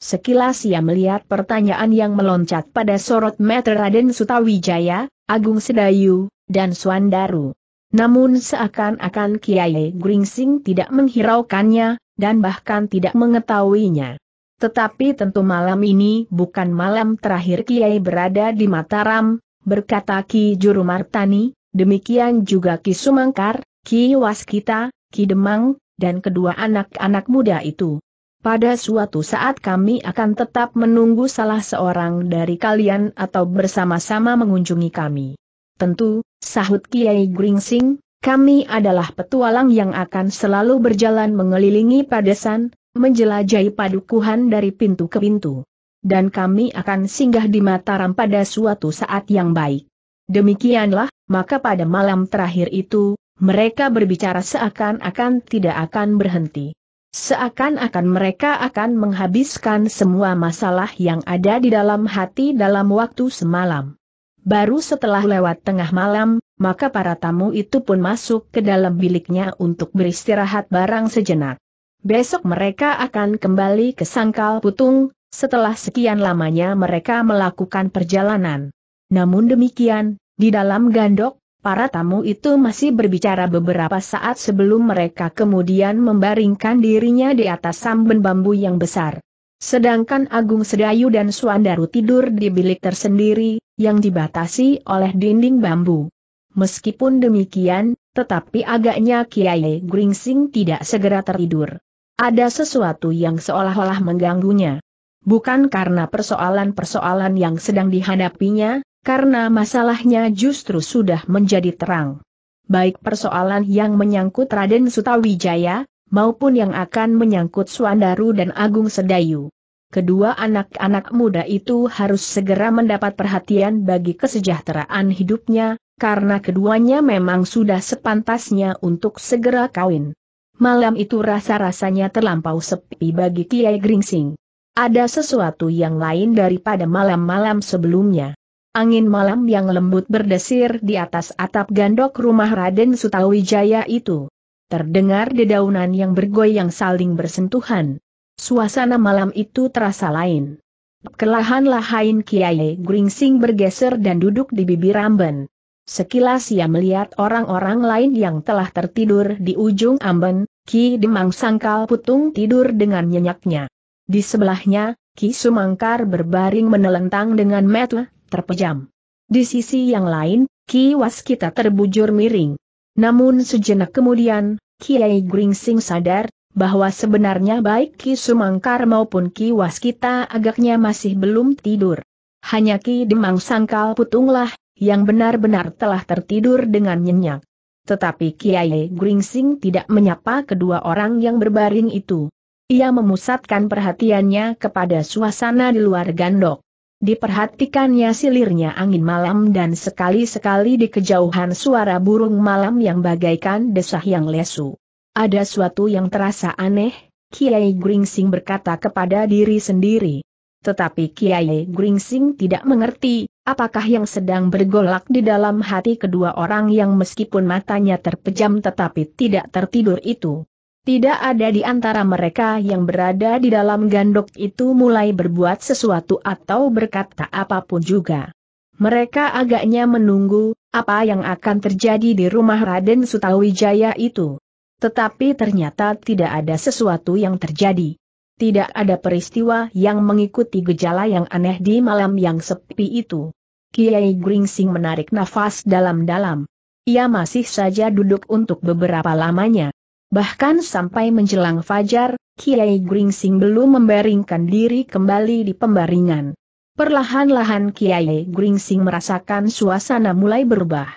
Sekilas ia melihat pertanyaan yang meloncat pada sorot mata Raden Sutawijaya, Agung Sedayu, dan Swandaru. Namun seakan-akan Kiai Gringsing tidak menghiraukannya, dan bahkan tidak mengetahuinya. Tetapi tentu malam ini bukan malam terakhir Kiai berada di Mataram, berkata Ki Juru Martani, demikian juga Ki Sumangkar, Ki Waskita, Ki Demang, dan kedua anak-anak muda itu. Pada suatu saat kami akan tetap menunggu salah seorang dari kalian atau bersama-sama mengunjungi kami. Tentu, sahut Kiai Gringsing, kami adalah petualang yang akan selalu berjalan mengelilingi padesan, menjelajahi padukuhan dari pintu ke pintu. Dan kami akan singgah di Mataram pada suatu saat yang baik. Demikianlah, maka pada malam terakhir itu, mereka berbicara seakan-akan tidak akan berhenti. Seakan-akan mereka akan menghabiskan semua masalah yang ada di dalam hati dalam waktu semalam. Baru setelah lewat tengah malam, maka para tamu itu pun masuk ke dalam biliknya untuk beristirahat barang sejenak. Besok mereka akan kembali ke Sangkal Putung, setelah sekian lamanya mereka melakukan perjalanan. Namun demikian, di dalam gandok, para tamu itu masih berbicara beberapa saat sebelum mereka kemudian membaringkan dirinya di atas samben bambu yang besar. Sedangkan Agung Sedayu dan Swandaru tidur di bilik tersendiri, yang dibatasi oleh dinding bambu. Meskipun demikian, tetapi agaknya Kiai Gringsing tidak segera tertidur. Ada sesuatu yang seolah-olah mengganggunya. Bukan karena persoalan-persoalan yang sedang dihadapinya, karena masalahnya justru sudah menjadi terang. Baik persoalan yang menyangkut Raden Sutawijaya, maupun yang akan menyangkut Swandaru dan Agung Sedayu. Kedua anak-anak muda itu harus segera mendapat perhatian bagi kesejahteraan hidupnya, karena keduanya memang sudah sepantasnya untuk segera kawin. Malam itu rasa-rasanya terlampau sepi bagi Kiai Gringsing. Ada sesuatu yang lain daripada malam-malam sebelumnya. Angin malam yang lembut berdesir di atas atap gandok rumah Raden Sutawijaya itu. Terdengar dedaunan yang bergoyang saling bersentuhan. Suasana malam itu terasa lain. Perlahan-lahan Kiai Gringsing bergeser dan duduk di bibir amben. Sekilas ia melihat orang-orang lain yang telah tertidur di ujung amben, Ki Demang Sangkal Putung tidur dengan nyenyaknya. Di sebelahnya, Ki Sumangkar berbaring menelentang dengan mata terpejam. Di sisi yang lain, Ki Waskita terbujur miring. Namun sejenak kemudian, Kiai Gringsing sadar bahwa sebenarnya baik Ki Sumangkar maupun Ki Waskita agaknya masih belum tidur. Hanya Ki Demang Sangkal Putunglah yang benar-benar telah tertidur dengan nyenyak. Tetapi Kiai Gringsing tidak menyapa kedua orang yang berbaring itu. Ia memusatkan perhatiannya kepada suasana di luar gandok. Diperhatikannya silirnya angin malam dan sekali-sekali di kejauhan suara burung malam yang bagaikan desah yang lesu. Ada suatu yang terasa aneh, Kiai Gringsing berkata kepada diri sendiri. Tetapi Kiai Gringsing tidak mengerti, apakah yang sedang bergolak di dalam hati kedua orang yang meskipun matanya terpejam tetapi tidak tertidur itu. Tidak ada di antara mereka yang berada di dalam gandok itu mulai berbuat sesuatu atau berkata apapun juga. Mereka agaknya menunggu, apa yang akan terjadi di rumah Raden Sutawijaya itu. Tetapi ternyata tidak ada sesuatu yang terjadi. Tidak ada peristiwa yang mengikuti gejala yang aneh di malam yang sepi itu. Kiai Gringsing menarik nafas dalam-dalam. Ia masih saja duduk untuk beberapa lamanya. Bahkan sampai menjelang fajar, Kiai Gringsing belum membaringkan diri kembali di pembaringan. Perlahan-lahan Kiai Gringsing merasakan suasana mulai berubah.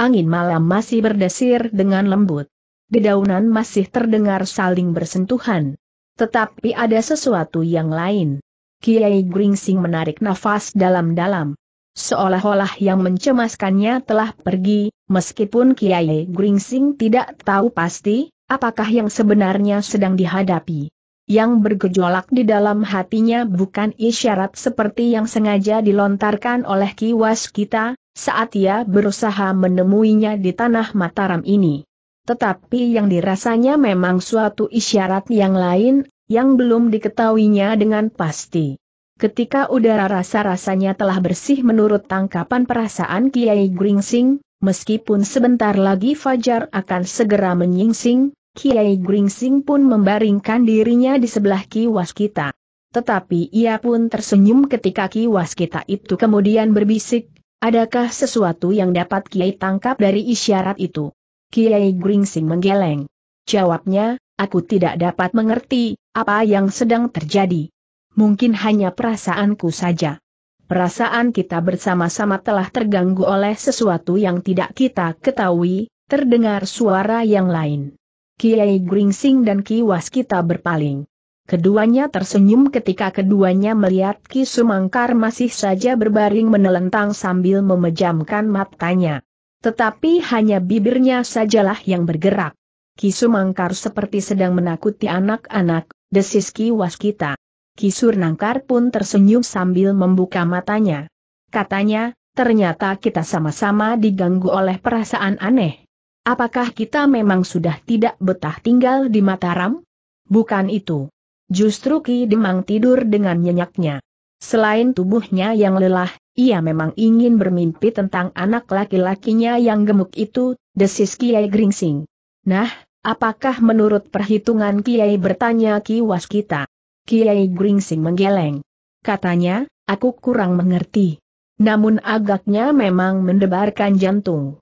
Angin malam masih berdesir dengan lembut. Dedaunan masih terdengar saling bersentuhan. Tetapi ada sesuatu yang lain. Kiai Gringsing menarik nafas dalam-dalam. Seolah-olah yang mencemaskannya telah pergi, meskipun Kiai Gringsing tidak tahu pasti apakah yang sebenarnya sedang dihadapi. Yang bergejolak di dalam hatinya bukan isyarat seperti yang sengaja dilontarkan oleh Ki Waskita saat ia berusaha menemuinya di tanah Mataram ini. Tetapi yang dirasanya memang suatu isyarat yang lain, yang belum diketahuinya dengan pasti. Ketika udara rasa-rasanya telah bersih menurut tangkapan perasaan Kiai Gringsing, meskipun sebentar lagi fajar akan segera menyingsing, Kiai Gringsing pun membaringkan dirinya di sebelah Ki Waskita. Tetapi ia pun tersenyum ketika Ki Waskita itu kemudian berbisik, adakah sesuatu yang dapat Kiai tangkap dari isyarat itu? Kiai Gringsing menggeleng. Jawabnya, aku tidak dapat mengerti apa yang sedang terjadi. Mungkin hanya perasaanku saja. Perasaan kita bersama-sama telah terganggu oleh sesuatu yang tidak kita ketahui, terdengar suara yang lain. Kiai Gringsing dan Ki Waskita berpaling. Keduanya tersenyum ketika keduanya melihat Ki Sumangkar masih saja berbaring menelentang sambil memejamkan matanya. Tetapi hanya bibirnya sajalah yang bergerak. Ki Sumangkar seperti sedang menakuti anak-anak, desis Ki Waskita. Ki Sumangkar pun tersenyum sambil membuka matanya. Katanya, ternyata kita sama-sama diganggu oleh perasaan aneh. Apakah kita memang sudah tidak betah tinggal di Mataram? Bukan itu. Justru Ki Demang tidur dengan nyenyaknya. Selain tubuhnya yang lelah, ia memang ingin bermimpi tentang anak laki-lakinya yang gemuk itu, desis Kiai Gringsing. Nah, apakah menurut perhitungan Kiai, bertanya Ki Waskita? Kiai Gringsing menggeleng. Katanya, aku kurang mengerti. Namun agaknya memang mendebarkan jantung.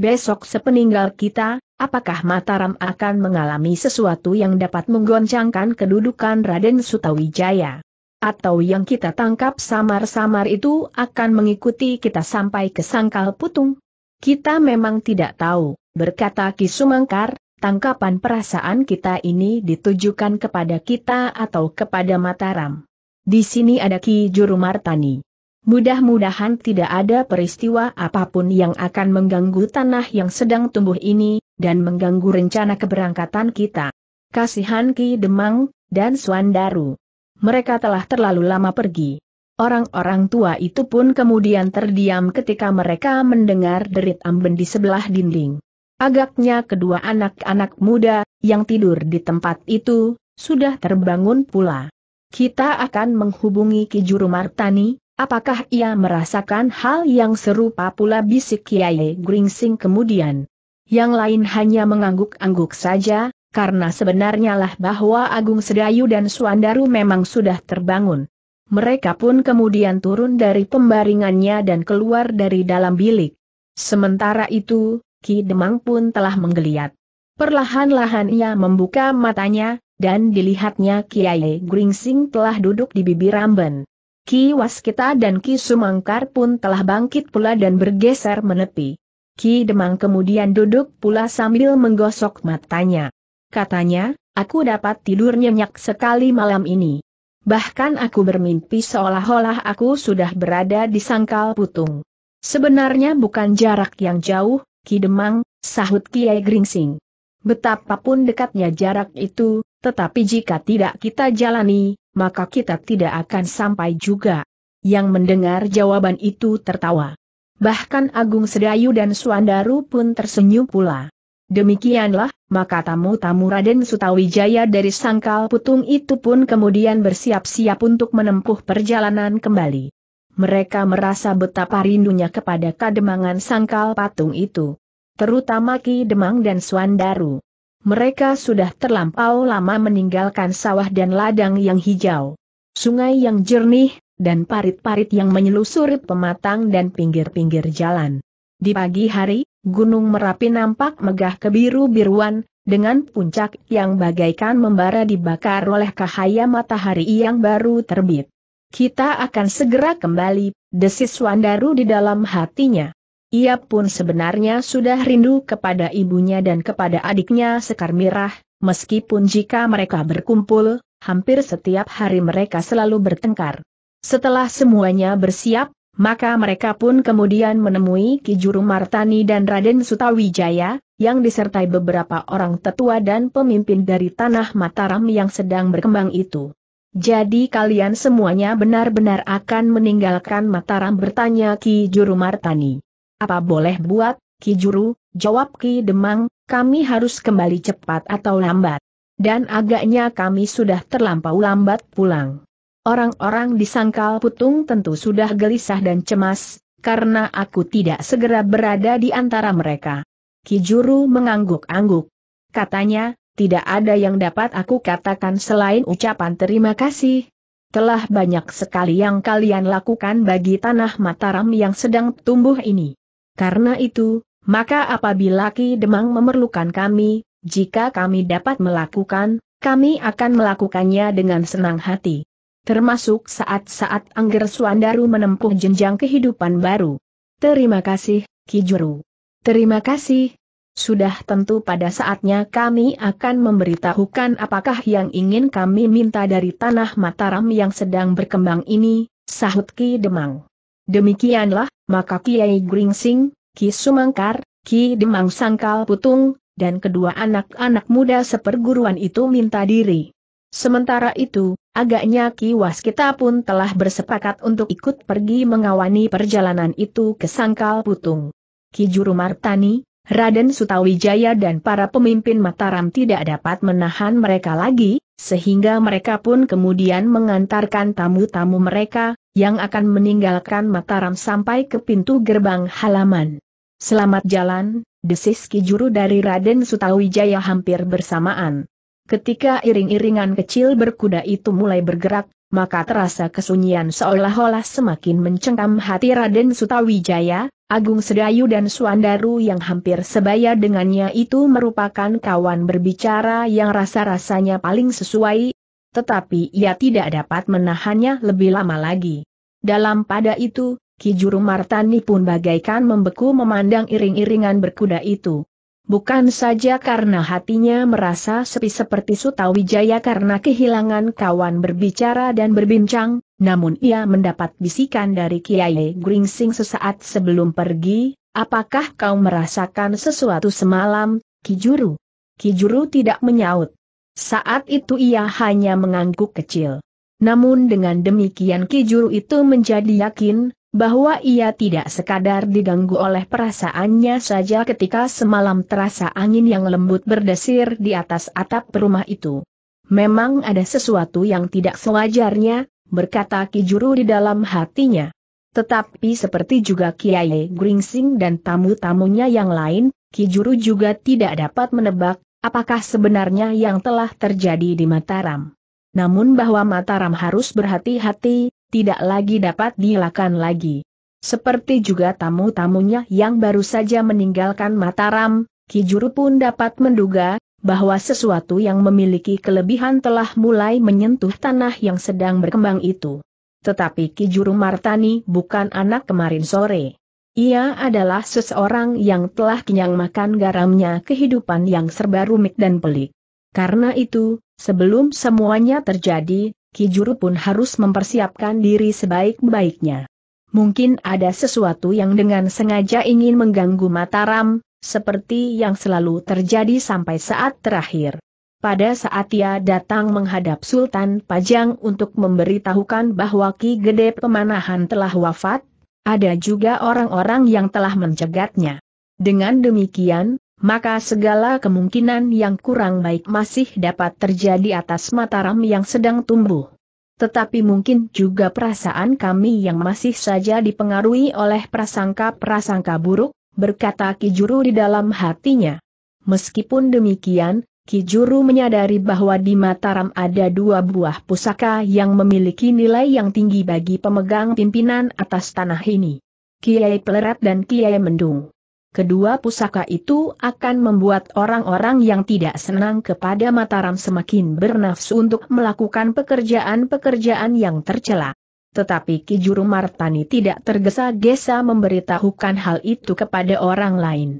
Besok sepeninggal kita, apakah Mataram akan mengalami sesuatu yang dapat menggoncangkan kedudukan Raden Sutawijaya? Atau yang kita tangkap samar-samar itu akan mengikuti kita sampai ke Sangkal Putung? Kita memang tidak tahu, berkata Ki Sumangkar. Tangkapan perasaan kita ini ditujukan kepada kita atau kepada Mataram. Di sini ada Ki Juru Martani. Mudah-mudahan tidak ada peristiwa apapun yang akan mengganggu tanah yang sedang tumbuh ini, dan mengganggu rencana keberangkatan kita. Kasihan Ki Demang dan Swandaru. Mereka telah terlalu lama pergi. Orang-orang tua itu pun kemudian terdiam ketika mereka mendengar derit amben di sebelah dinding. Agaknya kedua anak-anak muda yang tidur di tempat itu sudah terbangun pula. Kita akan menghubungi Ki Juru Martani, apakah ia merasakan hal yang serupa pula, bisik Kiai Gringsing kemudian. Yang lain hanya mengangguk-angguk saja, karena sebenarnya lah bahwa Agung Sedayu dan Swandaru memang sudah terbangun. Mereka pun kemudian turun dari pembaringannya dan keluar dari dalam bilik. Sementara itu, Ki Demang pun telah menggeliat. Perlahan-lahan ia membuka matanya, dan dilihatnya Kiai Gringsing telah duduk di bibir amben. Ki Waskita dan Ki Sumangkar pun telah bangkit pula dan bergeser menepi. Ki Demang kemudian duduk pula sambil menggosok matanya. Katanya, "Aku dapat tidur nyenyak sekali malam ini. Bahkan aku bermimpi seolah-olah aku sudah berada di Sangkal Putung." "Sebenarnya bukan jarak yang jauh, Ki Demang," sahut Kiai Gringsing. "Betapapun dekatnya jarak itu, tetapi jika tidak kita jalani, maka kita tidak akan sampai juga." Yang mendengar jawaban itu tertawa. Bahkan Agung Sedayu dan Swandaru pun tersenyum pula. Demikianlah, maka tamu-tamu Raden Sutawijaya dari Sangkal Putung itu pun kemudian bersiap-siap untuk menempuh perjalanan kembali. Mereka merasa betapa rindunya kepada kademangan Sangkal Patung itu, terutama Ki Demang dan Swandaru. Mereka sudah terlampau lama meninggalkan sawah dan ladang yang hijau, sungai yang jernih, dan parit-parit yang menyelusuri pematang dan pinggir-pinggir jalan. Di pagi hari, Gunung Merapi nampak megah kebiru-biruan, dengan puncak yang bagaikan membara dibakar oleh cahaya matahari yang baru terbit. "Kita akan segera kembali," desis Swandaru di dalam hatinya. Ia pun sebenarnya sudah rindu kepada ibunya dan kepada adiknya Sekar Mirah, meskipun jika mereka berkumpul, hampir setiap hari mereka selalu bertengkar. Setelah semuanya bersiap, maka mereka pun kemudian menemui Ki Juru Martani dan Raden Sutawijaya, yang disertai beberapa orang tetua dan pemimpin dari tanah Mataram yang sedang berkembang itu. "Jadi kalian semuanya benar-benar akan meninggalkan Mataram?" bertanya Ki Juru Martani. "Apa boleh buat, Ki Juru," jawab Ki Demang, "kami harus kembali cepat atau lambat. Dan agaknya kami sudah terlampau lambat pulang." "Orang-orang di Sangkal Putung tentu sudah gelisah dan cemas, karena aku tidak segera berada di antara mereka." Ki Juru mengangguk-angguk. Katanya, "Tidak ada yang dapat aku katakan selain ucapan terima kasih. Telah banyak sekali yang kalian lakukan bagi tanah Mataram yang sedang tumbuh ini. Karena itu, maka apabila Ki Demang memerlukan kami, jika kami dapat melakukan, kami akan melakukannya dengan senang hati. Termasuk saat-saat angger Swandaru menempuh jenjang kehidupan baru." "Terima kasih, Ki Juru. Terima kasih. Sudah tentu pada saatnya kami akan memberitahukan apakah yang ingin kami minta dari tanah Mataram yang sedang berkembang ini," sahut Ki Demang. Demikianlah, maka Kiai Gringsing, Ki Sumangkar, Ki Demang Sangkal Putung, dan kedua anak-anak muda seperguruan itu minta diri. Sementara itu, agaknya Ki Waskita pun telah bersepakat untuk ikut pergi mengawani perjalanan itu ke Sangkal Putung. Ki Juru Martani, Raden Sutawijaya dan para pemimpin Mataram tidak dapat menahan mereka lagi, sehingga mereka pun kemudian mengantarkan tamu-tamu mereka, yang akan meninggalkan Mataram sampai ke pintu gerbang halaman. "Selamat jalan," desis Ki Juru dari Raden Sutawijaya hampir bersamaan. Ketika iring-iringan kecil berkuda itu mulai bergerak, maka terasa kesunyian seolah-olah semakin mencengkam hati Raden Sutawijaya. Agung Sedayu dan Swandaru yang hampir sebaya dengannya itu merupakan kawan berbicara yang rasa-rasanya paling sesuai, tetapi ia tidak dapat menahannya lebih lama lagi. Dalam pada itu, Ki Juru Martani pun bagaikan membeku memandang iring-iringan berkuda itu. Bukan saja karena hatinya merasa sepi seperti Sutawijaya karena kehilangan kawan berbicara dan berbincang, namun ia mendapat bisikan dari Kiai Gringsing sesaat sebelum pergi, "Apakah kau merasakan sesuatu semalam, Ki Juru?" Ki Juru tidak menyaut. Saat itu ia hanya mengangguk kecil. Namun dengan demikian Ki Juru itu menjadi yakin bahwa ia tidak sekadar diganggu oleh perasaannya saja ketika semalam terasa angin yang lembut berdesir di atas atap rumah itu. "Memang ada sesuatu yang tidak sewajarnya," berkata Ki Juru di dalam hatinya. Tetapi seperti juga Kiai Gringsing dan tamu-tamunya yang lain, Ki Juru juga tidak dapat menebak apakah sebenarnya yang telah terjadi di Mataram. Namun bahwa Mataram harus berhati-hati, tidak lagi dapat dilakukan lagi. Seperti juga tamu-tamunya yang baru saja meninggalkan Mataram, Ki Juru pun dapat menduga bahwa sesuatu yang memiliki kelebihan telah mulai menyentuh tanah yang sedang berkembang itu. Tetapi Ki Juru Martani bukan anak kemarin sore. Ia adalah seseorang yang telah kenyang makan garamnya kehidupan yang serba rumit dan pelik. Karena itu, sebelum semuanya terjadi, Ki Juru pun harus mempersiapkan diri sebaik-baiknya. Mungkin ada sesuatu yang dengan sengaja ingin mengganggu Mataram, seperti yang selalu terjadi sampai saat terakhir. Pada saat ia datang menghadap Sultan Pajang untuk memberitahukan bahwa Ki Gede Pemanahan telah wafat, ada juga orang-orang yang telah mencegatnya. Dengan demikian, maka segala kemungkinan yang kurang baik masih dapat terjadi atas Mataram yang sedang tumbuh. Tetapi mungkin juga perasaan kami yang masih saja dipengaruhi oleh prasangka-prasangka buruk, berkata Ki Juru di dalam hatinya. Meskipun demikian, Ki Juru menyadari bahwa di Mataram ada dua buah pusaka yang memiliki nilai yang tinggi bagi pemegang pimpinan atas tanah ini, Kiai Pleret dan Kiai Mendung. Kedua pusaka itu akan membuat orang-orang yang tidak senang kepada Mataram semakin bernafsu untuk melakukan pekerjaan-pekerjaan yang tercela. Tetapi Ki Juru Martani tidak tergesa-gesa memberitahukan hal itu kepada orang lain.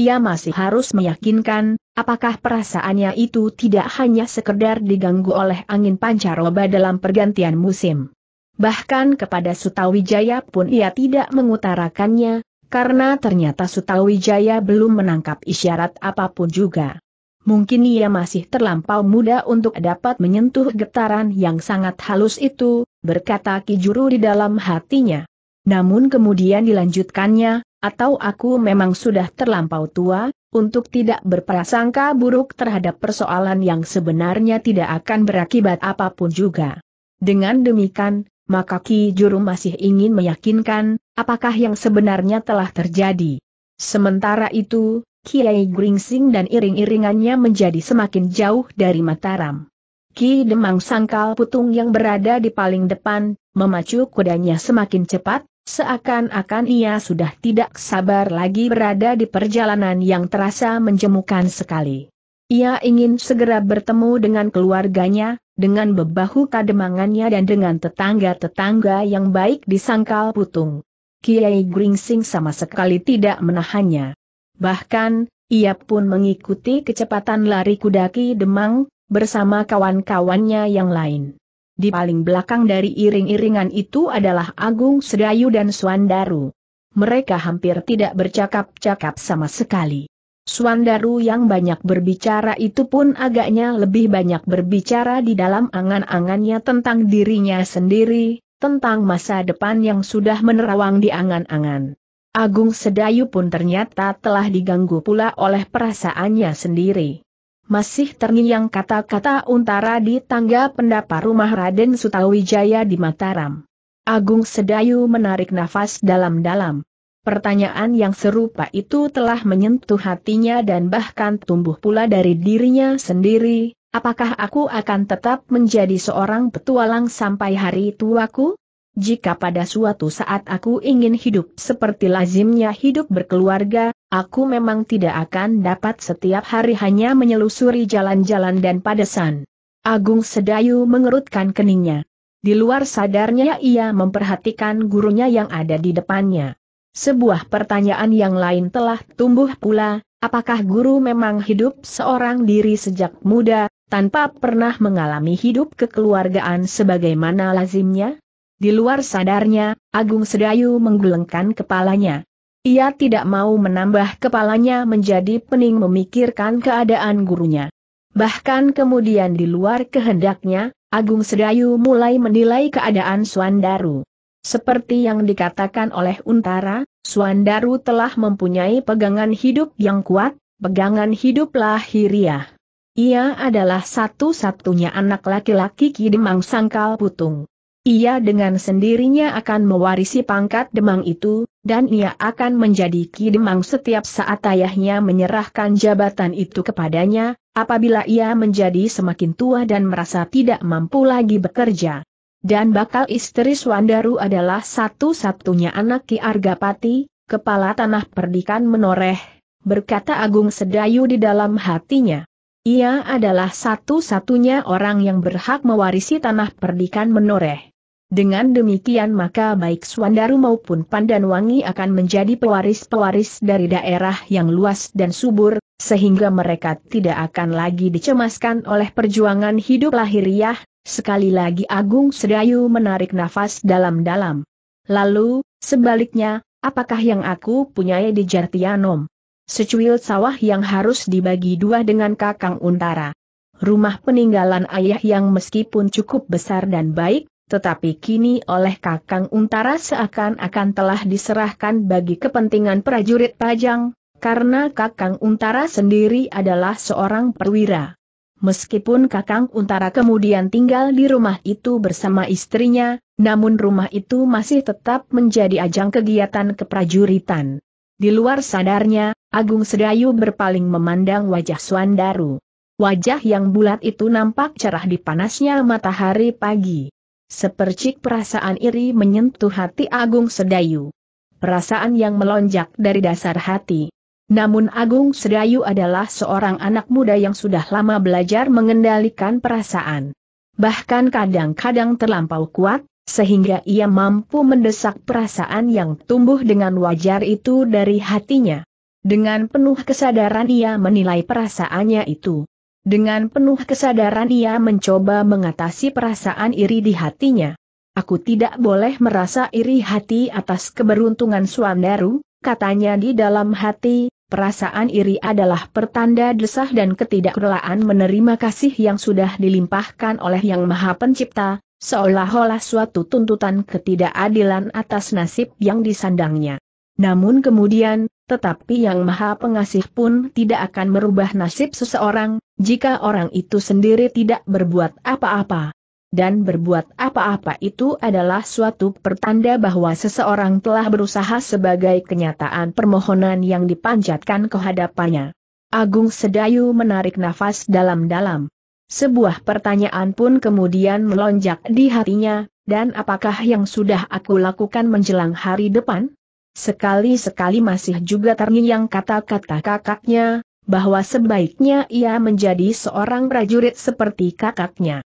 Ia masih harus meyakinkan, apakah perasaannya itu tidak hanya sekedar diganggu oleh angin pancaroba dalam pergantian musim. Bahkan kepada Sutawijaya pun ia tidak mengutarakannya, karena ternyata Sutawijaya belum menangkap isyarat apapun juga. Mungkin ia masih terlampau muda untuk dapat menyentuh getaran yang sangat halus itu, berkata Ki Juru di dalam hatinya. Namun kemudian dilanjutkannya, atau aku memang sudah terlampau tua, untuk tidak berprasangka buruk terhadap persoalan yang sebenarnya tidak akan berakibat apapun juga. Dengan demikian, maka Ki Juru masih ingin meyakinkan, apakah yang sebenarnya telah terjadi. Sementara itu, Kiai Gringsing dan iring-iringannya menjadi semakin jauh dari Mataram. Ki Demang Sangkal Putung yang berada di paling depan, memacu kudanya semakin cepat, seakan-akan ia sudah tidak sabar lagi berada di perjalanan yang terasa menjemukan sekali. Ia ingin segera bertemu dengan keluarganya, dengan bebahu kademangannya dan dengan tetangga-tetangga yang baik di Sangkal Putung. Kiai Gringsing sama sekali tidak menahannya. Bahkan, ia pun mengikuti kecepatan lari kuda Ki Demang, bersama kawan-kawannya yang lain. Di paling belakang dari iring-iringan itu adalah Agung Sedayu dan Swandaru. Mereka hampir tidak bercakap-cakap sama sekali. Swandaru yang banyak berbicara itu pun agaknya lebih banyak berbicara di dalam angan-angannya tentang dirinya sendiri, tentang masa depan yang sudah menerawang di angan-angan. Agung Sedayu pun ternyata telah diganggu pula oleh perasaannya sendiri. Masih terngiang kata-kata Untara di tangga pendapa rumah Raden Sutawijaya di Mataram. Agung Sedayu menarik nafas dalam-dalam. Pertanyaan yang serupa itu telah menyentuh hatinya dan bahkan tumbuh pula dari dirinya sendiri, apakah aku akan tetap menjadi seorang petualang sampai hari tuaku? Jika pada suatu saat aku ingin hidup seperti lazimnya hidup berkeluarga, aku memang tidak akan dapat setiap hari hanya menyelusuri jalan-jalan dan padesan. Agung Sedayu mengerutkan keningnya. Di luar sadarnya ia memperhatikan gurunya yang ada di depannya. Sebuah pertanyaan yang lain telah tumbuh pula, apakah guru memang hidup seorang diri sejak muda, tanpa pernah mengalami hidup kekeluargaan sebagaimana lazimnya? Di luar sadarnya, Agung Sedayu menggelengkan kepalanya. Ia tidak mau menambah kepalanya menjadi pening memikirkan keadaan gurunya. Bahkan kemudian di luar kehendaknya, Agung Sedayu mulai menilai keadaan Swandaru. Seperti yang dikatakan oleh Untara, Swandaru telah mempunyai pegangan hidup yang kuat, pegangan hidup lahiriah. Ia adalah satu-satunya anak laki-laki Ki Demang Sangkal Putung. Ia dengan sendirinya akan mewarisi pangkat Demang itu, dan ia akan menjadi Ki Demang setiap saat ayahnya menyerahkan jabatan itu kepadanya, apabila ia menjadi semakin tua dan merasa tidak mampu lagi bekerja. Dan bakal istri Swandaru adalah satu-satunya anak Ki Argapati, kepala Tanah Perdikan Menoreh, berkata Agung Sedayu di dalam hatinya. Ia adalah satu-satunya orang yang berhak mewarisi Tanah Perdikan Menoreh. Dengan demikian maka baik Swandaru maupun Pandanwangi akan menjadi pewaris-pewaris dari daerah yang luas dan subur, sehingga mereka tidak akan lagi dicemaskan oleh perjuangan hidup lahiriah. Sekali lagi Agung Sedayu menarik nafas dalam-dalam. Lalu, sebaliknya, apakah yang aku punyai di Jati Anom? Secuil sawah yang harus dibagi dua dengan Kakang Untara. Rumah peninggalan ayah yang meskipun cukup besar dan baik, tetapi kini oleh Kakang Untara seakan-akan telah diserahkan bagi kepentingan prajurit Pajang, karena Kakang Untara sendiri adalah seorang perwira. Meskipun Kakang Untara kemudian tinggal di rumah itu bersama istrinya, namun rumah itu masih tetap menjadi ajang kegiatan keprajuritan. Di luar sadarnya, Agung Sedayu berpaling memandang wajah Swandaru. Wajah yang bulat itu nampak cerah di panasnya matahari pagi. Sepercik perasaan iri menyentuh hati Agung Sedayu. Perasaan yang melonjak dari dasar hati. Namun Agung Sedayu adalah seorang anak muda yang sudah lama belajar mengendalikan perasaan. Bahkan kadang-kadang terlampau kuat, sehingga ia mampu mendesak perasaan yang tumbuh dengan wajar itu dari hatinya. Dengan penuh kesadaran ia menilai perasaannya itu. Dengan penuh kesadaran ia mencoba mengatasi perasaan iri di hatinya. Aku tidak boleh merasa iri hati atas keberuntungan Swandaru, katanya di dalam hati. Perasaan iri adalah pertanda desah dan ketidakrelaan menerima kasih yang sudah dilimpahkan oleh Yang Maha Pencipta, seolah-olah suatu tuntutan ketidakadilan atas nasib yang disandangnya. Namun kemudian, tetapi Yang Maha Pengasih pun tidak akan merubah nasib seseorang, jika orang itu sendiri tidak berbuat apa-apa. Dan berbuat apa-apa itu adalah suatu pertanda bahwa seseorang telah berusaha sebagai kenyataan permohonan yang dipanjatkan kehadapannya. Agung Sedayu menarik nafas dalam-dalam. Sebuah pertanyaan pun kemudian melonjak di hatinya, dan apakah yang sudah aku lakukan menjelang hari depan? Sekali-sekali masih juga terngiang kata-kata kakaknya, bahwa sebaiknya ia menjadi seorang prajurit seperti kakaknya.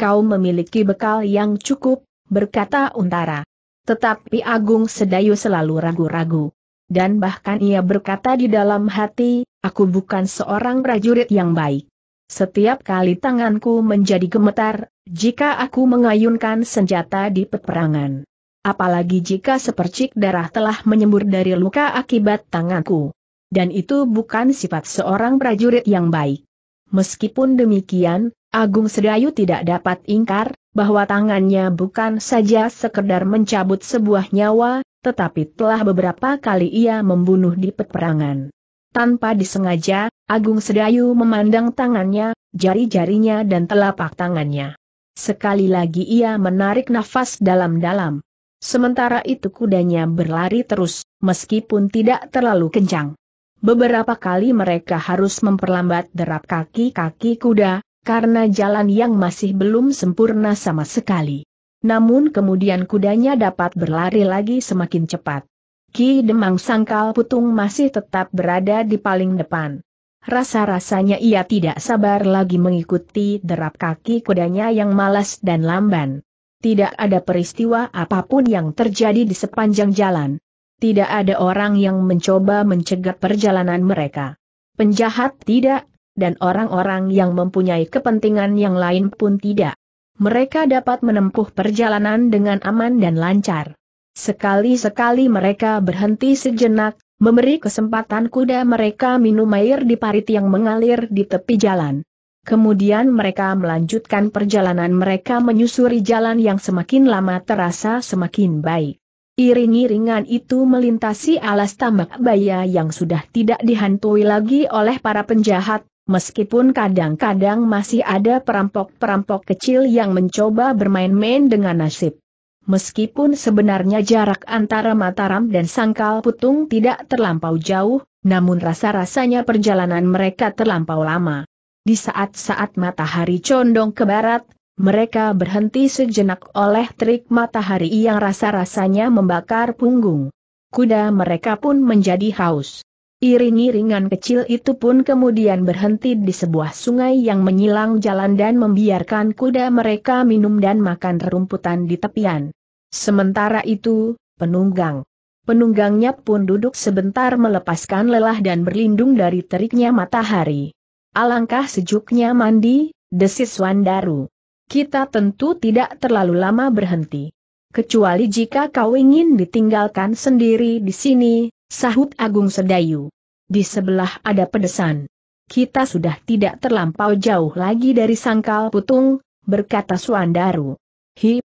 Kau memiliki bekal yang cukup, berkata Untara. Tetapi Agung Sedayu selalu ragu-ragu. Dan bahkan ia berkata di dalam hati, aku bukan seorang prajurit yang baik. Setiap kali tanganku menjadi gemetar, jika aku mengayunkan senjata di peperangan. Apalagi jika sepercik darah telah menyembur dari luka akibat tanganku. Dan itu bukan sifat seorang prajurit yang baik. Meskipun demikian, Agung Sedayu tidak dapat ingkar, bahwa tangannya bukan saja sekedar mencabut sebuah nyawa, tetapi telah beberapa kali ia membunuh di peperangan. Tanpa disengaja, Agung Sedayu memandang tangannya, jari-jarinya dan telapak tangannya. Sekali lagi ia menarik nafas dalam-dalam. Sementara itu kudanya berlari terus, meskipun tidak terlalu kencang. Beberapa kali mereka harus memperlambat derap kaki-kaki kuda, karena jalan yang masih belum sempurna sama sekali. Namun kemudian kudanya dapat berlari lagi semakin cepat. Ki Demang Sangkal Putung masih tetap berada di paling depan. Rasa-rasanya ia tidak sabar lagi mengikuti derap kaki kudanya yang malas dan lamban. Tidak ada peristiwa apapun yang terjadi di sepanjang jalan. Tidak ada orang yang mencoba mencegah perjalanan mereka. Penjahat tidak, dan orang-orang yang mempunyai kepentingan yang lain pun tidak. Mereka dapat menempuh perjalanan dengan aman dan lancar. Sekali-sekali mereka berhenti sejenak, memberi kesempatan kuda mereka minum air di parit yang mengalir di tepi jalan. Kemudian mereka melanjutkan perjalanan mereka menyusuri jalan yang semakin lama terasa semakin baik. Iring-iringan itu melintasi alas tambak baya yang sudah tidak dihantui lagi oleh para penjahat, meskipun kadang-kadang masih ada perampok-perampok kecil yang mencoba bermain-main dengan nasib. Meskipun sebenarnya jarak antara Mataram dan Sangkal Putung tidak terlampau jauh, namun rasa-rasanya perjalanan mereka terlampau lama. Di saat-saat matahari condong ke barat, mereka berhenti sejenak oleh terik matahari yang rasa-rasanya membakar punggung. Kuda mereka pun menjadi haus. Iring-iringan kecil itu pun kemudian berhenti di sebuah sungai yang menyilang jalan dan membiarkan kuda mereka minum dan makan rerumputan di tepian. Sementara itu, penunggangnya pun duduk sebentar melepaskan lelah dan berlindung dari teriknya matahari. "Alangkah sejuknya mandi," desis Swandaru. "Kita tentu tidak terlalu lama berhenti. Kecuali jika kau ingin ditinggalkan sendiri di sini," sahut Agung Sedayu. "Di sebelah ada pedesan. Kita sudah tidak terlampau jauh lagi dari Sangkal Putung," berkata Swandaru.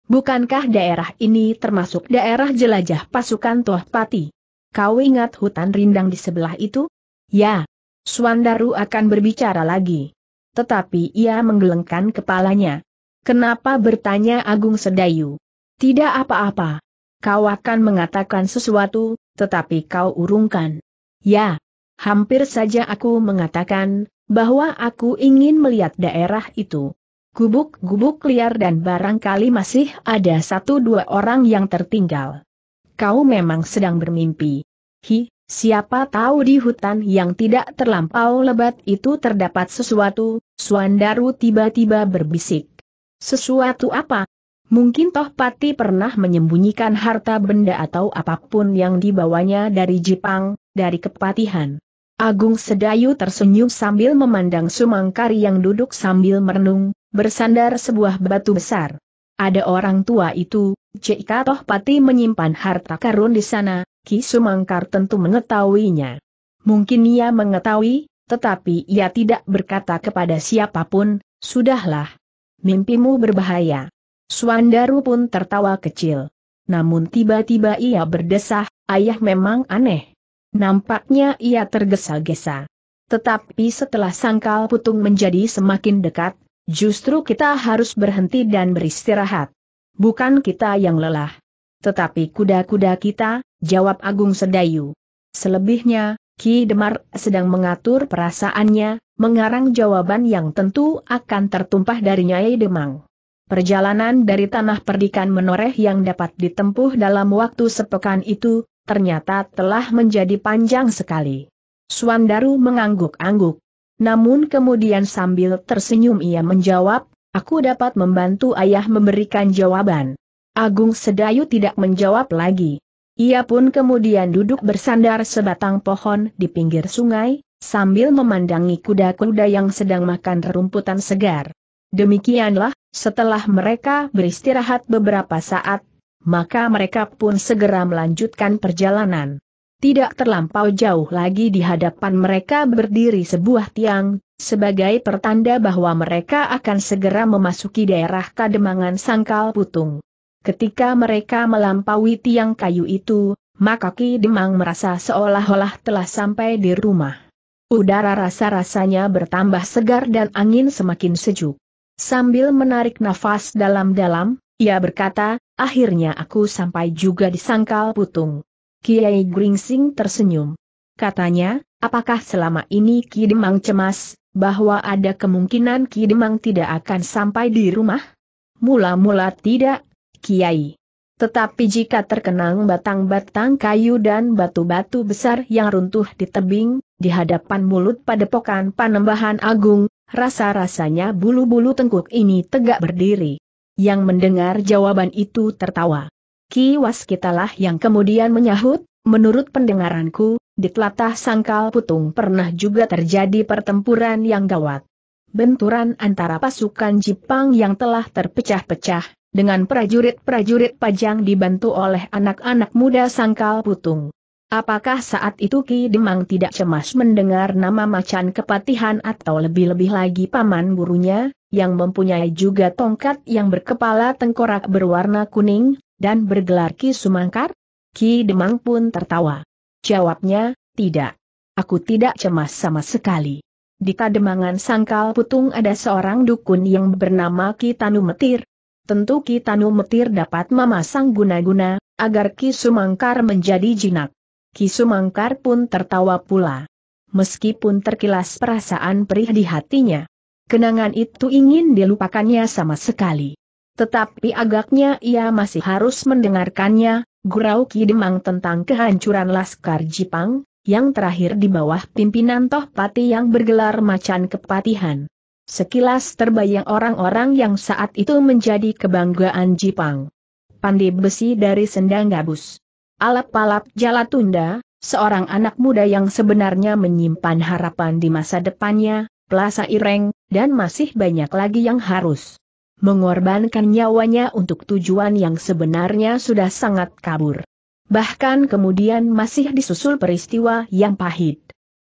Bukankah daerah ini termasuk daerah jelajah pasukan Tohpati? Kau ingat hutan rindang di sebelah itu?" "Ya." Swandaru akan berbicara lagi, tetapi ia menggelengkan kepalanya. "Kenapa?" bertanya Agung Sedayu. "Tidak apa-apa. Kau akan mengatakan sesuatu, tetapi kau urungkan." "Ya. Hampir saja aku mengatakan bahwa aku ingin melihat daerah itu. Gubuk-gubuk liar dan barangkali masih ada satu dua orang yang tertinggal." "Kau memang sedang bermimpi. Siapa tahu di hutan yang tidak terlampau lebat itu terdapat sesuatu," Swandaru tiba-tiba berbisik. "Sesuatu apa? Mungkin Tohpati pernah menyembunyikan harta benda atau apapun yang dibawanya dari Jepang, dari Kepatihan." Agung Sedayu tersenyum sambil memandang Sumangkar yang duduk sambil merenung, bersandar sebuah batu besar. "Ada orang tua itu, jika Tohpati menyimpan harta karun di sana, Ki Sumangkar tentu mengetahuinya." "Mungkin ia mengetahui, tetapi ia tidak berkata kepada siapapun." "Sudahlah. Mimpimu berbahaya." Swandaru pun tertawa kecil. Namun tiba-tiba ia berdesah, "Ayah memang aneh." Nampaknya ia tergesa-gesa. "Tetapi setelah Sangkal Putung menjadi semakin dekat, justru kita harus berhenti dan beristirahat. Bukan kita yang lelah, tetapi kuda-kuda kita," jawab Agung Sedayu. "Selebihnya, Ki Demar sedang mengatur perasaannya, mengarang jawaban yang tentu akan tertumpah dari Nyai Demang." Perjalanan dari Tanah Perdikan Menoreh yang dapat ditempuh dalam waktu sepekan itu, ternyata telah menjadi panjang sekali. Swandaru mengangguk-angguk. Namun kemudian sambil tersenyum ia menjawab, "Aku dapat membantu ayah memberikan jawaban." Agung Sedayu tidak menjawab lagi. Ia pun kemudian duduk bersandar sebatang pohon di pinggir sungai, sambil memandangi kuda-kuda yang sedang makan rerumputan segar. Demikianlah, setelah mereka beristirahat beberapa saat, maka mereka pun segera melanjutkan perjalanan. Tidak terlampau jauh lagi di hadapan mereka berdiri sebuah tiang, sebagai pertanda bahwa mereka akan segera memasuki daerah Kademangan Sangkal Putung. Ketika mereka melampaui tiang kayu itu, maka Ki Demang merasa seolah-olah telah sampai di rumah. Udara rasa-rasanya bertambah segar dan angin semakin sejuk. Sambil menarik nafas dalam-dalam, ia berkata, "Akhirnya aku sampai juga di Sangkal Putung." Kiai Gringsing tersenyum. Katanya, "Apakah selama ini Ki Demang cemas, bahwa ada kemungkinan Ki Demang tidak akan sampai di rumah?" "Mula-mula tidak, Kiai. Tetapi jika terkenang batang-batang kayu dan batu-batu besar yang runtuh di tebing, di hadapan mulut padepokan Panembahan Agung, rasa-rasanya bulu-bulu tengkuk ini tegak berdiri." Yang mendengar jawaban itu tertawa. Ki Waskitalah yang kemudian menyahut, "Menurut pendengaranku, di tlatah Sangkal Putung pernah juga terjadi pertempuran yang gawat. Benturan antara pasukan Jepang yang telah terpecah-pecah, dengan prajurit-prajurit Pajang dibantu oleh anak-anak muda Sangkal Putung. Apakah saat itu Ki Demang tidak cemas mendengar nama Macan Kepatihan atau lebih-lebih lagi paman gurunya, yang mempunyai juga tongkat yang berkepala tengkorak berwarna kuning, dan bergelar Ki Sumangkar?" Ki Demang pun tertawa. Jawabnya, "Tidak. Aku tidak cemas sama sekali. Di Kademangan Sangkal Putung ada seorang dukun yang bernama Ki Tanu Metir. tentu Ki Tanu Metir dapat memasang guna-guna, agar Ki Sumangkar menjadi jinak. Ki Sumangkar pun tertawa pula. Meskipun terkilas perasaan perih di hatinya, kenangan itu ingin dilupakannya sama sekali. Tetapi agaknya ia masih harus mendengarkannya, gurau Ki Demang tentang kehancuran Laskar Jipang, yang terakhir di bawah pimpinan Toh Pati yang bergelar Macan Kepatihan. Sekilas terbayang orang-orang yang saat itu menjadi kebanggaan Jipang. Pandai besi dari sendang gabus. Alap-alap Jalatunda, seorang anak muda yang sebenarnya menyimpan harapan di masa depannya, Pelasa Ireng, dan masih banyak lagi yang harus mengorbankan nyawanya untuk tujuan yang sebenarnya sudah sangat kabur. Bahkan kemudian masih disusul peristiwa yang pahit.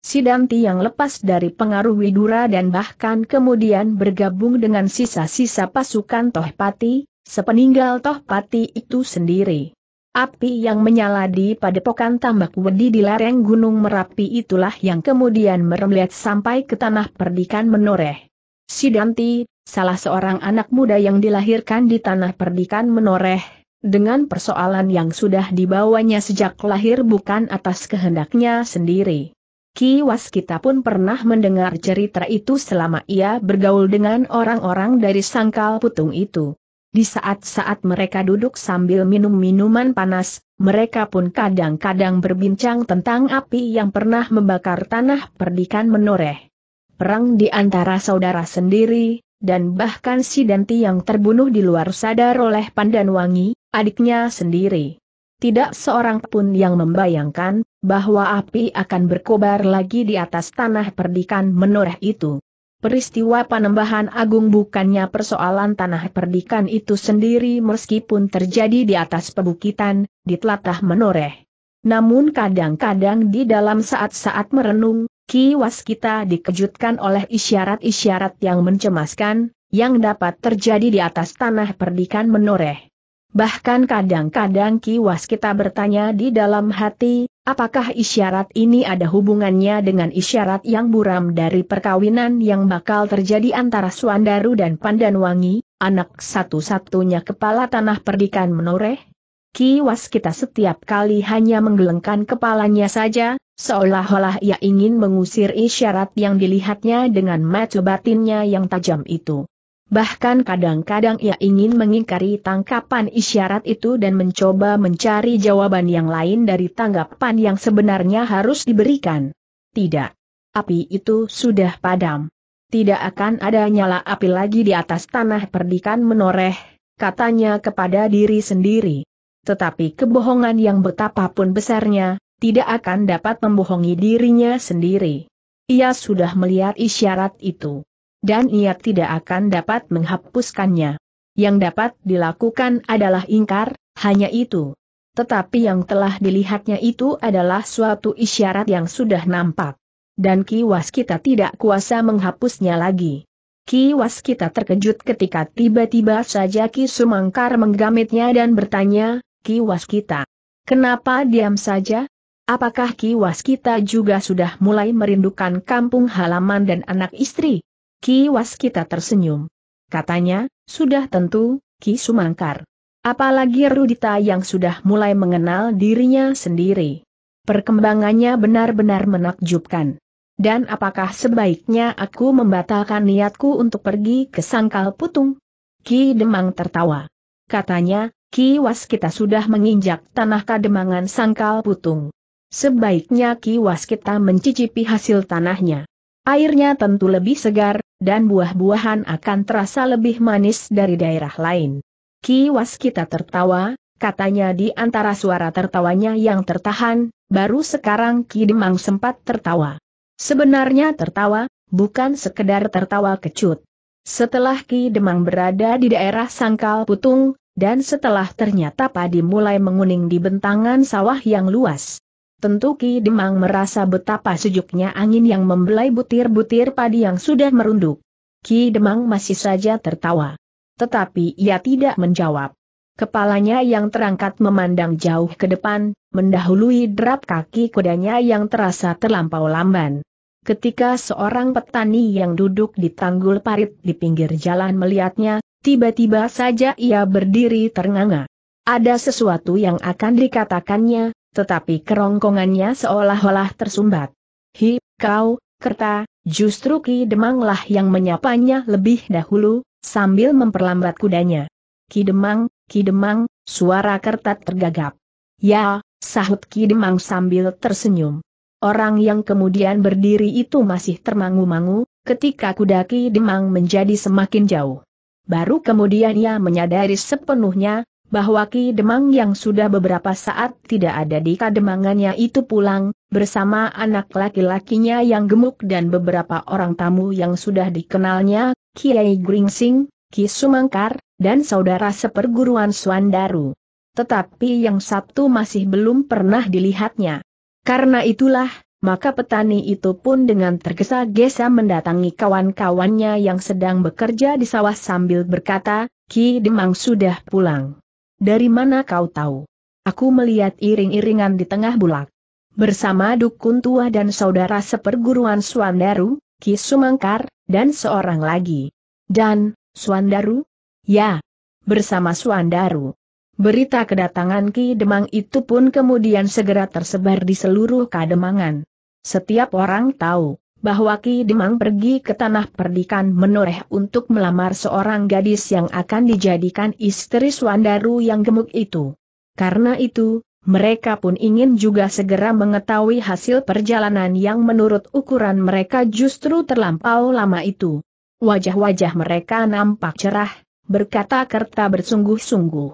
Sidanti yang lepas dari pengaruh Widura dan bahkan kemudian bergabung dengan sisa-sisa pasukan Toh Pati, sepeninggal Toh Pati itu sendiri. Api yang menyala di padepokan Tambak Wedi di lereng Gunung Merapi itulah yang kemudian merembet sampai ke Tanah Perdikan Menoreh. Sidanti, salah seorang anak muda yang dilahirkan di Tanah Perdikan Menoreh, dengan persoalan yang sudah dibawanya sejak lahir bukan atas kehendaknya sendiri. Ki Waskita pun pernah mendengar cerita itu selama ia bergaul dengan orang-orang dari Sangkal Putung itu. Di saat-saat mereka duduk sambil minum minuman panas, mereka pun kadang-kadang berbincang tentang api yang pernah membakar Tanah Perdikan Menoreh. Perang di antara saudara sendiri, dan bahkan Sidanti yang terbunuh di luar sadar oleh Pandanwangi, adiknya sendiri. Tidak seorang pun yang membayangkan bahwa api akan berkobar lagi di atas Tanah Perdikan Menoreh itu. Peristiwa Panembahan Agung bukannya persoalan Tanah Perdikan itu sendiri meskipun terjadi di atas pebukitan, di tlatah Menoreh. Namun kadang-kadang di dalam saat-saat merenung, Ki Waskita dikejutkan oleh isyarat-isyarat yang mencemaskan, yang dapat terjadi di atas Tanah Perdikan Menoreh. Bahkan kadang-kadang Ki Waskita bertanya di dalam hati, apakah isyarat ini ada hubungannya dengan isyarat yang buram dari perkawinan yang bakal terjadi antara Swandaru dan Pandanwangi, anak satu-satunya kepala Tanah Perdikan Menoreh? Ki Waskita setiap kali hanya menggelengkan kepalanya saja, seolah-olah ia ingin mengusir isyarat yang dilihatnya dengan mata batinnya yang tajam itu. Bahkan kadang-kadang ia ingin mengingkari tangkapan isyarat itu dan mencoba mencari jawaban yang lain dari tanggapan yang sebenarnya harus diberikan. Tidak. Api itu sudah padam. Tidak akan ada nyala api lagi di atas Tanah Perdikan Menoreh, katanya kepada diri sendiri. Tetapi kebohongan yang betapapun besarnya, tidak akan dapat membohongi dirinya sendiri. Ia sudah melihat isyarat itu. Dan ia tidak akan dapat menghapuskannya. Yang dapat dilakukan adalah ingkar, hanya itu. Tetapi yang telah dilihatnya itu adalah suatu isyarat yang sudah nampak. Dan Ki Waskita tidak kuasa menghapusnya lagi. Ki Waskita terkejut ketika tiba-tiba saja Ki Sumangkar menggamitnya dan bertanya, "Ki Waskita, kenapa diam saja? Apakah Ki Waskita juga sudah mulai merindukan kampung halaman dan anak istri?" Ki Waskita tersenyum. Katanya, "Sudah tentu, Ki Sumangkar. Apalagi Rudita yang sudah mulai mengenal dirinya sendiri. Perkembangannya benar-benar menakjubkan. Dan apakah sebaiknya aku membatalkan niatku untuk pergi ke Sangkal Putung?" Ki Demang tertawa. Katanya, "Ki Waskita sudah menginjak tanah Kademangan Sangkal Putung. Sebaiknya Ki Waskita mencicipi hasil tanahnya. Airnya tentu lebih segar, dan buah-buahan akan terasa lebih manis dari daerah lain." Ki Waskita tertawa, katanya di antara suara tertawanya yang tertahan, baru sekarang Ki Demang sempat tertawa. Sebenarnya tertawa, bukan sekedar tertawa kecut. Setelah Ki Demang berada di daerah Sangkal Putung, dan setelah ternyata padi mulai menguning di bentangan sawah yang luas, tentu Ki Demang merasa betapa sejuknya angin yang membelai butir-butir padi yang sudah merunduk. Ki Demang masih saja tertawa. Tetapi ia tidak menjawab. Kepalanya yang terangkat memandang jauh ke depan, mendahului derap kaki kudanya yang terasa terlampau lamban. Ketika seorang petani yang duduk di tanggul parit di pinggir jalan melihatnya, Tiba-tiba saja ia berdiri ternganga. Ada sesuatu yang akan dikatakannya, tetapi kerongkongannya seolah-olah tersumbat. "Hi, kau, Kerta!" Justru Ki Demanglah yang menyapanya lebih dahulu, sambil memperlambat kudanya. "Ki Demang, Ki Demang!" Suara Kerta tergagap. "Ya," sahut Ki Demang sambil tersenyum. Orang yang kemudian berdiri itu masih termangu-mangu, ketika kuda Ki Demang menjadi semakin jauh. Baru kemudian ia menyadari sepenuhnya, bahwa Ki Demang yang sudah beberapa saat tidak ada di kademangannya itu pulang, bersama anak laki-lakinya yang gemuk dan beberapa orang tamu yang sudah dikenalnya, Kiai Gringsing, Ki Sumangkar, dan saudara seperguruan Swandaru. Tetapi yang satu masih belum pernah dilihatnya. Karena itulah, maka petani itu pun dengan tergesa-gesa mendatangi kawan-kawannya yang sedang bekerja di sawah sambil berkata, "Ki Demang sudah pulang." "Dari mana kau tahu?" "Aku melihat iring-iringan di tengah bulak." Bersama dukun tua dan saudara seperguruan Swandaru, Ki Sumangkar, dan seorang lagi. "Dan, Swandaru?" "Ya, bersama Swandaru." Berita kedatangan Ki Demang itu pun kemudian segera tersebar di seluruh kademangan. Setiap orang tahu bahwa Ki Demang pergi ke Tanah Perdikan Menoreh untuk melamar seorang gadis yang akan dijadikan istri Swandaru yang gemuk itu. Karena itu, mereka pun ingin juga segera mengetahui hasil perjalanan yang menurut ukuran mereka justru terlampau lama itu. "Wajah-wajah mereka nampak cerah," berkata Kerta bersungguh-sungguh.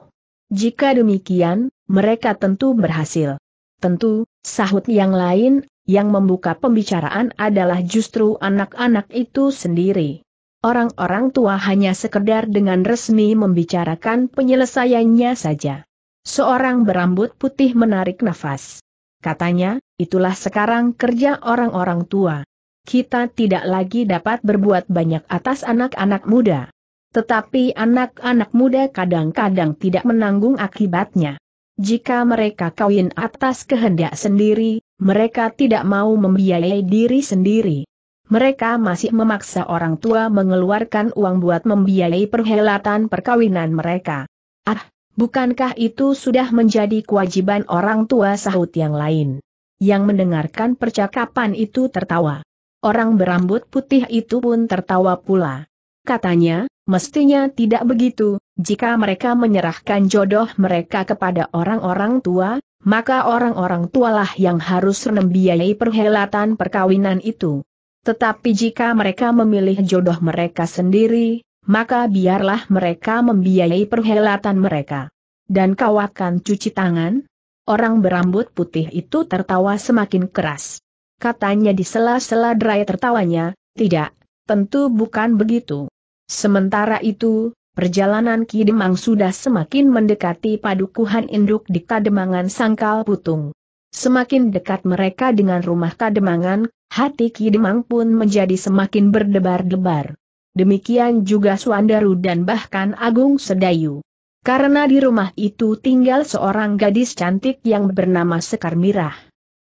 "Jika demikian, mereka tentu berhasil." "Tentu," sahut yang lain. Yang membuka pembicaraan adalah justru anak-anak itu sendiri. Orang-orang tua hanya sekedar dengan resmi membicarakan penyelesaiannya saja. Seorang berambut putih menarik nafas. Katanya, "Itulah sekarang kerja orang-orang tua. Kita tidak lagi dapat berbuat banyak atas anak-anak muda. Tetapi anak-anak muda kadang-kadang tidak menanggung akibatnya. Jika mereka kawin atas kehendak sendiri, mereka tidak mau membiayai diri sendiri. Mereka masih memaksa orang tua mengeluarkan uang buat membiayai perhelatan perkawinan mereka." "Ah, bukankah itu sudah menjadi kewajiban orang tua?" sahut yang lain. Yang mendengarkan percakapan itu tertawa. Orang berambut putih itu pun tertawa pula. Katanya, "Mestinya tidak begitu. Jika mereka menyerahkan jodoh mereka kepada orang-orang tua, maka orang-orang tualah yang harus membiayai perhelatan perkawinan itu. Tetapi jika mereka memilih jodoh mereka sendiri, maka biarlah mereka membiayai perhelatan mereka." "Dan kau akan cuci tangan?" Orang berambut putih itu tertawa semakin keras. Katanya di sela-sela derai tertawanya, "Tidak, tentu bukan begitu." Sementara itu, perjalanan Ki Demang sudah semakin mendekati padukuhan induk di Kademangan Sangkal Putung. Semakin dekat mereka dengan rumah Kademangan, hati Ki Demang pun menjadi semakin berdebar-debar. Demikian juga Swandaru dan bahkan Agung Sedayu. Karena di rumah itu tinggal seorang gadis cantik yang bernama Sekar Mirah.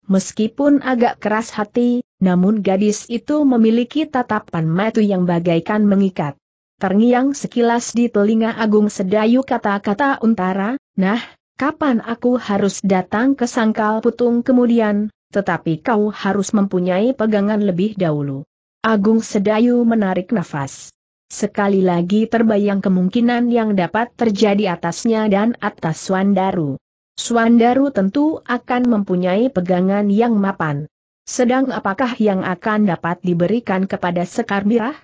Meskipun agak keras hati, namun gadis itu memiliki tatapan mata yang bagaikan mengikat. Terngiang sekilas di telinga Agung Sedayu kata-kata Untara, "Nah, kapan aku harus datang ke Sangkal Putung kemudian, tetapi kau harus mempunyai pegangan lebih dahulu." Agung Sedayu menarik nafas. Sekali lagi terbayang kemungkinan yang dapat terjadi atasnya dan atas Swandaru. Swandaru tentu akan mempunyai pegangan yang mapan. Sedang apakah yang akan dapat diberikan kepada Sekar Mirah?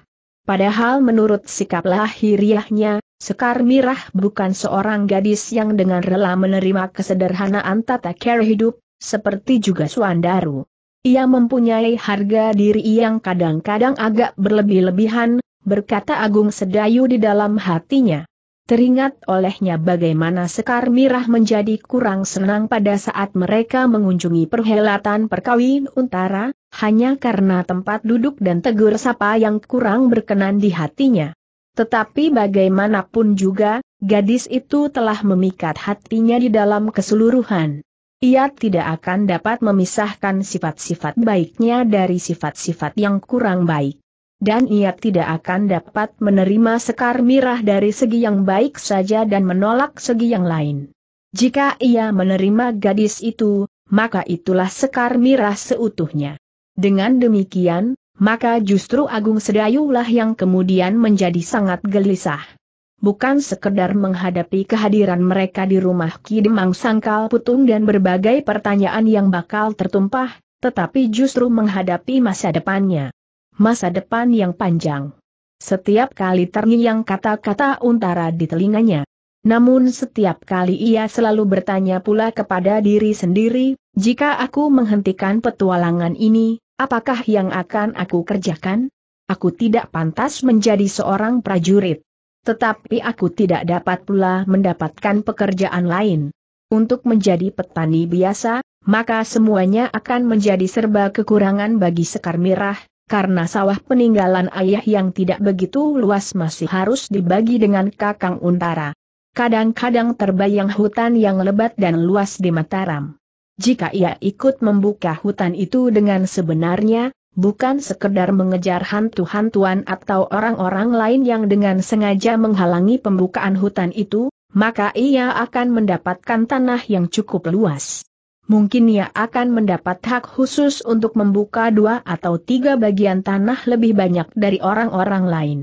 Padahal menurut sikap lahiriahnya, Sekar Mirah bukan seorang gadis yang dengan rela menerima kesederhanaan tata cara hidup, seperti juga Swandaru. "Ia mempunyai harga diri yang kadang-kadang agak berlebih-lebihan," berkata Agung Sedayu di dalam hatinya. Teringat olehnya bagaimana Sekar Mirah menjadi kurang senang pada saat mereka mengunjungi perhelatan perkawin Untara, hanya karena tempat duduk dan tegur sapa yang kurang berkenan di hatinya. Tetapi bagaimanapun juga, gadis itu telah memikat hatinya di dalam keseluruhan. Ia tidak akan dapat memisahkan sifat-sifat baiknya dari sifat-sifat yang kurang baik. dan ia tidak akan dapat menerima Sekar Mirah dari segi yang baik saja dan menolak segi yang lain. Jika ia menerima gadis itu, maka itulah Sekar Mirah seutuhnya. Dengan demikian, maka justru Agung Sedayulah yang kemudian menjadi sangat gelisah. Bukan sekedar menghadapi kehadiran mereka di rumah Ki Demang Sangkal Putung dan berbagai pertanyaan yang bakal tertumpah, tetapi justru menghadapi masa depannya. Masa depan yang panjang. Setiap kali terngiang kata-kata Untara di telinganya. Namun setiap kali ia selalu bertanya pula kepada diri sendiri, jika aku menghentikan petualangan ini, apakah yang akan aku kerjakan? Aku tidak pantas menjadi seorang prajurit. Tetapi aku tidak dapat pula mendapatkan pekerjaan lain. Untuk menjadi petani biasa, maka semuanya akan menjadi serba kekurangan bagi Sekar Mirah, karena sawah peninggalan ayah yang tidak begitu luas masih harus dibagi dengan Kakang Untara. Kadang-kadang terbayang hutan yang lebat dan luas di Mataram. Jika ia ikut membuka hutan itu dengan sebenarnya, bukan sekedar mengejar hantu-hantuan atau orang-orang lain yang dengan sengaja menghalangi pembukaan hutan itu, maka ia akan mendapatkan tanah yang cukup luas. Mungkin ia akan mendapat hak khusus untuk membuka 2 atau 3 bagian tanah lebih banyak dari orang-orang lain.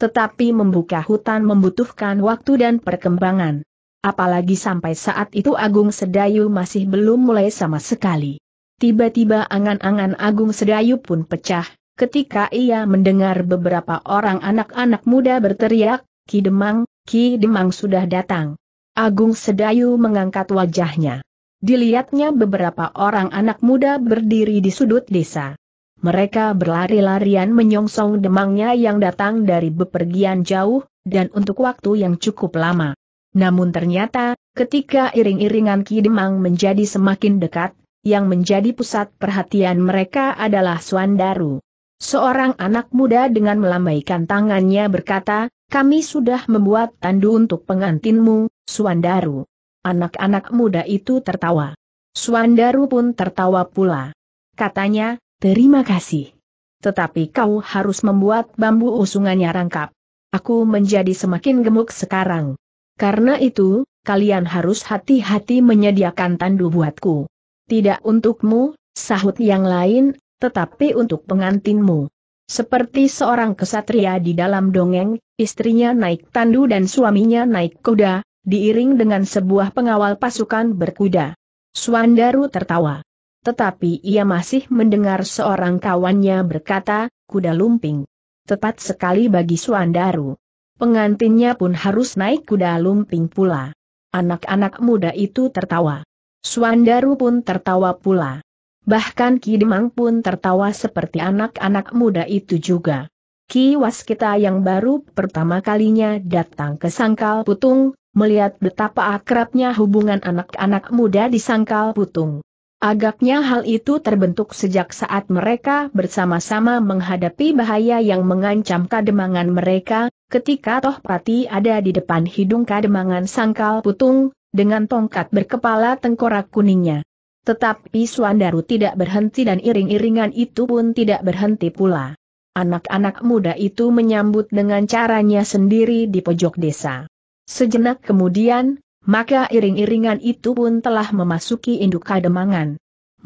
Tetapi membuka hutan membutuhkan waktu dan perkembangan. Apalagi sampai saat itu Agung Sedayu masih belum mulai sama sekali. Tiba-tiba angan-angan Agung Sedayu pun pecah, ketika ia mendengar beberapa orang anak-anak muda berteriak, "Ki Demang, Ki Demang sudah datang." Agung Sedayu mengangkat wajahnya. Dilihatnya beberapa orang anak muda berdiri di sudut desa. Mereka berlari-larian menyongsong Demangnya yang datang dari bepergian jauh, dan untuk waktu yang cukup lama. Namun ternyata, ketika iring-iringan Ki Demang menjadi semakin dekat, yang menjadi pusat perhatian mereka adalah Swandaru. Seorang anak muda dengan melambaikan tangannya berkata, "Kami sudah membuat tandu untuk pengantinmu, Swandaru." Anak-anak muda itu tertawa. Swandaru pun tertawa pula. Katanya, "Terima kasih. Tetapi kau harus membuat bambu usungannya rangkap. Aku menjadi semakin gemuk sekarang. Karena itu, kalian harus hati-hati menyediakan tandu buatku. Tidak untukmu," sahut yang lain, "tetapi untuk pengantinmu." Seperti seorang kesatria di dalam dongeng, istrinya naik tandu dan suaminya naik kuda, diiring dengan sebuah pengawal pasukan berkuda. Swandaru tertawa. Tetapi ia masih mendengar seorang kawannya berkata, "Kuda lumping." Tepat sekali bagi Swandaru. Pengantinnya pun harus naik kuda lumping pula. Anak-anak muda itu tertawa. Swandaru pun tertawa pula. Bahkan Ki Demang pun tertawa seperti anak-anak muda itu juga. Ki Waskita yang baru pertama kalinya datang ke Sangkal Putung, melihat betapa akrabnya hubungan anak-anak muda di Sangkal Putung. Agaknya hal itu terbentuk sejak saat mereka bersama-sama menghadapi bahaya yang mengancam kademangan mereka, ketika toh pati ada di depan hidung kademangan Sangkal Putung, dengan tongkat berkepala tengkorak kuningnya. Tetapi Swandaru tidak berhenti dan iring-iringan itu pun tidak berhenti pula. Anak-anak muda itu menyambut dengan caranya sendiri di pojok desa. Sejenak kemudian, maka iring-iringan itu pun telah memasuki induk kademangan.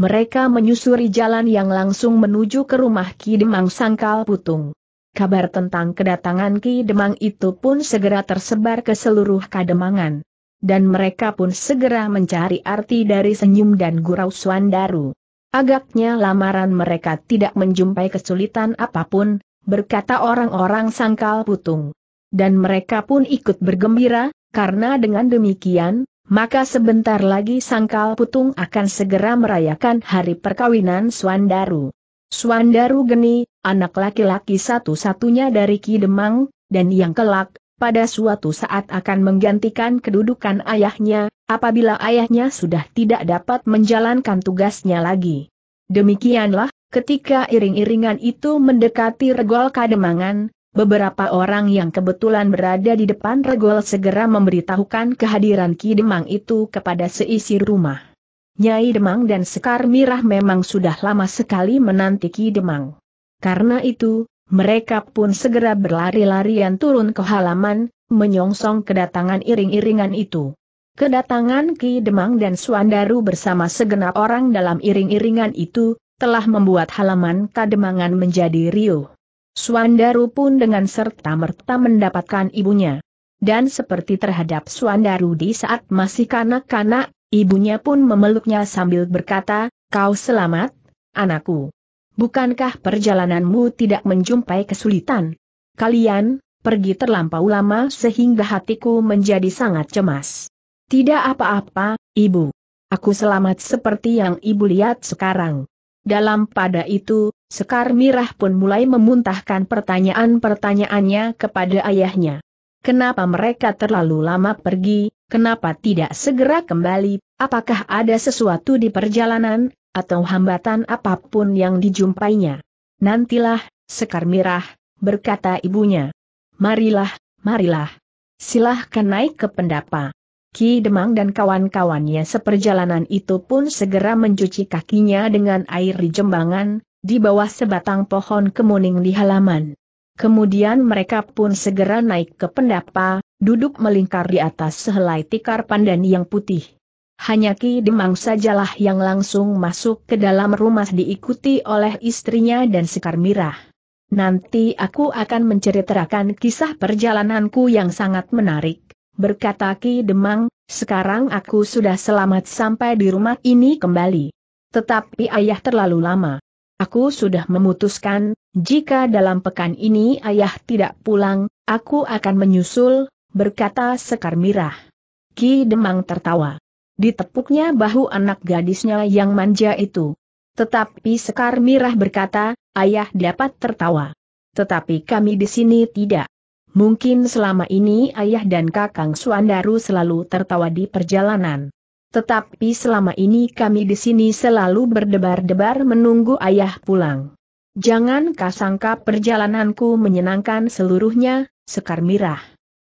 Mereka menyusuri jalan yang langsung menuju ke rumah Ki Demang Sangkal Putung. Kabar tentang kedatangan Ki Demang itu pun segera tersebar ke seluruh kademangan. Dan mereka pun segera mencari arti dari senyum dan gurau Swandaru. Agaknya lamaran mereka tidak menjumpai kesulitan apapun, berkata orang-orang Sangkal Putung. Dan mereka pun ikut bergembira, karena dengan demikian, maka sebentar lagi Sangkal Putung akan segera merayakan hari perkawinan Swandaru. Swandaru Geni, anak laki-laki satu-satunya dari Ki Demang, dan yang kelak pada suatu saat akan menggantikan kedudukan ayahnya, apabila ayahnya sudah tidak dapat menjalankan tugasnya lagi. Demikianlah, ketika iring-iringan itu mendekati regol kademangan, beberapa orang yang kebetulan berada di depan regol segera memberitahukan kehadiran Ki Demang itu kepada seisi rumah. Nyai Demang dan Sekar Mirah memang sudah lama sekali menanti Ki Demang. Karena itu, Mereka pun segera berlari-larian turun ke halaman, menyongsong kedatangan iring-iringan itu. Kedatangan Ki Demang dan Swandaru bersama segenap orang dalam iring-iringan itu, telah membuat halaman Kademangan menjadi riuh. Swandaru pun dengan serta-merta mendapatkan ibunya. Dan seperti terhadap Swandaru di saat masih kanak-kanak, ibunya pun memeluknya sambil berkata, "Kau selamat, anakku. Bukankah perjalananmu tidak menjumpai kesulitan? Kalian pergi terlampau lama sehingga hatiku menjadi sangat cemas." "Tidak apa-apa, Ibu. Aku selamat seperti yang Ibu lihat sekarang." Dalam pada itu, Sekar Mirah pun mulai memuntahkan pertanyaan-pertanyaannya kepada ayahnya. Kenapa mereka terlalu lama pergi? Kenapa tidak segera kembali? Apakah ada sesuatu di perjalanan, atau hambatan apapun yang dijumpainya? "Nantilah, Sekar Mirah," berkata ibunya. Marilah. Silahkan naik ke pendapa." Ki Demang dan kawan-kawannya seperjalanan itu pun segera mencuci kakinya dengan air di jembangan, di bawah sebatang pohon kemuning di halaman. Kemudian mereka pun segera naik ke pendapa, duduk melingkar di atas sehelai tikar pandani yang putih. Hanya Ki Demang sajalah yang langsung masuk ke dalam rumah diikuti oleh istrinya dan Sekar Mirah. "Nanti aku akan menceritakan kisah perjalananku yang sangat menarik," berkata Ki Demang, "sekarang aku sudah selamat sampai di rumah ini kembali. Tetapi ayah terlalu lama. Aku sudah memutuskan, jika dalam pekan ini ayah tidak pulang, aku akan menyusul," berkata Sekar Mirah. Ki Demang tertawa. Ditepuknya bahu anak gadisnya yang manja itu. Tetapi Sekar Mirah berkata, "Ayah dapat tertawa. Tetapi kami di sini tidak. Mungkin selama ini ayah dan Kakang Swandaru selalu tertawa di perjalanan. Tetapi selama ini kami di sini selalu berdebar-debar menunggu ayah pulang. Jangan kau sangka perjalananku menyenangkan seluruhnya, Sekar Mirah.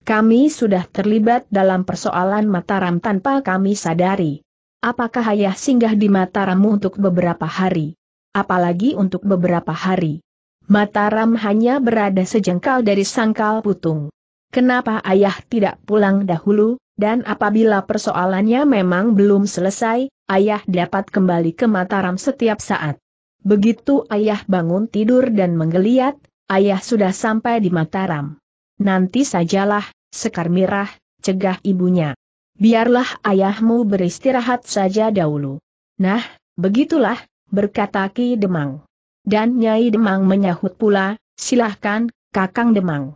Kami sudah terlibat dalam persoalan Mataram tanpa kami sadari. Apakah ayah singgah di Mataramu untuk beberapa hari? Apalagi untuk beberapa hari? Mataram hanya berada sejengkal dari Sangkal Putung. Kenapa ayah tidak pulang dahulu, dan apabila persoalannya memang belum selesai, ayah dapat kembali ke Mataram setiap saat. Begitu ayah bangun tidur dan menggeliat, ayah sudah sampai di Mataram." "Nanti sajalah, Sekar Mirah," cegah ibunya. "Biarlah ayahmu beristirahat saja dahulu." "Nah, begitulah," berkata Ki Demang. Dan Nyai Demang menyahut pula, "Silahkan, Kakang Demang.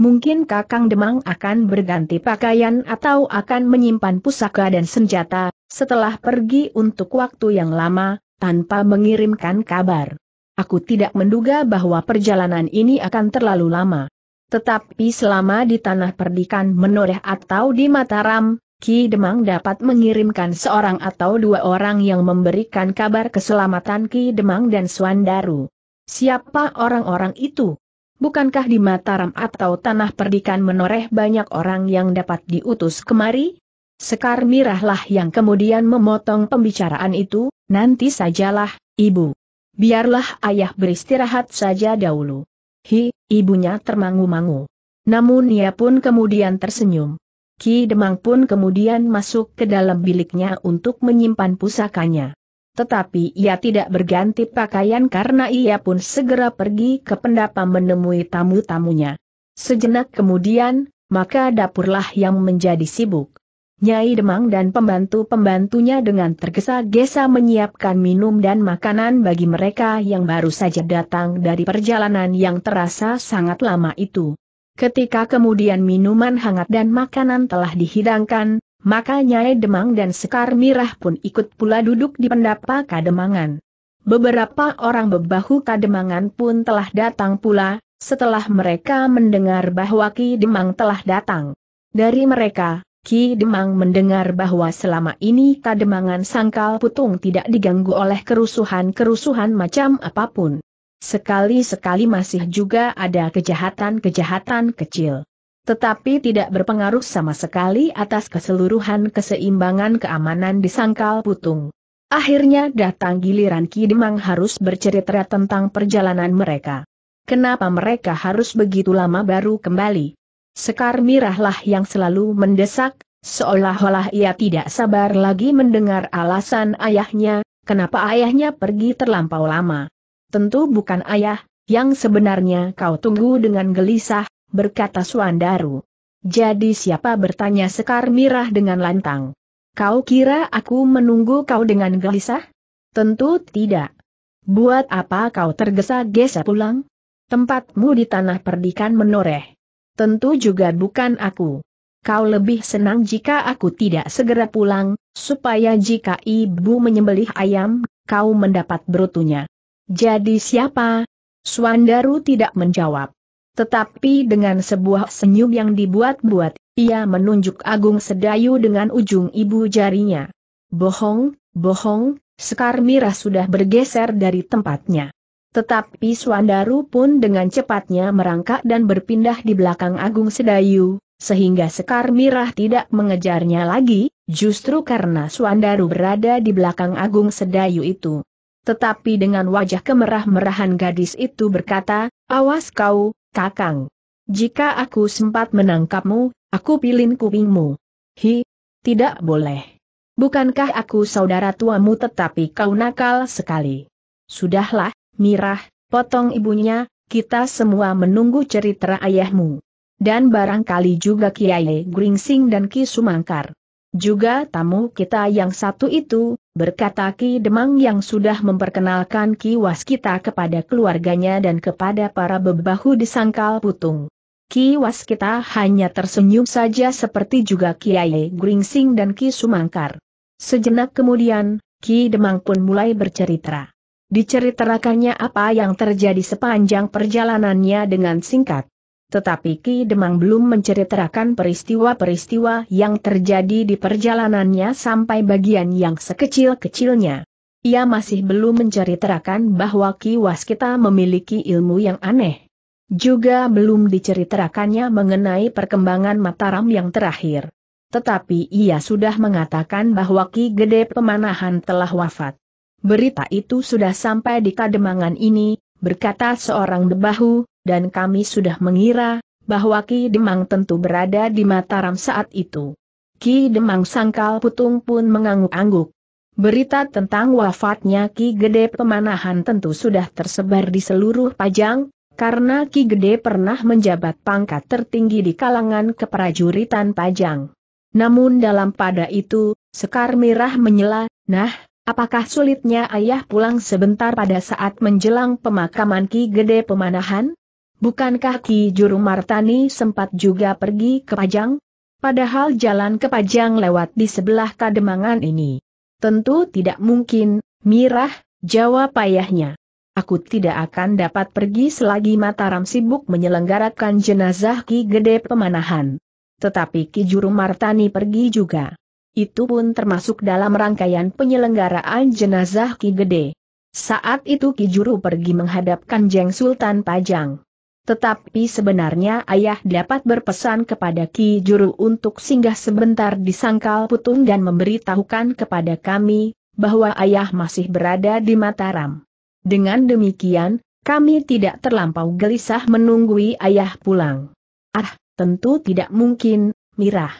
Mungkin Kakang Demang akan berganti pakaian atau akan menyimpan pusaka dan senjata, setelah pergi untuk waktu yang lama, tanpa mengirimkan kabar. Aku tidak menduga bahwa perjalanan ini akan terlalu lama. Tetapi selama di Tanah Perdikan Menoreh atau di Mataram, Ki Demang dapat mengirimkan seorang atau dua orang yang memberikan kabar keselamatan Ki Demang dan Swandaru." "Siapa orang-orang itu? Bukankah di Mataram atau Tanah Perdikan Menoreh banyak orang yang dapat diutus kemari?" Sekar Mirahlah yang kemudian memotong pembicaraan itu, "Nanti sajalah, Ibu. Biarlah ayah beristirahat saja dahulu." "Hi," ibunya termangu-mangu. Namun ia pun kemudian tersenyum. Ki Demang pun kemudian masuk ke dalam biliknya untuk menyimpan pusakanya. Tetapi ia tidak berganti pakaian karena ia pun segera pergi ke pendapa menemui tamu-tamunya. Sejenak kemudian, maka dapurlah yang menjadi sibuk. Nyai Demang dan pembantu-pembantunya dengan tergesa-gesa menyiapkan minum dan makanan bagi mereka yang baru saja datang dari perjalanan yang terasa sangat lama itu. Ketika kemudian minuman hangat dan makanan telah dihidangkan, maka Nyai Demang dan Sekar Mirah pun ikut pula duduk di pendapa Kademangan. Beberapa orang bebahu Kademangan pun telah datang pula, setelah mereka mendengar bahwa Ki Demang telah datang. Dari mereka, Ki Demang mendengar bahwa selama ini Kademangan Sangkal Putung tidak diganggu oleh kerusuhan-kerusuhan macam apapun. Sekali-sekali masih juga ada kejahatan-kejahatan kecil. Tetapi tidak berpengaruh sama sekali atas keseluruhan keseimbangan keamanan di Sangkal Putung. Akhirnya datang giliran Ki Demang harus bercerita tentang perjalanan mereka. Kenapa mereka harus begitu lama baru kembali? Sekar Mirahlah yang selalu mendesak, seolah-olah ia tidak sabar lagi mendengar alasan ayahnya, kenapa ayahnya pergi terlampau lama. Tentu bukan ayah, yang sebenarnya kau tunggu dengan gelisah, berkata Swandaru. Jadi siapa, bertanya Sekar Mirah dengan lantang. Kau kira aku menunggu kau dengan gelisah? Tentu tidak. Buat apa kau tergesa-gesa pulang? Tempatmu di Tanah Perdikan Menoreh. Tentu juga bukan aku. Kau lebih senang jika aku tidak segera pulang, supaya jika ibu menyembelih ayam, kau mendapat brutunya. Jadi siapa? Swandaru tidak menjawab. Tetapi dengan sebuah senyum yang dibuat-buat, ia menunjuk Agung Sedayu dengan ujung ibu jarinya. Bohong, bohong, Sekar Mirah sudah bergeser dari tempatnya. Tetapi Swandaru pun dengan cepatnya merangkak dan berpindah di belakang Agung Sedayu, sehingga Sekar Mirah tidak mengejarnya lagi, justru karena Swandaru berada di belakang Agung Sedayu itu. Tetapi dengan wajah kemerah-merahan gadis itu berkata, awas kau, Kakang. Jika aku sempat menangkapmu, aku pilin kupingmu. Hi, tidak boleh. Bukankah aku saudara tuamu tetapi kau nakal sekali. Sudahlah, Mirah, potong ibunya, kita semua menunggu cerita ayahmu. Dan barangkali juga Kiai Gringsing dan Ki Sumangkar. Juga tamu kita yang satu itu, berkata Ki Demang yang sudah memperkenalkan Ki Waskita kepada keluarganya dan kepada para bebahu di Sangkal Putung. Ki Waskita hanya tersenyum saja seperti juga Kiai Gringsing dan Ki Sumangkar. Sejenak kemudian, Ki Demang pun mulai bercerita. Diceritakannya apa yang terjadi sepanjang perjalanannya dengan singkat. Tetapi Ki Demang belum menceritakan peristiwa-peristiwa yang terjadi di perjalanannya sampai bagian yang sekecil-kecilnya. Ia masih belum menceritakan bahwa Ki Waskita memiliki ilmu yang aneh. Juga belum diceritakannya mengenai perkembangan Mataram yang terakhir. Tetapi ia sudah mengatakan bahwa Ki Gede Pemanahan telah wafat. Berita itu sudah sampai di Kademangan ini, berkata seorang bebahu, dan kami sudah mengira bahwa Ki Demang tentu berada di Mataram saat itu. Ki Demang Sangkal Putung pun mengangguk-angguk. Berita tentang wafatnya Ki Gede Pemanahan tentu sudah tersebar di seluruh Pajang, karena Ki Gede pernah menjabat pangkat tertinggi di kalangan keprajuritan Pajang. Namun dalam pada itu, Sekar Mirah menyela, nah, apakah sulitnya ayah pulang sebentar pada saat menjelang pemakaman Ki Gede Pemanahan? Bukankah Ki Juru Martani sempat juga pergi ke Pajang? Padahal jalan ke Pajang lewat di sebelah Kademangan ini. Tentu tidak mungkin, Mirah, jawab ayahnya. Aku tidak akan dapat pergi selagi Mataram sibuk menyelenggarakan jenazah Ki Gede Pemanahan. Tetapi Ki Juru Martani pergi juga. Itu pun termasuk dalam rangkaian penyelenggaraan jenazah Ki Gede. Saat itu Ki Juru pergi menghadap Kangjeng Sultan Pajang. Tetapi sebenarnya ayah dapat berpesan kepada Ki Juru untuk singgah sebentar di Sangkal Putung dan memberitahukan kepada kami, bahwa ayah masih berada di Mataram. Dengan demikian, kami tidak terlampau gelisah menunggu ayah pulang. Ah, tentu tidak mungkin, Mirah.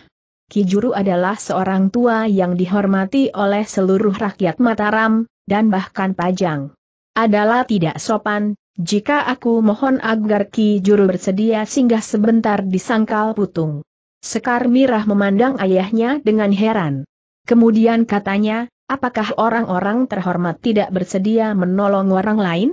Ki Juru adalah seorang tua yang dihormati oleh seluruh rakyat Mataram, dan bahkan Pajang. Adalah tidak sopan, jika aku mohon agar Ki Juru bersedia singgah sebentar di Sangkal Putung. Sekar Mirah memandang ayahnya dengan heran. Kemudian katanya, apakah orang-orang terhormat tidak bersedia menolong orang lain?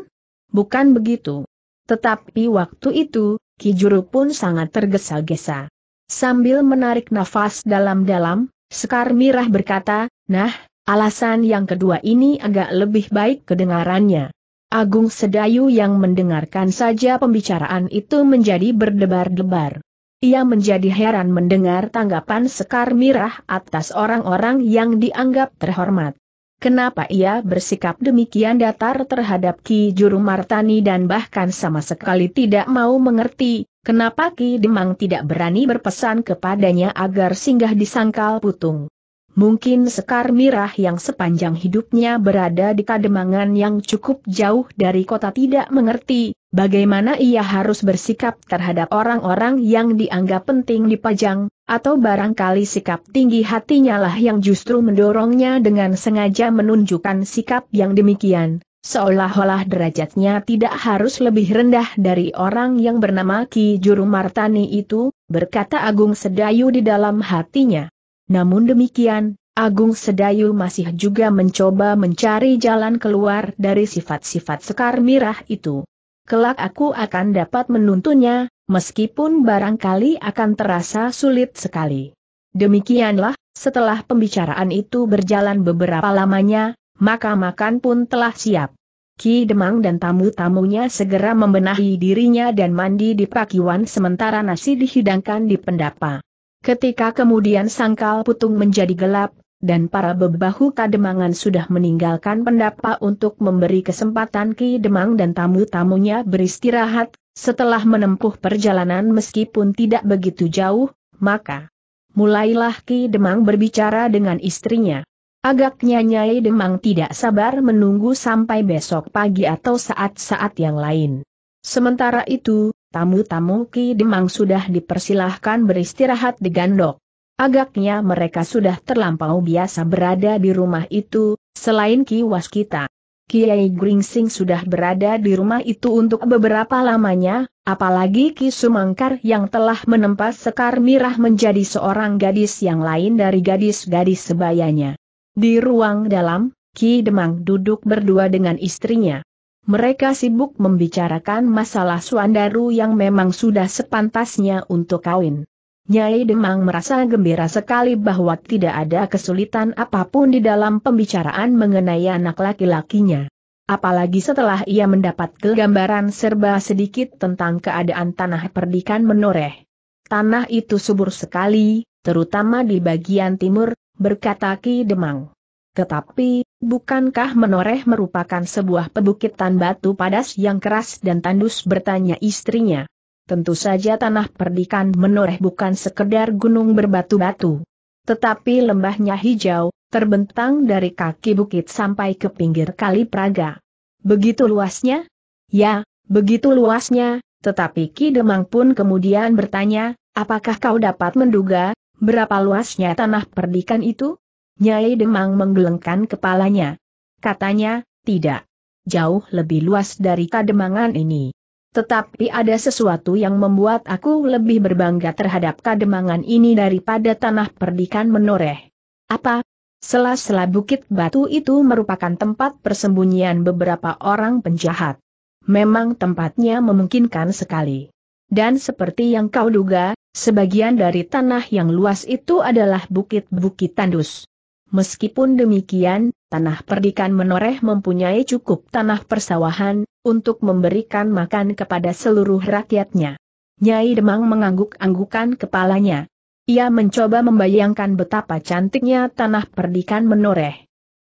Bukan begitu. Tetapi waktu itu, Ki Juru pun sangat tergesa-gesa. Sambil menarik nafas dalam-dalam, Sekar Mirah berkata, nah, alasan yang kedua ini agak lebih baik kedengarannya. Agung Sedayu yang mendengarkan saja pembicaraan itu menjadi berdebar-debar. Ia menjadi heran mendengar tanggapan Sekar Mirah atas orang-orang yang dianggap terhormat. Kenapa ia bersikap demikian datar terhadap Ki Juru Martani dan bahkan sama sekali tidak mau mengerti? Kenapa Ki Demang tidak berani berpesan kepadanya agar singgah di Sangkal Putung? Mungkin Sekar Mirah yang sepanjang hidupnya berada di Kademangan yang cukup jauh dari kota tidak mengerti, bagaimana ia harus bersikap terhadap orang-orang yang dianggap penting di Pajang, atau barangkali sikap tinggi hatinya lah yang justru mendorongnya dengan sengaja menunjukkan sikap yang demikian, seolah-olah derajatnya tidak harus lebih rendah dari orang yang bernama Ki Juru Martani itu, berkata Agung Sedayu di dalam hatinya. Namun demikian, Agung Sedayu masih juga mencoba mencari jalan keluar dari sifat-sifat Sekar Mirah itu. Kelak aku akan dapat menuntunnya, meskipun barangkali akan terasa sulit sekali. Demikianlah, setelah pembicaraan itu berjalan beberapa lamanya, maka makan pun telah siap. Ki Demang dan tamu-tamunya segera membenahi dirinya dan mandi di pakiwan sementara nasi dihidangkan di pendapa. Ketika kemudian Sangkal Putung menjadi gelap, dan para bebahu Kademangan sudah meninggalkan pendapa untuk memberi kesempatan Ki Demang dan tamu-tamunya beristirahat, setelah menempuh perjalanan meskipun tidak begitu jauh, maka mulailah Ki Demang berbicara dengan istrinya. Agaknya Nyai Demang tidak sabar menunggu sampai besok pagi atau saat-saat yang lain. Sementara itu, tamu-tamu Ki Demang sudah dipersilahkan beristirahat di gandok. Agaknya mereka sudah terlampau biasa berada di rumah itu, selain Ki Waskita. Kiai Gringsing sudah berada di rumah itu untuk beberapa lamanya, apalagi Ki Sumangkar yang telah menempa Sekar Mirah menjadi seorang gadis yang lain dari gadis-gadis sebayanya. Di ruang dalam, Ki Demang duduk berdua dengan istrinya. Mereka sibuk membicarakan masalah Swandaru yang memang sudah sepantasnya untuk kawin. Nyai Demang merasa gembira sekali bahwa tidak ada kesulitan apapun di dalam pembicaraan mengenai anak laki-lakinya. Apalagi setelah ia mendapat gambaran serba sedikit tentang keadaan tanah perdikan Menoreh. Tanah itu subur sekali, terutama di bagian timur, berkata Ki Demang. Tetapi, bukankah Menoreh merupakan sebuah pebukitan batu padas yang keras dan tandus, bertanya istrinya. Tentu saja tanah perdikan Menoreh bukan sekedar gunung berbatu-batu. Tetapi lembahnya hijau, terbentang dari kaki bukit sampai ke pinggir Kali Praga. Begitu luasnya? Ya, begitu luasnya, tetapi Ki Demang pun kemudian bertanya, apakah kau dapat menduga, berapa luasnya tanah perdikan itu? Nyai Demang menggelengkan kepalanya. Katanya, tidak. Jauh lebih luas dari Kademangan ini. Tetapi ada sesuatu yang membuat aku lebih berbangga terhadap Kademangan ini daripada tanah perdikan Menoreh. Apa? Sela-sela bukit batu itu merupakan tempat persembunyian beberapa orang penjahat. Memang tempatnya memungkinkan sekali. Dan seperti yang kau duga, sebagian dari tanah yang luas itu adalah bukit-bukit tandus. Meskipun demikian, tanah perdikan Menoreh mempunyai cukup tanah persawahan, untuk memberikan makan kepada seluruh rakyatnya. Nyai Demang mengangguk-anggukan kepalanya. Ia mencoba membayangkan betapa cantiknya tanah perdikan Menoreh.